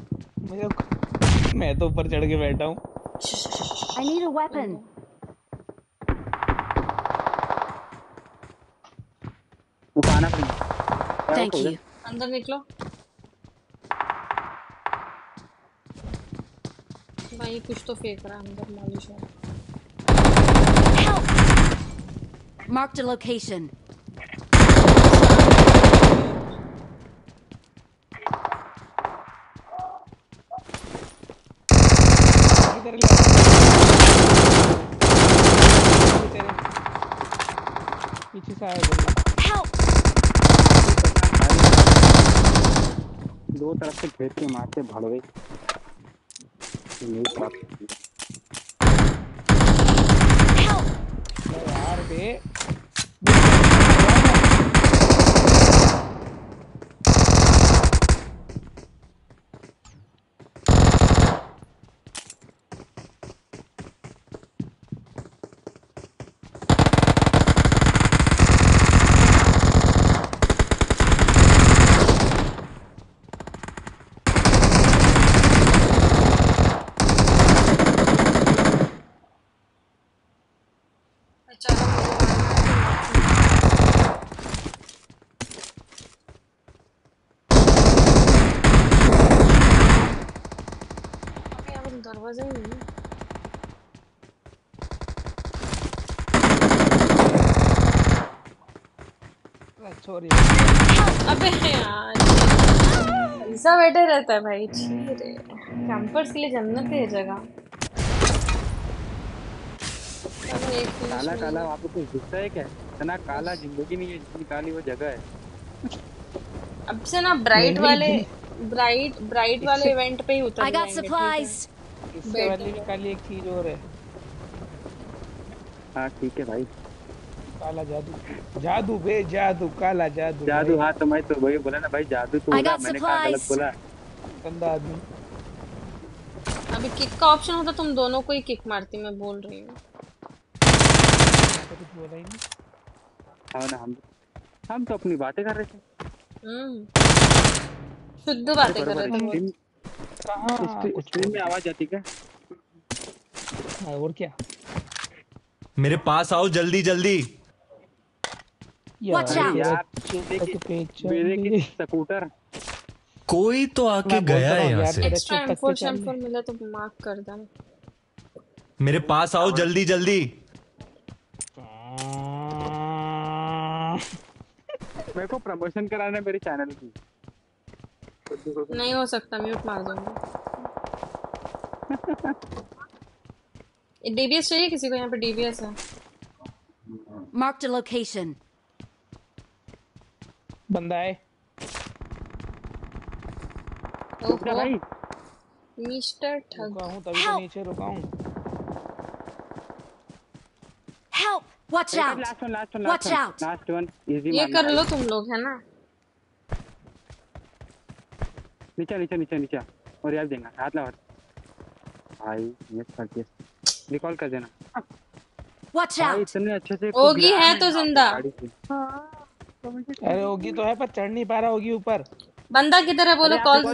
मुझे मैं तो ऊपर चढ़ के बैठा हूँ। I need a weapon. उठाना पड़ेगा। Thank you. अंदर निकलो। भाई कुछ तो फेंक रहा है अंदर, मालिश है। Help! Mark the location. पीछे से आया दो तरफ से खेत के मारते भड़वे। यार बे दरवाजा ही सॉरी। अबे यार ऐसा बैठे रहता है भाई, छीरे कैंपर्स के लिए जन्नत है जगह। काला काला आपको कुछ दिखता है क्या? इतना काला जिंदगी नहीं है जितनी काली वो जगह है। अब से ना ब्राइट वाले ब्राइट ब्राइट वाले इवेंट पे ही उतर I got supplies. इससे वाली निकाली एक चीज और है। हाँ ठीक है भाई। काला जादू जादू बे जादू काला जादू जादू। हाँ तो मैं तो वही बोला ना भाई जादू तो होगा, मैंने कहा गलत बोला। गंदा आदमी। अभी किक का ऑप्शन होता तुम दोनों को ही किक मारती, मैं बोल रही हूँ। कुछ बोला ही नहीं। हाँ ना हम हम तो अपनी बातें कर रहे थे। हम्म शुद्ध बातें कर रहे थे। कहाँ स्ट्रीम में आवाज आती क्या? हाँ और क्या? मेरे पास आओ जल्दी जल्दी। यार यार मेरे के स्कूटर कोई तो आके गया है यहाँ से। एक्स्ट्रा एम फोर शैम्पर मिला तो मार्क कर दम। मेरे पास आओ जल्दी जल्दी। मेरे को प्रमोशन कराना है मेरे चैनल की। नहीं हो सकता, म्यूट मार दूँगा। डीबीएस चाहिए किसी को? यहाँ पे डीबीएस है। Mark the location. बंदा है। रुका भाई। मिस्टर ठग। रुका हूँ तभी तो नीचे रुका हूँ। Help! Watch out! Last one, last one, last one. Watch out! Last one. Easy. ये कर लो तुम लोग है ना। नीचे नीचे नीचे नीचे। और याद देना हाथ लाओ। भाई ये फर्स्ट निकॉल कर देना। Watch out! इतने अच्छे से ओगी है तो जिंदा। अरे ओगी तो है पर चढ़ नहीं पा रहा ओगी ऊपर। बंदा किधर है बोलो, कॉल दो।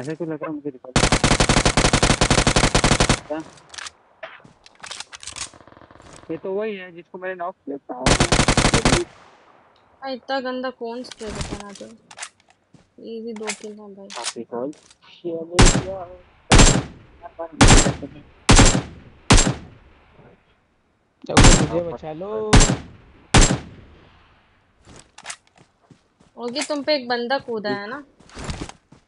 ऐसा क्यों लग रहा मुझे रिकॉल? ये तो वही है जिसको मैंने नॉक किया था। इतना गंदा कौन स्प्रे करना तो इजी दो किल था भाई। काफी कॉल मुझे बचा लो। ओके तुम पे एक बंदा कूदा है ना,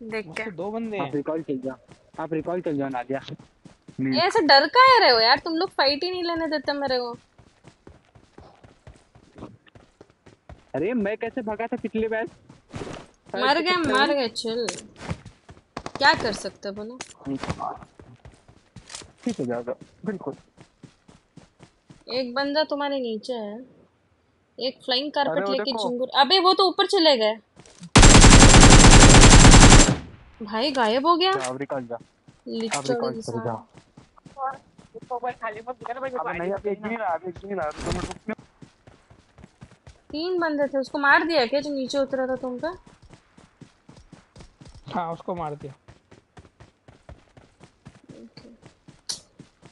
देख के दो बंदे हैं। आप रिकॉल चल जाओ, आप रिकॉल चल जाओ नादिया। ये ऐसे डर का है रहे हो यार तुम लोग, फाइट ही नहीं लेने देते मेरे को। अरे मैं कैसे भागा था पिछले बार? मर गए मर गए चल, क्या कर सकते हो बोलो। ठीक है जाओ बिल्कुल। एक बंदा तुम्हारे नीचे है, एक फ्लाइंग कारपेट लेके झुंगुर। अबे वो तो ऊपर चले गए भाई, गायब हो गया। लिटरली तीन बंदे थे। उसको मार दिया क्या जो नीचे उतरा था तुम पे? हाँ उसको मार दिया।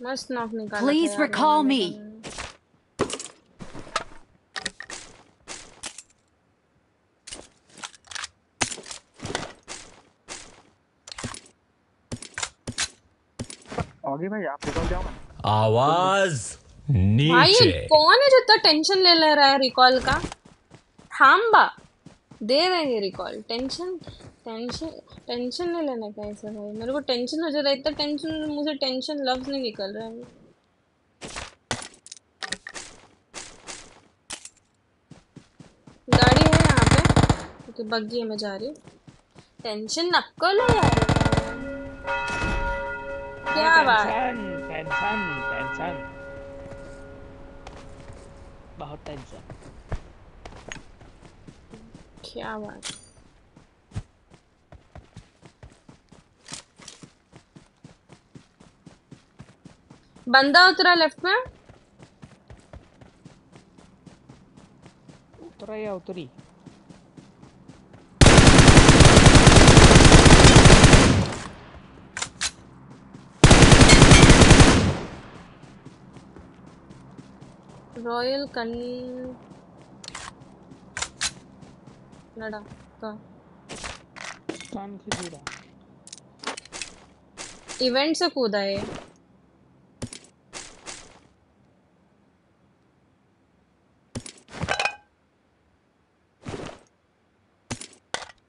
मस्त नॉक निकाला। Please recall me. आगे भाई आप निकल जाओ। आवाज नीचे। कौन है जो इतना टेंशन ले ले रहा है रिकॉल का? थांबा दे देंगे रिकॉल। टेंशन टेंशन टेंशन नहीं लेना कैसे भाई, मेरे को टेंशन हो जा रहा है इतना टेंशन। मुझे टेंशन लफ्ज नहीं निकल रहा है। गाड़ी है यहाँ पे क्योंकि बग्गी है, मैं जा रही हूँ। टेंशन नक्को लो यार, क्या बात है बहुत टेंशन। क्या बात? बंदा उतरा लेफ्ट में? उतरा या उतरी? रॉयल कन लड़ा का कान खिदरा इवेंट से कूदा है।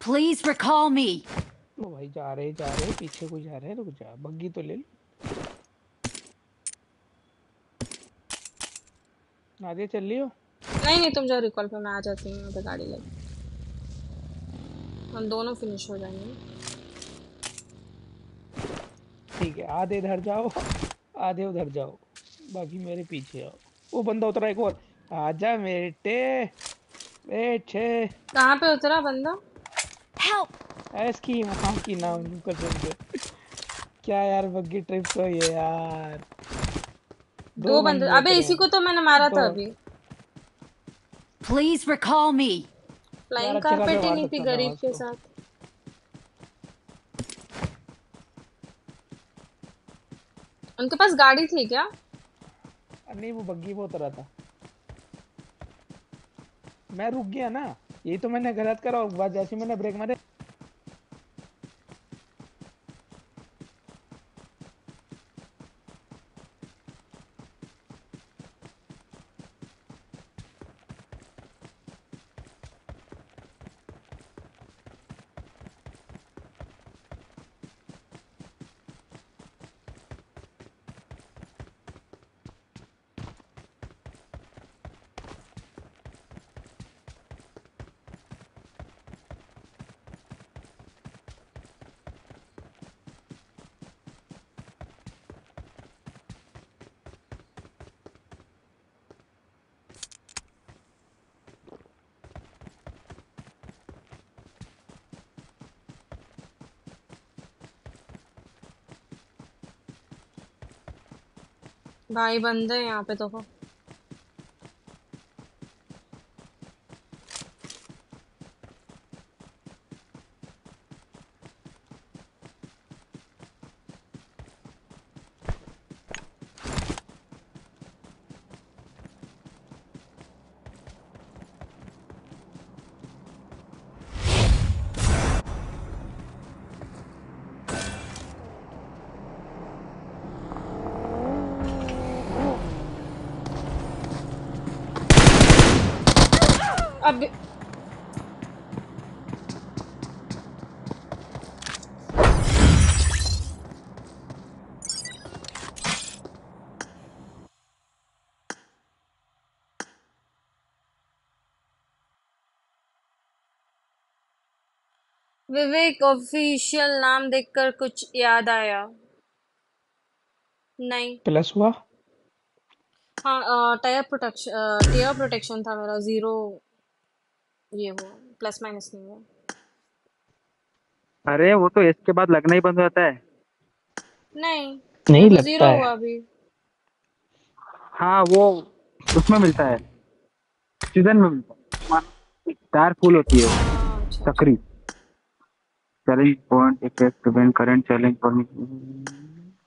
प्लीज रिकॉल मी। ओ भाई जा रहे जा रहे पीछे कोई जा रहा है, रुक जा। बग्गी तो ले लो। नादिया चल लियो? नहीं नहीं तुम जाओ रिकॉल पे, मैं आ जाती हूँ यहाँ पे गाड़ी लेके, हम दोनों फिनिश हो जाएंगे। ठीक है आधे इधर जाओ आधे उधर जाओ, बाकी मेरे पीछे आओ। वो बंदा उतरा एक और, आजा बेटे बेटे। कहाँ पे उतरा बंदा? हेल्प इसकी माँ की नाम कर सकते क्या यार बग्गी ट्रिप तो ये यार दो, दो बंदे। अबे इसी को तो मैंने मारा था अभी। Please recall me. Flying carpet ही नहीं थी गरीब के साथ। उनके पास गाड़ी थी क्या? नहीं वो बग्गी बहुत रहा था, मैं रुक गया ना, ये तो मैंने गलत करा बात, जैसे मैंने ब्रेक मारे। भाई बंदे यहाँ पे तो हो। विवेक ऑफिशियल नाम देखकर कुछ याद आया? नहीं प्लस हुआ। हाँ टायर प्रोटेक्शन, टायर प्रोटेक्शन था मेरा जीरो, ये हुआ प्लस माइनस नहीं हुआ। अरे वो तो इसके बाद लगना ही बंद हो जाता है। नहीं नहीं तो लगता जीरो है। हुआ अभी। हाँ वो उसमें मिलता है सीजन में मिलता है, टायर फुल होती है तकरीब। Challenge point effect when current challenge point.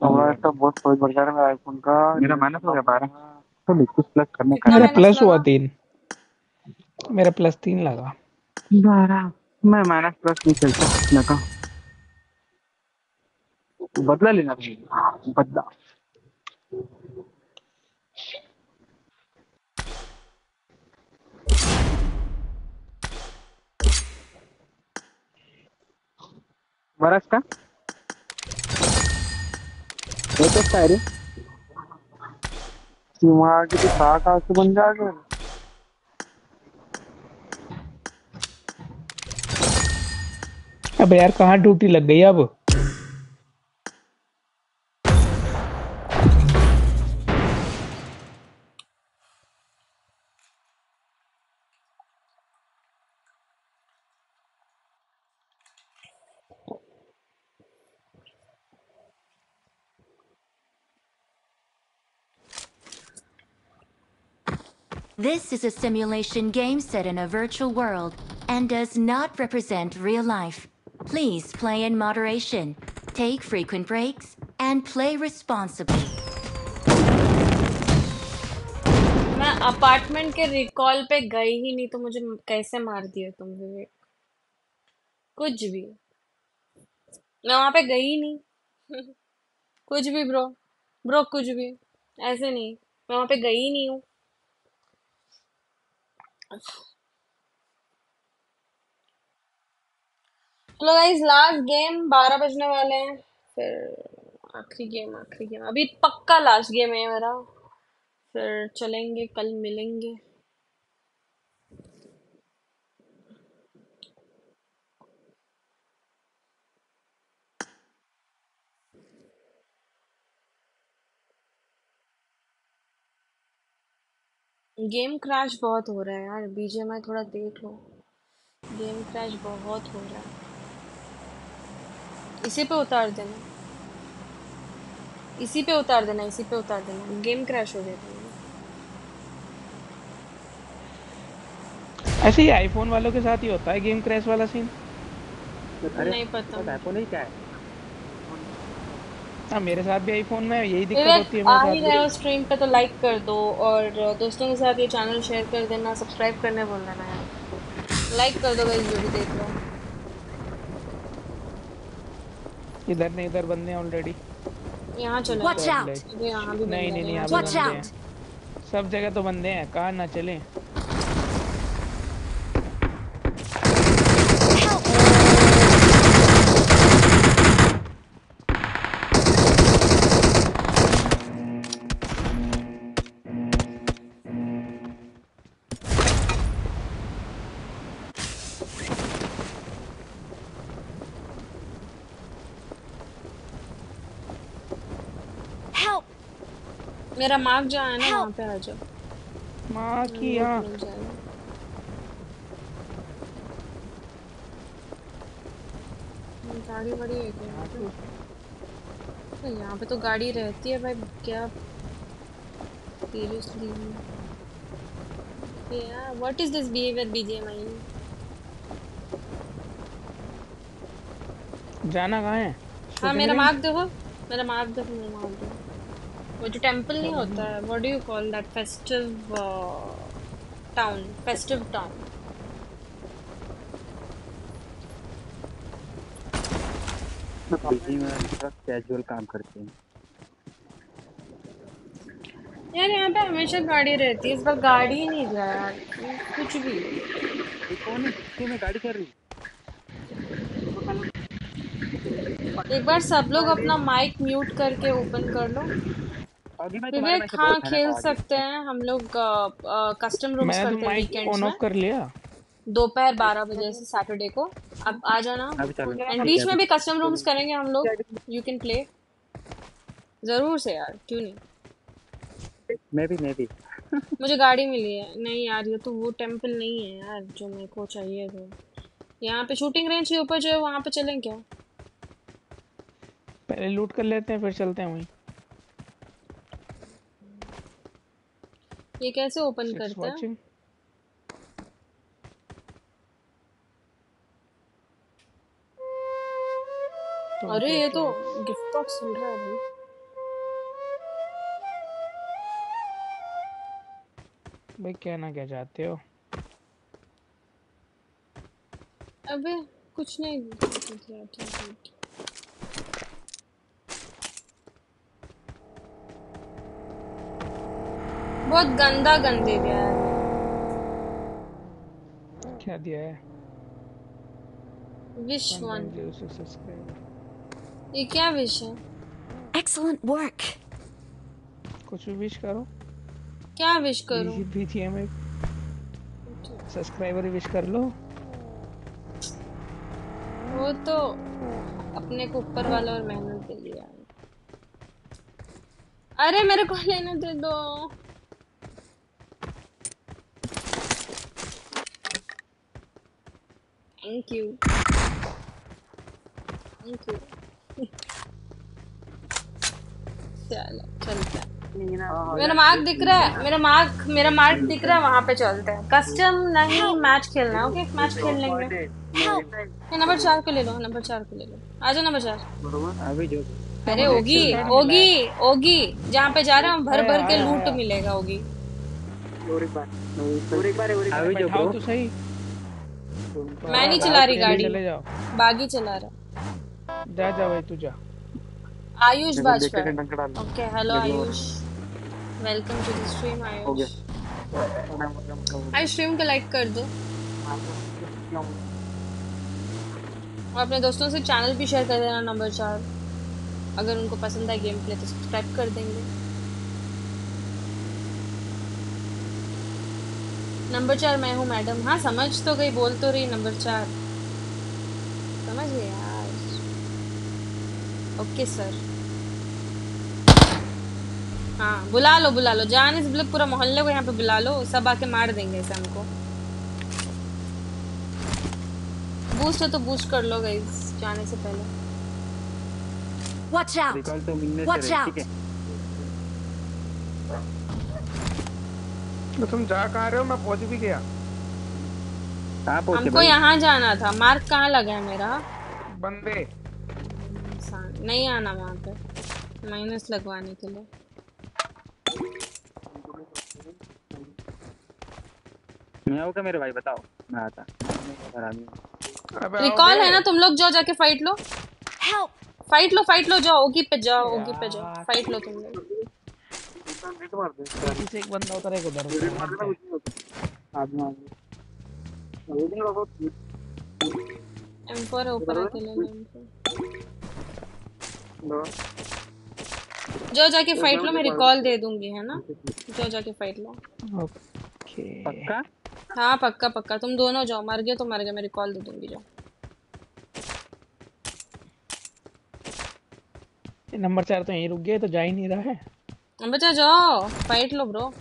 और तो बहुत बहुत बढ़िया रहा आईफोन का, मेरा माइनस हो गया बारह, तो कुछ प्लस करने का। मेरा प्लस हुआ तीन, मेरा प्लस तीन लगा बारह, मैं माइनस प्लस नहीं चलता लगा। बदला लेना तुझे बदला। बरस का तो तो सारे सीमा की तो साख आस बन जाएगा। अबे यार कहाँ ड्यूटी लग गई अब? This is a simulation game set in a virtual world and does not represent real life. Please play in moderation, take frequent breaks, and play responsibly. मैं अपार्टमेंट के रिकॉल पे गई ही नहीं तो मुझे कैसे मार दिया तुम विवेक? कुछ भी, मैं वहाँ पे गई ही नहीं। कुछ भी ब्रो ब्रो कुछ भी ऐसे नहीं, मैं वहाँ पे गई ही नहीं हूँ। हेलो गाइस, लास्ट गेम बारह बजने वाले हैं, फिर आखिरी गेम आखिरी गेम अभी पक्का लास्ट गेम है मेरा, फिर चलेंगे, कल मिलेंगे। गेम क्रैश बहुत हो रहा है यार, बीजीएमआई थोड़ा देख लो, गेम क्रैश बहुत हो रहा है। इसी पे उतार देना, इसी पे उतार देना, इसी पे उतार देना, गेम क्रैश हो जाएगा। ऐसे ही आईफोन वालों के साथ ही होता है गेम क्रैश वाला सीन, नहीं पता तो आईफोन ही क्या है। हाँ मेरे साथ भी आईफोन में यही दिक्कत होती है। आ ही रहे हो स्ट्रीम पे तो लाइक कर दो और दोस्तों के साथ ये चैनल शेयर कर देना, सब्सक्राइब करने बोल देना यार, लाइक कर दो गाइस जो भी देख रहे हो। इधर नहीं, इधर बंदे हैं ऑलरेडी। यहाँ चलो, वॉच आउट। यहाँ भी नहीं नहीं यहाँ वॉच आउट। सब जगह तो बंदे हैं, कहाँ ना चलें। मेरा मार्क जहाँ है ना वहाँ पे आ जाओ। मार्क ही यहाँ गाड़ी बड़ी है क्या? तो यहाँ पे तो गाड़ी रहती है भाई, क्या सीरियसली क्या? What is this behaviour BGMI? जाना कहाँ है? हाँ मेरा मार्क देखो, मेरा मार्क देखो, मेरा मार्क देखो। वो जो टेम्पल नहीं होता है, what do you call that? Festive town, festive town. PUBG में पूरा कैजुअल काम करते हैं यार, यहाँ पे हमेशा गाड़ी रहती है, इस बार गाड़ी ही नहीं दिया यार कुछ भी। कौन है किसी में गाड़ी कर रही? एक बार सब लोग अपना माइक म्यूट करके ओपन कर लो। विवेक हाँ खेल सकते हैं हम लोग, कस्टम रूम्स करते हैं वीकेंड्स में। कर लिया दोपहर बारह बजे से सैटरडे को, अब आ जाना। एंड बीच में भी कस्टम रूम्स करेंगे हम लोग, यू कैन प्ले जरूर से यार, क्यों नहीं। मैं भी मैं भी मुझे गाड़ी मिली है। नहीं यार ये तो वो टेम्पल नहीं है यार जो मेरे को चाहिए था। यहाँ पे शूटिंग रेंज के ऊपर जो है वहाँ पे चलें क्या? पहले लूट कर लेते हैं फिर चलते हैं वहीं। ये कैसे ओपन करते हैं? अरे ये तो गिफ्ट बॉक्स मिल रहा है भाई। भाई क्या ना क्या चाहते हो? अबे कुछ नहीं चाहते। बहुत गंदा गंदे दिया है। क्या दिया है? Wish one. ये क्या विश है? Excellent work. कुछ भी विश करो। क्या विश करो? बीजीएमआई सब्सक्राइबर विश कर लो। वो तो अपने को ऊपर वाला और मेहनत के लिए। अरे मेरे को लेने दे दो। Thank you. Thank you. चलो चलते हैं। मेरा मार्क दिख रहा है, मेरा मार्क मेरा मार्क दिख रहा है, वहाँ पे चलते हैं। कस्टम नहीं मैच खेलना है, ओके मैच खेल लेंगे। नंबर चार को ले लो, नंबर चार को ले लो, आ जाओ नंबर चार। अरे होगी होगी होगी, जहाँ पे जा रहे हैं भर भर के लूट मिलेगा होगी। और एक बार और एक बार अभी जो तो सही। मैं नहीं चला रही गाड़ी, चले जाओ। बागी चला रहा। जा जा भाई तू जा। आयुष बाजवा। Okay hello Ayush, welcome to the stream Ayush. Ayush stream को लाइक कर दो और अपने दोस्तों से चैनल भी शेयर कर देना। नंबर चार अगर उनको पसंद आए गेम प्ले तो सब्सक्राइब कर देंगे। नंबर चार मैं हूँ मैडम। हाँ समझ तो गई, बोल तो रही नंबर चार, समझ गई यार। ओके सर, हाँ बुला लो बुला लो, जान इस ब्लॉक पूरा मोहल्ले को यहाँ पे बुला लो, सब आके मार देंगे इसे हमको। बूस्ट हो तो बूस्ट कर लो गाइस जाने से पहले। Watch out! Watch out! तो तुम जा कहाँ रहे हो? मैं पहुँच भी गया। कहाँ पहुँचे? हमको यहाँ जाना था। मार्क कहाँ लगा है मेरा? बंदे नहीं आना वहाँ पे माइनस लगवाने के लिए। मैं हो क्या मेरे भाई बताओ, मैं आता रिकॉल है ना, तुम लोग जाओ जाके फाइट लो, फाइट लो फाइट लो, जाओ ओगी पे जाओ ओगी पे जाओ फाइट लो तुम लोग। से एक बंदा उतरा है उधर, एम फोर ऊपर अकेले ले जो जाके फाइट लो, मैं रिकॉल दे दूंगी है ना, जो जाके फाइट लो। ओके पक्का? हाँ पक्का पक्का, तुम दोनों जाओ, मर गए तो मर गए, मैं रिकॉल दे दूंगी जाओ। नंबर चार तो यहीं रुक गया, तो जा ही नहीं रहा है। नंबर चार जाओ फाइट लो ब्रो।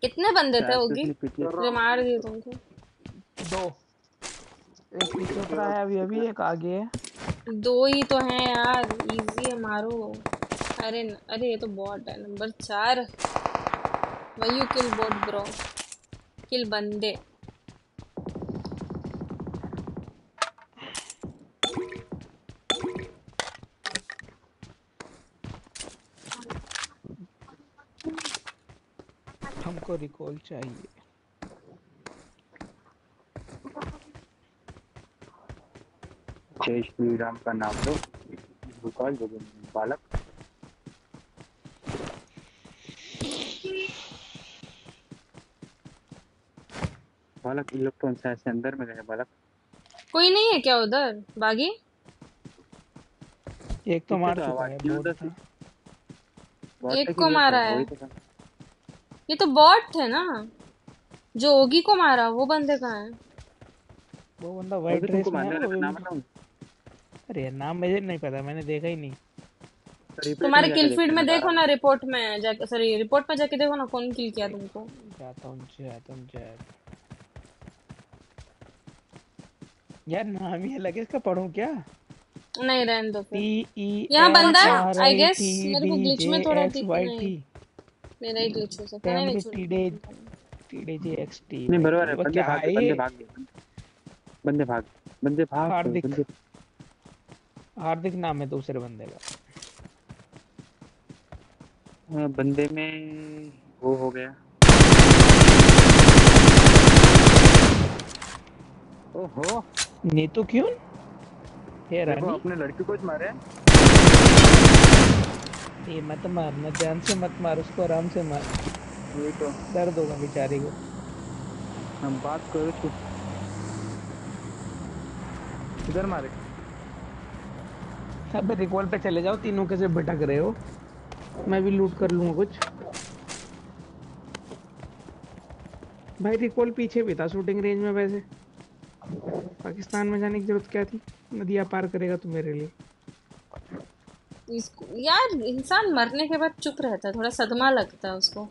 कितने बंदे थे होगी जो मार दिए तुमको? दो, एक पीछे उतरा है अभी अभी, एक आगे है। दो ही तो हैं यार, इजी है मारो। अरे अरे ये तो बॉट है नंबर चार। Why you kill bot bro? Kill बंदे। हमको रिकॉल चाहिए। जय श्री राम का नाम लो, रिकॉल दे दो बालक। बालक इलेक्ट्रॉन साइड से अंदर में गए। बालक कोई नहीं है क्या उधर? बागी एक तो मार चुका है, बहुत एक को मारा है। ये तो बॉट है ना जो ओगी को मारा, वो बंदे कहाँ है? वो बंदा वाइट ड्रेस में है। अरे नाम मुझे नहीं पता, मैंने देखा ही नहीं। तुम्हारे किल फीड में देखो ना, रिपोर्ट में जाके, सॉरी रिपोर्ट में जाके देखो ना कौन किल किया तुमको। जाता हूँ जाता हूँ जाता यार, नाम ही अलग है इसका, पढ़ूं क्या? नहीं रहने दो फिर। यहाँ बंदा आई गेस मेरे को ग्लिच में थोड़ा ठीक नहीं, मेरा ही ग्लिच हो सकता है। नहीं टीडे टीडे जी एक्सटी नहीं बराबर है। बंदे भाग बंदे भाग बंदे भाग बंदे भाग। हार्दिक हार्दिक नाम है दूसरे बंदे का। बंदे में वो हो गया। ओहो नीतू क्यों? ये रानी अपने लड़की को मारे। ये मत मार ना, जान से मत मार उसको, आराम से मार, ये तो दर्द होगा बेचारे को। हम बात करो तो इधर मारे। अब रिकॉल पे चले जाओ, तीनों कैसे भटक रहे हो? मैं भी लूट कर लूंगा कुछ। भाई रिकॉल पीछे भी था शूटिंग रेंज में, वैसे पाकिस्तान में जाने की जरूरत क्या थी? नदिया पार करेगा तू मेरे लिए। इसको यार इंसान मरने के बाद चुप रहता है, थोड़ा सदमा लगता है उसको।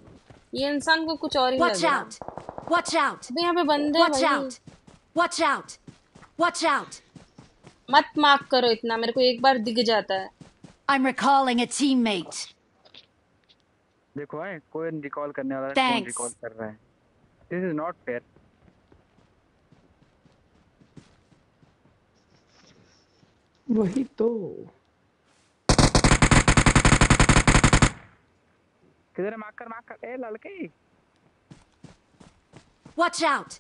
ये इंसान को कुछ और ही लग रहा है। Watch out! Watch out! यहाँ पे बंदे हैं भाई। Watch out! Watch out! Watch out! मत मार्क करो इतना, मेरे को एक बार दिख जाता है। I'm recalling a teammate. देखो है कोई रिकॉल करने वाला, कौन रिकॉल कर रहा है? This is not fair. वही तो। किधर है? मार कर मार कर ए लड़के। Watch out!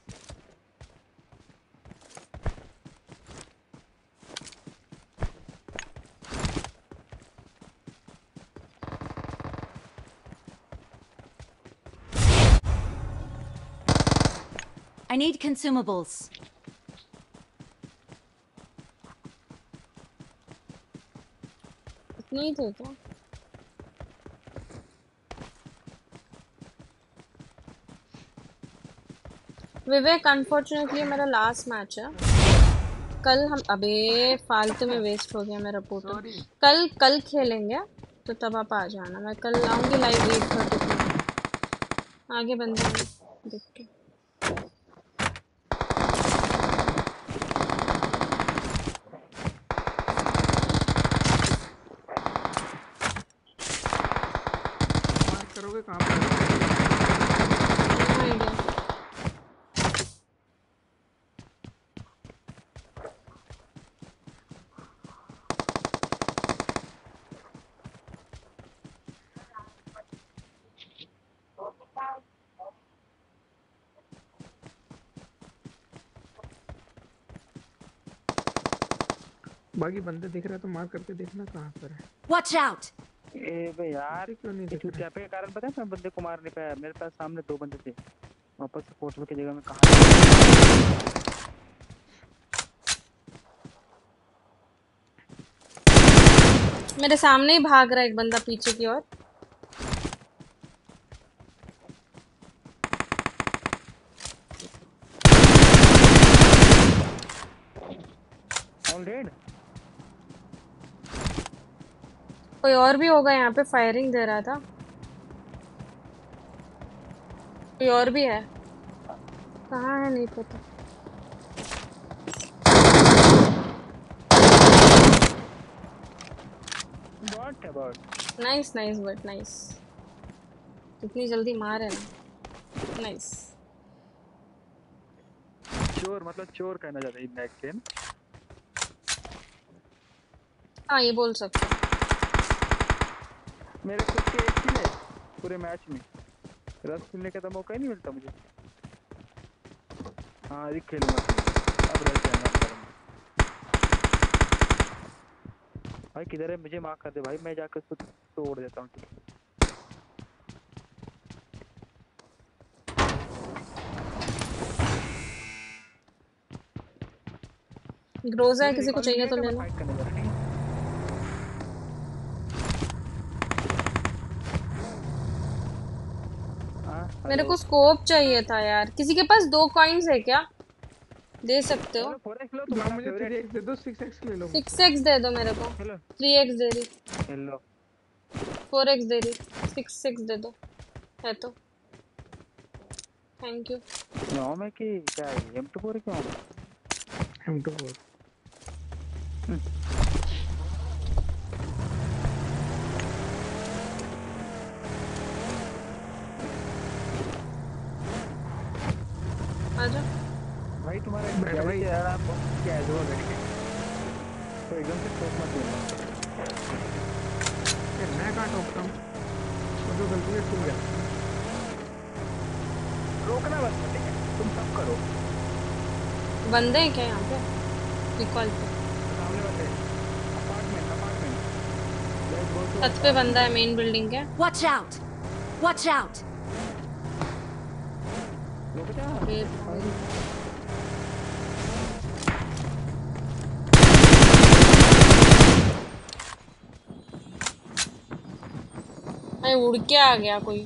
I need consumables. नहीं थे क्या? विवेक अनफॉर्चुनेटली मेरा लास्ट मैच है कल हम। अबे फालतू में वेस्ट हो गया मेरा पोर्टल। कल कल खेलेंगे तो तब आप आ जाना, मैं कल लाऊंगी लाइव वेट करके आगे बंदे देख के। बाकी बंदे दिख रहे तो मार करके देखना कहां पर है। Watch out. ए बे यार क्यों नहीं दिख रहा पे कारण पता है, मैं बंदे को मार नहीं पाया। मेरे पास सामने दो बंदे थे, वापस सपोर्ट की जगह में कहां। मेरे सामने ही भाग रहा एक बंदा पीछे की ओर। ऑल रेड कोई और भी होगा यहाँ पे, फायरिंग दे रहा था। कोई और भी है, कहाँ है नहीं पता। बॉट है bot. Nice nice but nice, कितनी जल्दी मार है ना। नाइस चोर, मतलब चोर कहना चाहते हैं नेक्स्ट टाइम। हाँ ये बोल सकते हैं। मेरे खुद के एक किल है पूरे मैच में, रस खेलने का तो मौका ही नहीं मिलता मुझे। हाँ ये खेलूंगा अब रस जाएगा भाई। किधर है मुझे मार कर दे भाई, मैं जाकर खुद तोड़ देता हूँ। ग्रोजा है, किसी को चाहिए तो ले लो। मेरे को स्कोप चाहिए था यार। किसी के पास दो कॉइंस है क्या, दे सकते हो? मुझे थ्री एक्स दे दो, सिक्स एक्स ले लो। सिक्स एक्स दे दो मेरे को। थ्री एक्स दे रही, लो फोर एक्स दे रही, सिक्स एक्स दे दो है तो। Thank you. नो मैं कि क्या है एम टू फोर क्यों? एम टू फोर आजा भाई। तुम्हारा बैठ भाई यार, आप क्या है जोर बैठ के तो एकदम से ठोक मत देना। फिर मैं कहां ठोकता हूं, जो गलती है तुम करो। रोकना बस, ठीक है तुम सब करो। बंदे हैं क्या यहां पे? निकल पे सामने बंदे, अपार्टमेंट अपार्टमेंट छत पे बंदा है मेन बिल्डिंग के। Watch out watch out. मैं उड़ के आ गया कोई।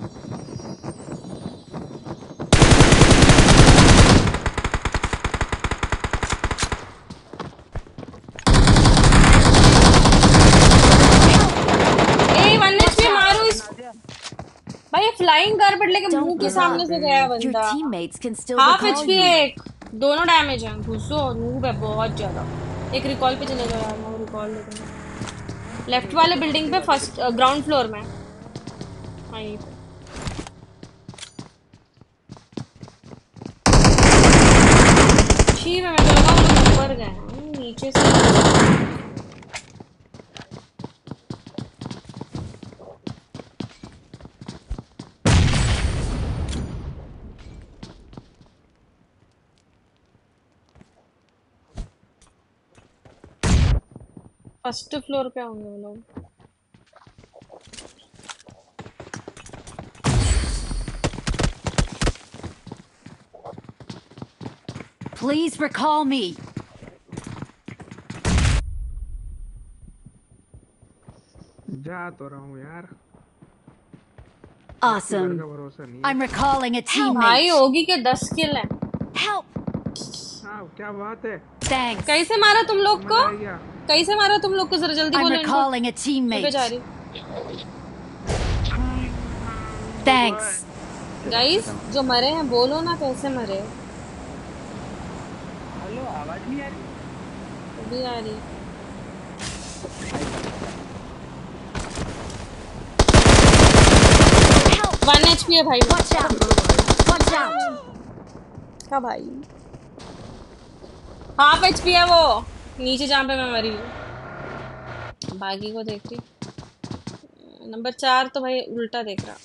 भाई फ्लाइंग गड़बड़ लेके मुंह के सामने से गया बंदा। हाफ एचपी है एक, दोनों डैमेज हैं। घुसो नूब है बहुत ज्यादा। एक रिकॉल पे चले जाओ यार, मैं रिकॉल लेके लेफ्ट वाले बिल्डिंग पे फर्स्ट ग्राउंड फ्लोर में। हाँ ये छी में मैं तो लगा वो ऊपर गए नीचे से। फर्स्ट फ्लोर पे होंगे वो लोग। Please recall me. जा तो रहा हूं यार। Awesome. I am recalling a teammate. भाई होगी के दस किल है। Help. हाँ, क्या बात है? Thanks. कैसे मारा तुम लोग को? कैसे मारा तुम लोग को? जरा जल्दी बोलो इनको. I'm recalling a teammate. बेचारी. Thanks. Guys, जो मरे हैं बोलो ना कैसे मरे. हेलो, आवाज नहीं आ रही? नहीं आ रही. वन एचपी है भाई. Watch out. Watch out. क्या भाई? हाफ एच पी है वो नीचे जहाँ पे मैं मरी हूँ. बागी को देख रही. नंबर चार तो भाई उल्टा देख रहा.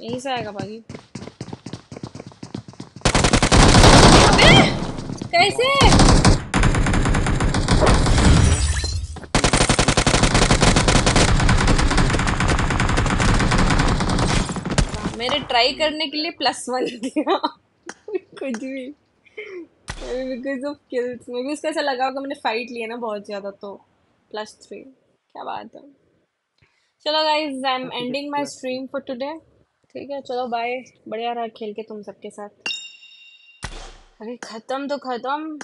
यहीं से आएगा बागी. अबे कैसे? मेरे ट्राई करने के लिए प्लस वन दिया. कुछ भी बिकॉज ऑफ किल्स. मुझे इसका ऐसा लगा होगा मैंने फाइट लिया ना बहुत ज़्यादा तो प्लस थ्री. क्या बात है. चलो guys I am ending my stream for today. ठीक है चलो बाय. बढ़िया रहा खेल के तुम सबके साथ. अरे ख़त्म तो ख़त्म.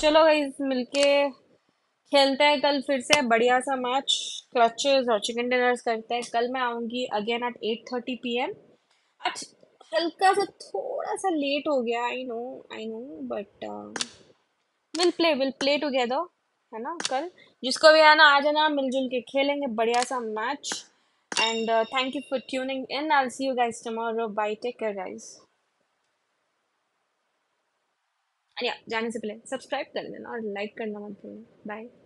चलो गाइज मिलके खेलते हैं कल फिर से बढ़िया सा मैच. क्लचेस और चिकन डिनर्स करते हैं. कल मैं आऊँगी again eight eight thirty P M. अच्छा हल्का सा थोड़ा सा लेट हो गया. I know I know but will play will play together है ना. कल जिसको भी आना आ जाना मिलजुल के खेलेंगे बढ़िया सा match. And thank you for tuning in. I will see you guys tomorrow. Bye take care guys. अरे जाने से पहले सब्सक्राइब कर देना और लाइक करना मत भूलना. बाय.